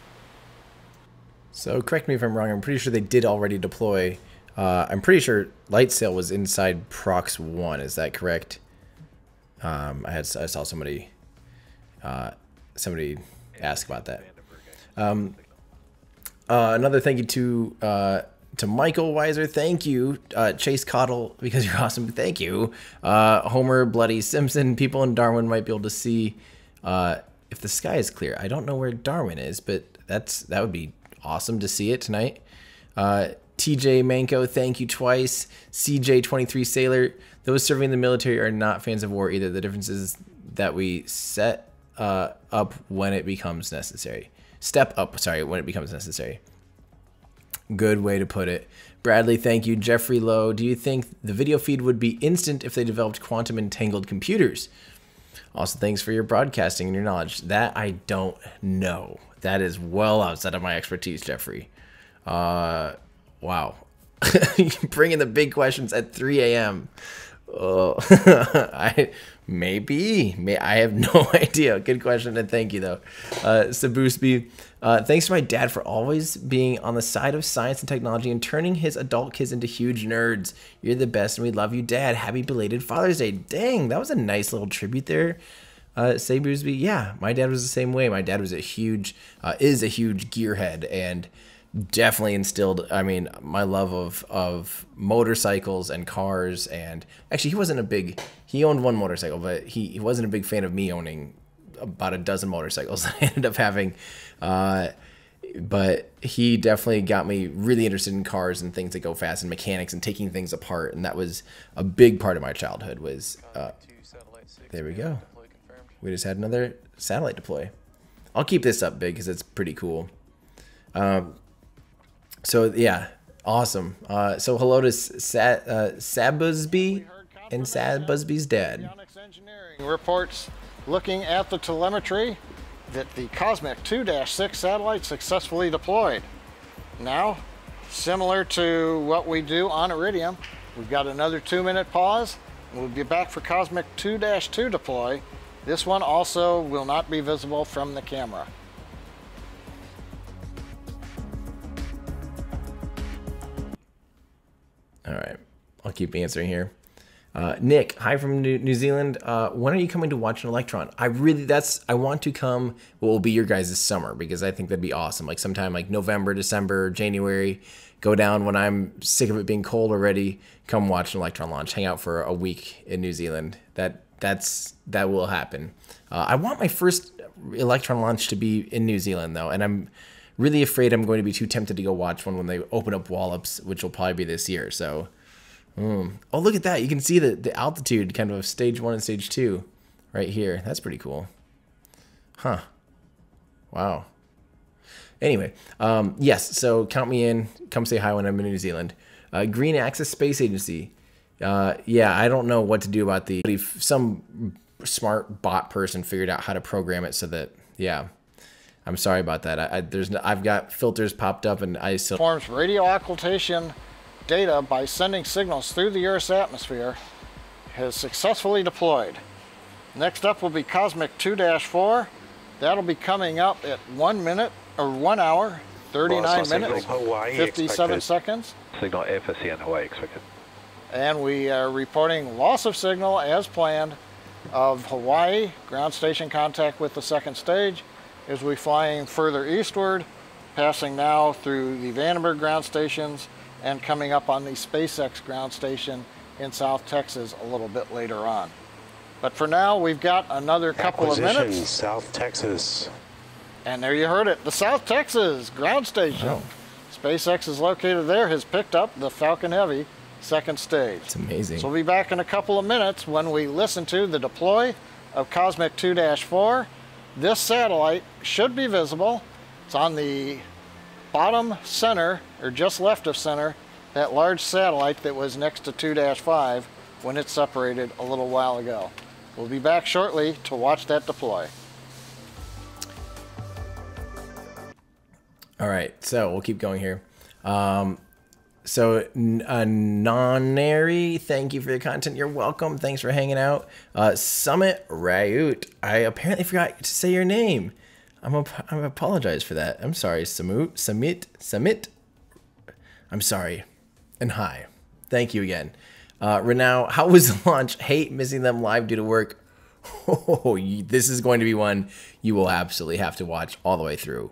So correct me if I'm wrong, I'm pretty sure they did already deploy. Uh, I'm pretty sure LightSail was inside Prox one, is that correct? Um, I, had, I saw somebody uh, somebody ask about that. Um, uh, another thank you to uh, to Michael Weiser, thank you. Uh, Chase Cottle, because you're awesome, thank you. Uh, Homer Bloody Simpson, people in Darwin might be able to see uh, if the sky is clear. I don't know where Darwin is, but that's that would be awesome to see it tonight. Uh, T J Manko, thank you twice. C J twenty-three Sailor, those serving in the military are not fans of war either. The difference is that we set uh, up when it becomes necessary. Step up, sorry, when it becomes necessary. Good way to put it. Bradley, thank you. Jeffrey Lowe, do you think the video feed would be instant if they developed quantum entangled computers? Also, thanks for your broadcasting and your knowledge. That I don't know. That is well outside of my expertise, Jeffrey. Uh, wow. Bringing the big questions at three A M Oh, I maybe. May, I have no idea. Good question, and thank you, though. Uh, Sabusby, uh, thanks to my dad for always being on the side of science and technology and turning his adult kids into huge nerds. You're the best, and we love you, Dad. Happy belated Father's Day. Dang, that was a nice little tribute there. Uh, say Boosby, yeah, my dad was the same way. My dad was a huge, uh, is a huge gearhead, and definitely instilled, I mean, my love of, of motorcycles and cars. And actually, he wasn't a big, he owned one motorcycle, but he, he wasn't a big fan of me owning about a dozen motorcycles that I ended up having. Uh, but he definitely got me really interested in cars and things that go fast and mechanics and taking things apart. And that was a big part of my childhood was, uh, there we go. We just had another satellite deploy. I'll keep this up big because it's pretty cool. Um, so yeah, awesome. Uh, so hello to Sa uh, Sabusby and Sabusby's dad. Reports looking at the telemetry that the Cosmic two dash six satellite successfully deployed. Now, similar to what we do on Iridium, we've got another two minute pause and we'll be back for Cosmic two dash two deploy. This one also will not be visible from the camera. All right, I'll keep answering here. Uh, Nick, hi from New, New Zealand. Uh, when are you coming to watch an Electron? I really, that's, I want to come, what will be your guys' this summer, because I think that'd be awesome. Like sometime like November, December, January, go down when I'm sick of it being cold already, come watch an Electron launch, hang out for a week in New Zealand. That That's that will happen. Uh, I want my first Electron launch to be in New Zealand though, and I'm really afraid I'm going to be too tempted to go watch one when they open up Wallops, which will probably be this year. So, mm. Oh look at that! You can see the the altitude kind of stage one and stage two right here. That's pretty cool. Huh. Wow. Anyway, um, yes, so count me in. Come say hi when I'm in New Zealand. Uh, Green Access Space Agency. Uh, yeah, I don't know what to do about the... If some smart bot person figured out how to program it so that... Yeah, I'm sorry about that. I, I, there's no, I've got filters popped up and I still... ...forms radio occultation data by sending signals through the Earth's atmosphere has successfully deployed. Next up will be Cosmic two dash four. That'll be coming up at one minute, or one hour, thirty-nine minutes, fifty-seven seconds. Signal F S C and Hawaii expected. And we are reporting loss of signal as planned of Hawaii. Ground station contact with the second stage as we flying further eastward, passing now through the Vandenberg ground stations and coming up on the SpaceX ground station in South Texas a little bit later on. But for now, we've got another couple of minutes. South Texas. And there you heard it, the South Texas ground station. Oh. SpaceX is located there, has picked up the Falcon Heavy second stage. It's amazing. So we'll be back in a couple of minutes when we listen to the deploy of Cosmic two dash four. This satellite should be visible. It's on the bottom center, or just left of center, that large satellite that was next to two dash five when it separated a little while ago. We'll be back shortly to watch that deploy. All right, so we'll keep going here. Um, so uh, Nonary, thank you for your content. You're welcome. Thanks for hanging out. Uh, Summit Rayut, I apparently forgot to say your name. I'm a, I apologize for that. I'm sorry, Samut, Summit, Summit. I'm sorry. And hi, thank you again. Uh, Renau, how was the launch? Hate missing them live due to work. Oh, you, this is going to be one you will absolutely have to watch all the way through.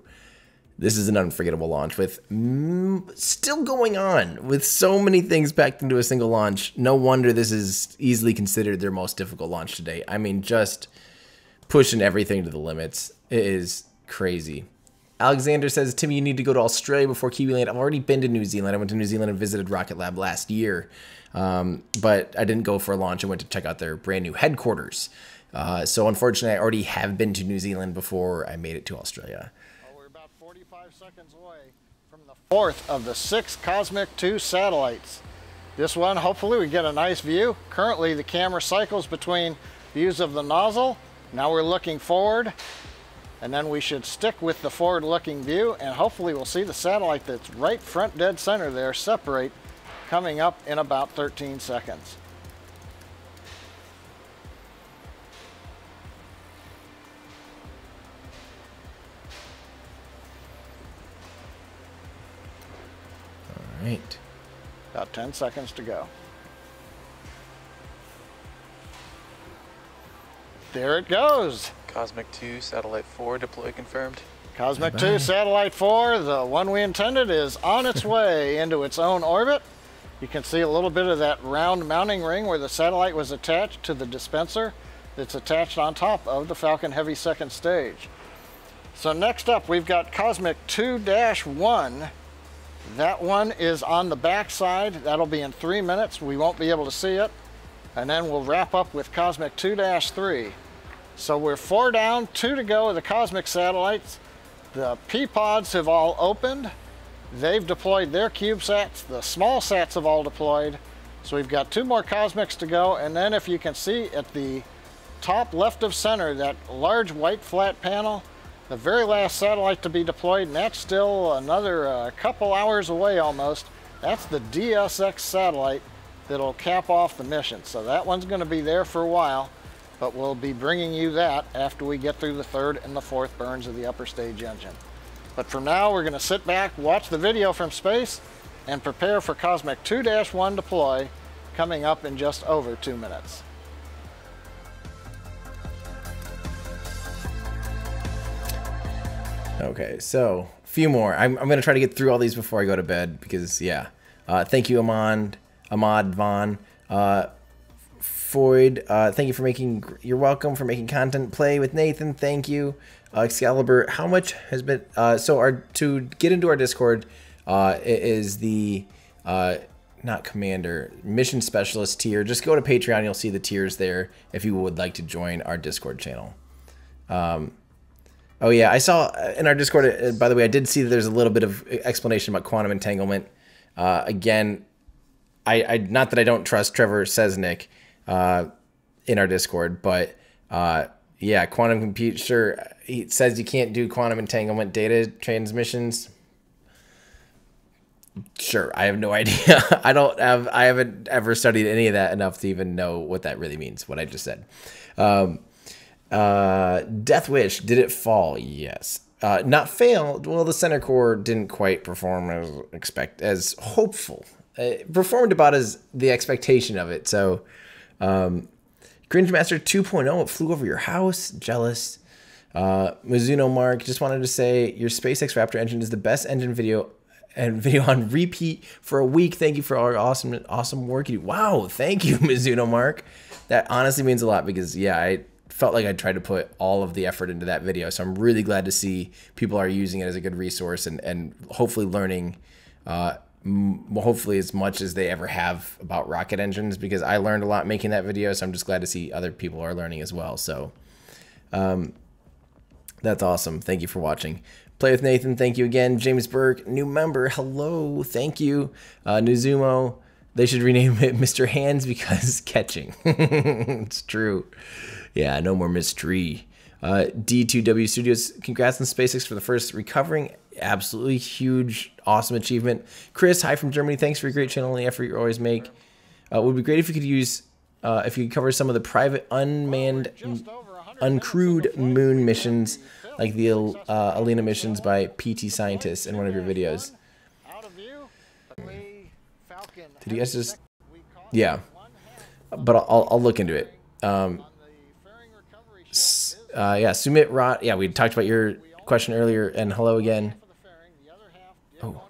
This is an unforgettable launch with mm, still going on with so many things packed into a single launch. No wonder this is easily considered their most difficult launch to date. I mean, just pushing everything to the limits. It is crazy. Alexander says, Tim, you need to go to Australia before Kiwiland. I've already been to New Zealand. I went to New Zealand and visited Rocket Lab last year, um, but I didn't go for a launch. I went to check out their brand new headquarters. Uh, so unfortunately, I already have been to New Zealand before I made it to Australia. Seconds away from the fourth of the six Cosmic two satellites. This one, hopefully we get a nice view. Currently the camera cycles between views of the nozzle. Now we're looking forward, and then we should stick with the forward looking view, and hopefully we'll see the satellite that's right front dead center there separate, coming up in about thirteen seconds. Right. About ten seconds to go. There it goes. Cosmic two, Satellite four, deploy confirmed. Cosmic Bye-bye. two, Satellite four, the one we intended, is on its way into its own orbit. You can see a little bit of that round mounting ring where the satellite was attached to the dispenser that's attached on top of the Falcon Heavy second stage. So next up, we've got Cosmic two dash one. That one is on the back side. That'll be in three minutes. We won't be able to see it. And then we'll wrap up with Cosmic two dash three. So we're four down, two to go of the Cosmic satellites. The P pods have all opened. They've deployed their CubeSats. The small sats have all deployed. So we've got two more Cosmics to go. And then if you can see at the top left of center, that large white flat panel, the very last satellite to be deployed, and that's still another uh, couple hours away almost. That's the D S X satellite that'll cap off the mission. So that one's going to be there for a while, but we'll be bringing you that after we get through the third and the fourth burns of the upper stage engine. But for now, we're going to sit back, watch the video from space, and prepare for Cosmic two dash one deploy, coming up in just over two minutes. Okay, so a few more. I'm, I'm going to try to get through all these before I go to bed because, yeah. Uh, thank you, Amand, Ahmad Vaughn. Uh, Foyd, uh, thank you for making, you're welcome for making content. Play with Nathan, thank you. Uh, Excalibur, how much has been, uh, so our, to get into our Discord uh, is the, uh, not commander, mission specialist tier. Just go to Patreon. You'll see the tiers there if you would like to join our Discord channel. Um, oh, yeah. I saw in our Discord, by the way, I did see that there's a little bit of explanation about quantum entanglement. Uh, again, I, I not that I don't trust Trevor Sesnick uh, in our Discord, but uh, yeah, quantum computer, he says you can't do quantum entanglement data transmissions. Sure, I have no idea. I don't have, I haven't ever studied any of that enough to even know what that really means, what I just said. Um, uh, Death Wish, did it fall? Yes. Uh, not fail? Well, the center core didn't quite perform as expect, as hopeful. It performed about as the expectation of it. So, um, Gringe Master two point oh, it flew over your house. Jealous. Uh, Mizuno Mark, just wanted to say your SpaceX Raptor engine is the best engine video and video on repeat for a week. Thank you for all your awesome, awesome work you do. Wow, thank you, Mizuno Mark. That honestly means a lot because, yeah, I felt like I tried to put all of the effort into that video. So I'm really glad to see people are using it as a good resource and, and hopefully learning, uh, m hopefully as much as they ever have about rocket engines, because I learned a lot making that video. So I'm just glad to see other people are learning as well. So um, that's awesome. Thank you for watching. Play with Nathan, thank you again. James Burke, new member, hello, thank you. Uh, Nuzumo, they should rename it Mister Hands because catching. It's true. Yeah, no more Miz Tree. Uh, D two W Studios, congrats on SpaceX for the first recovering. Absolutely huge, awesome achievement. Chris, hi from Germany, thanks for your great channel and the effort you always make. Uh, it would be great if you could use, uh, if you could cover some of the private unmanned, uncrewed moon missions, like the uh, Alina missions by P T Scientists in one of your videos. Did you guys just... Yeah. But I'll, I'll look into it. Um, uh, yeah, Sumit Rot... Yeah, we talked about your question earlier, and hello again. Oh.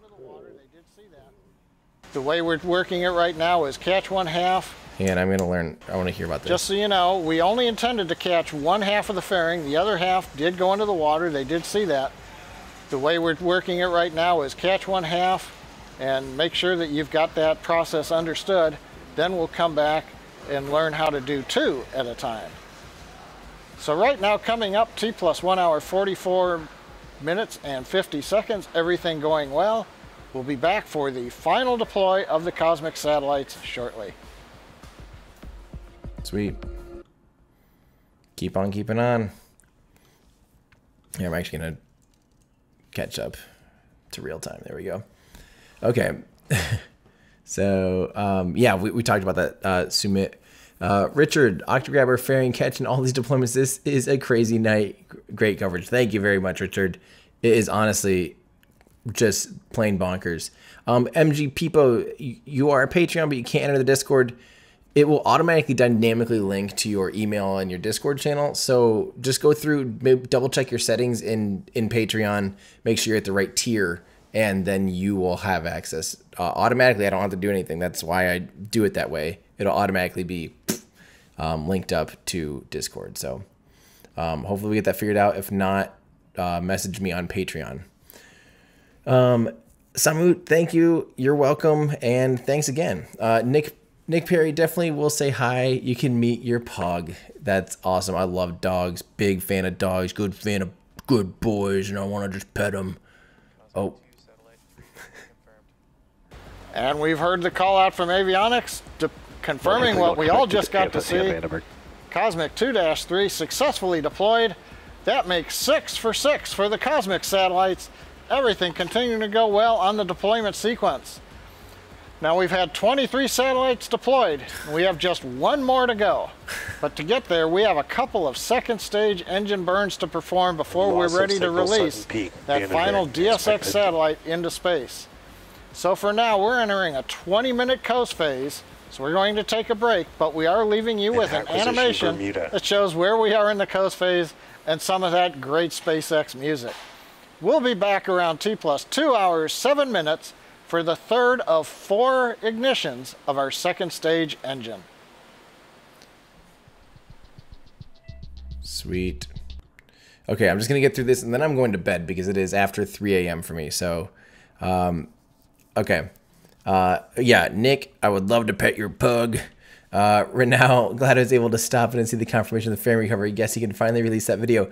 The way we're working it right now is catch one half. And I'm going to learn, I want to hear about this. Just so you know, we only intended to catch one half of the fairing. The other half did go into the water. They did see that. The way we're working it right now is catch one half and make sure that you've got that process understood. Then we'll come back and learn how to do two at a time. So right now, coming up, T plus one hour, forty-four minutes and fifty seconds, everything going well. We'll be back for the final deploy of the cosmic satellites shortly. Sweet. Keep on keeping on. Here, I'm actually going to catch up to real time. There we go. Okay. So, um, yeah, we, we talked about that, uh, Sumit. Uh, Richard, Octagrabber, fairing catch, and all these deployments. This is a crazy night. Great coverage. Thank you very much, Richard. It is honestly just plain bonkers. Um, M G Peepo, you, you are a Patreon, but you can't enter the Discord. It will automatically dynamically link to your email and your Discord channel. So just go through, double check your settings in, in Patreon, make sure you're at the right tier, and then you will have access uh, automatically. I don't have to do anything. That's why I do it that way. It'll automatically be um, linked up to Discord. So um, hopefully we get that figured out. If not, uh, message me on Patreon. Um, Samut, thank you. You're welcome. And thanks again. Uh, Nick Nick Perry, definitely will say hi. You can meet your pug. That's awesome. I love dogs. Big fan of dogs. Good fan of good boys, and I want to just pet them. Oh. And we've heard the call out from avionics to confirming what we all just got to see. Cosmic two dash three successfully deployed. That makes six for six for the cosmic satellites. Everything continuing to go well on the deployment sequence. Now we've had twenty-three satellites deployed. We have just one more to go. But to get there, we have a couple of second stage engine burns to perform before we're ready to release that final D S X satellite into space. So for now, we're entering a twenty minute coast phase. So we're going to take a break, but we are leaving you with an animation that shows where we are in the coast phase and some of that great SpaceX music. We'll be back around T plus two hours, seven minutes, for the third of four ignitions of our second stage engine. Sweet. Okay, I'm just gonna get through this and then I'm going to bed because it is after three A M for me. So, um, okay. Uh, yeah, Nick, I would love to pet your pug. Uh, Renau, glad I was able to stop in and see the confirmation of the fan recovery. Guess he can finally release that video.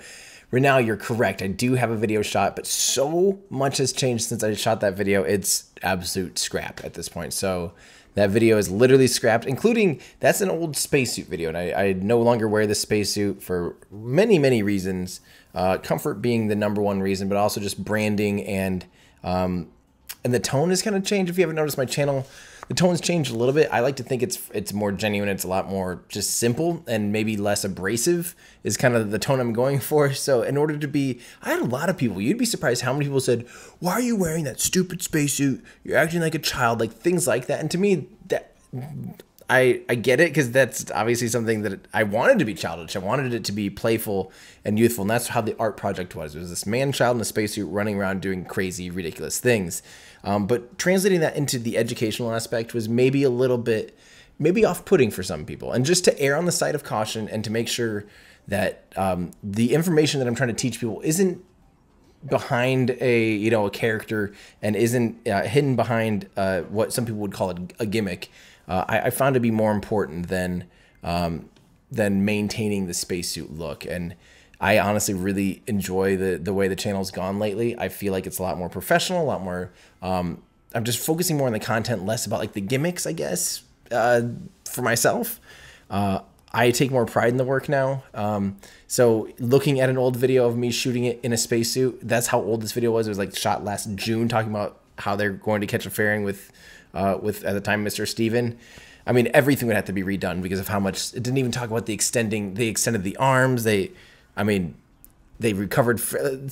Renau, you're correct. I do have a video shot, but so much has changed since I shot that video. It's absolute scrap at this point. So that video is literally scrapped, including that's an old spacesuit video. And I, I no longer wear this spacesuit for many, many reasons. Uh, comfort being the number one reason, but also just branding and um, and the tone has kind of changed. If you haven't noticed my channel, the tone's changed a little bit. I like to think it's it's more genuine. It's a lot more just simple and maybe less abrasive is kind of the tone I'm going for. So in order to be, I had a lot of people, you'd be surprised how many people said, why are you wearing that stupid spacesuit? You're acting like a child, like things like that. And to me, that I, I get it, because that's obviously something that I wanted to be childish. I wanted it to be playful and youthful. And that's how the art project was. It was this man child in a spacesuit running around doing crazy, ridiculous things. Um, but translating that into the educational aspect was maybe a little bit, maybe off-putting for some people. And just to err on the side of caution and to make sure that um, the information that I'm trying to teach people isn't behind a, you know, a character and isn't uh, hidden behind uh, what some people would call a, a gimmick. Uh, I, I found to be more important than um, than maintaining the spacesuit look, and I honestly really enjoy the the way the channel's gone lately. I feel like it's a lot more professional, a lot more. Um, I'm just focusing more on the content, less about like the gimmicks, I guess. Uh, for myself, uh, I take more pride in the work now. Um, so looking at an old video of me shooting it in a spacesuit, that's how old this video was. It was like shot last June, talking about how they're going to catch a fairing with. Uh, with, at the time, Mister Steven. I mean, everything would have to be redone because of how much, it didn't even talk about the extending, they extended the arms, they, I mean, they recovered,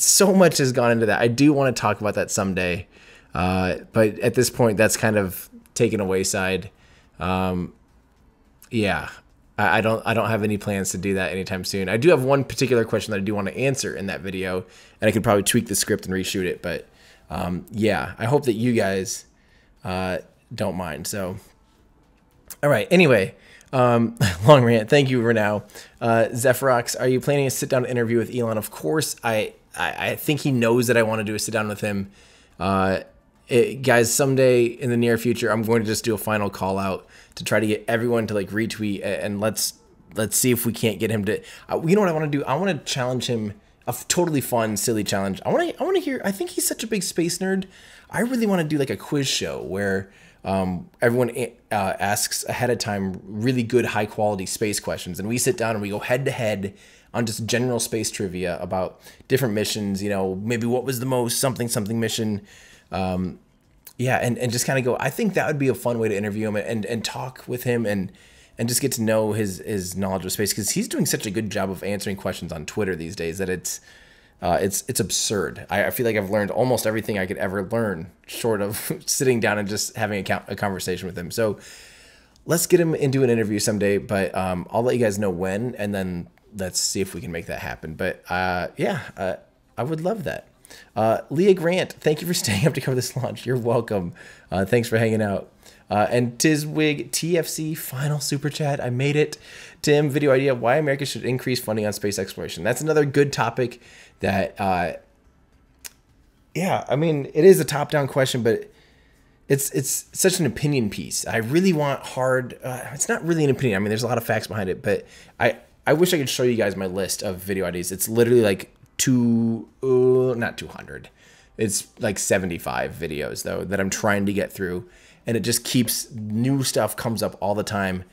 so much has gone into that. I do want to talk about that someday, uh, but at this point, that's kind of taken away side. Um, yeah, I, I don't, I don't have any plans to do that anytime soon. I do have one particular question that I do want to answer in that video, and I could probably tweak the script and reshoot it, but um, yeah, I hope that you guys Uh, don't mind. So, all right. Anyway, um, long rant. Thank you, Renau. Uh, Zephyrox, are you planning a sit-down interview with Elon? Of course, I, I, I think he knows that I want to do a sit-down with him. Uh, it, guys, someday in the near future, I'm going to just do a final call-out to try to get everyone to, like, retweet, and let's let's see if we can't get him to... Uh, you know what I want to do? I want to challenge him, a totally fun, silly challenge. I want to I want to hear... I think he's such a big space nerd. I really want to do like a quiz show where um, everyone uh, asks ahead of time really good high quality space questions, and we sit down and we go head to head on just general space trivia about different missions, you know, maybe what was the most something something mission. Um, yeah, and, and just kind of go, I think that would be a fun way to interview him and, and talk with him and and just get to know his, his knowledge of space, because he's doing such a good job of answering questions on Twitter these days that it's... Uh, it's it's absurd. I, I feel like I've learned almost everything I could ever learn, short of sitting down and just having a, a conversation with him. So let's get him into an interview someday, but um, I'll let you guys know when, and then let's see if we can make that happen. But uh, yeah, uh, I would love that. Uh, Leah Grant, thank you for staying up to cover this launch. You're welcome. Uh, thanks for hanging out. Uh, and Tizwig T F C, final super chat. I made it. Tim, video idea, why America should increase funding on space exploration. That's another good topic that, uh, yeah, I mean, it is a top-down question, but it's it's such an opinion piece. I really want hard, uh, it's not really an opinion. I mean, there's a lot of facts behind it, but I, I wish I could show you guys my list of video ideas. It's literally like two, uh, not two hundred. It's like seventy-five videos, though, that I'm trying to get through. And it just keeps, new stuff comes up all the time.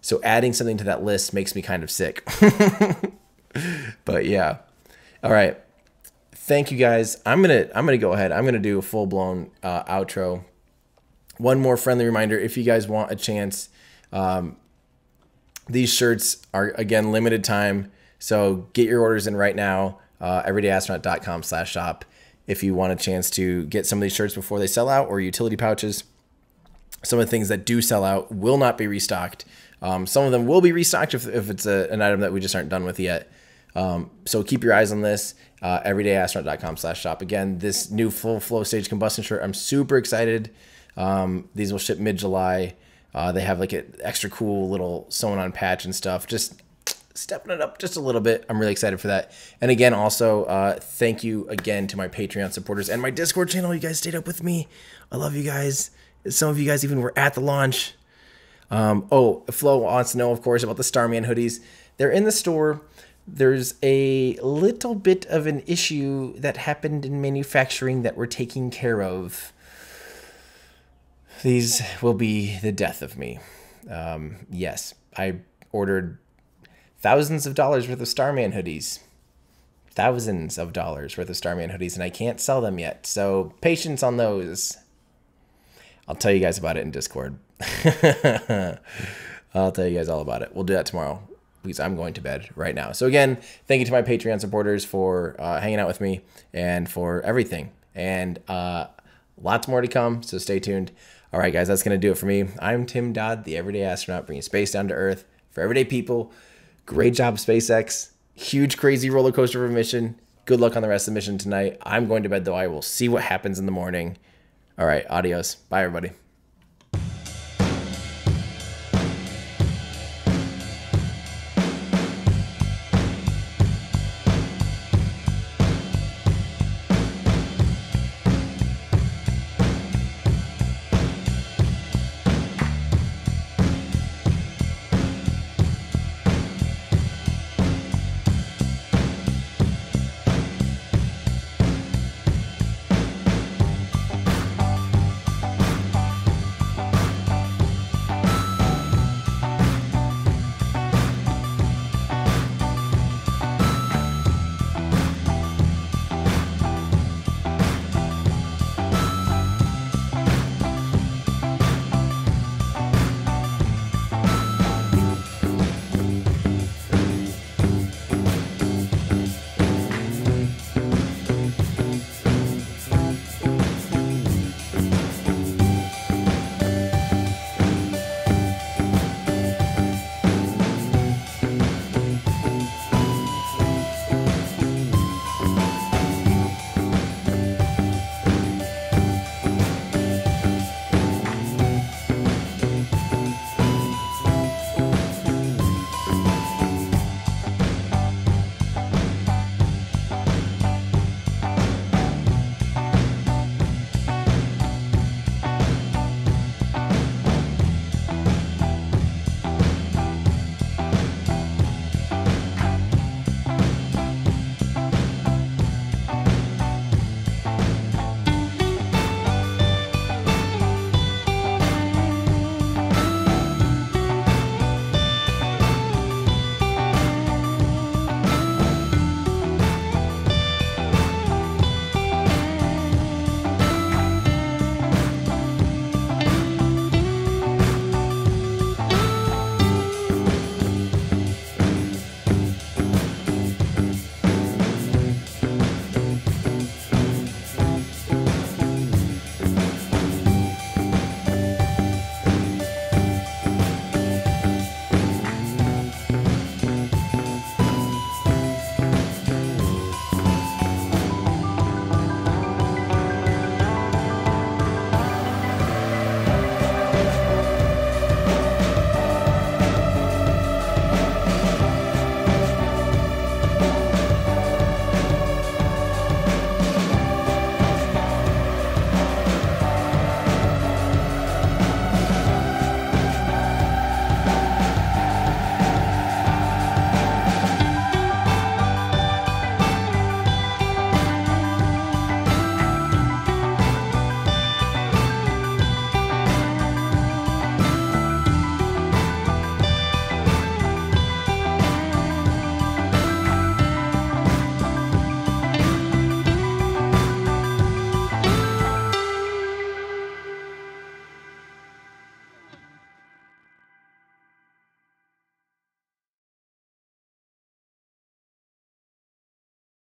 So adding something to that list makes me kind of sick. But yeah. All right. Thank you guys. I'm going to I'm gonna go ahead. I'm going to do a full-blown uh, outro. One more friendly reminder, if you guys want a chance, um, these shirts are, again, limited time. So get your orders in right now, uh, everydayastronaut.com slash shop. If you want a chance to get some of these shirts before they sell out, or utility pouches. Some of the things that do sell out will not be restocked. Um, some of them will be restocked if, if it's a, an item that we just aren't done with yet. Um, so keep your eyes on this, uh, everydayastronaut.com slash shop. Again, this new full flow stage combustion shirt, I'm super excited. Um, these will ship mid-July. Uh, they have like an extra cool little sewn on patch and stuff. Just stepping it up just a little bit. I'm really excited for that. And again, also, uh, thank you again to my Patreon supporters and my Discord channel. You guys stayed up with me. I love you guys. Some of you guys even were at the launch. Um, oh, Flo wants to know, of course, about the Starman hoodies. They're in the store. There's a little bit of an issue that happened in manufacturing that we're taking care of. These will be the death of me. Um, yes, I ordered thousands of dollars worth of Starman hoodies. Thousands of dollars worth of Starman hoodies, and I can't sell them yet. So patience on those. I'll tell you guys about it in Discord. I'll tell you guys all about it. We'll do that tomorrow. Because I'm going to bed right now. So again, thank you to my Patreon supporters for uh, hanging out with me and for everything. And uh, lots more to come, so stay tuned. All right, guys, that's going to do it for me. I'm Tim Dodd, the everyday astronaut, bringing space down to Earth for everyday people. Great job, SpaceX. Huge, crazy roller coaster of a mission. Good luck on the rest of the mission tonight. I'm going to bed, though. I will see what happens in the morning. All right, adios. Bye, everybody.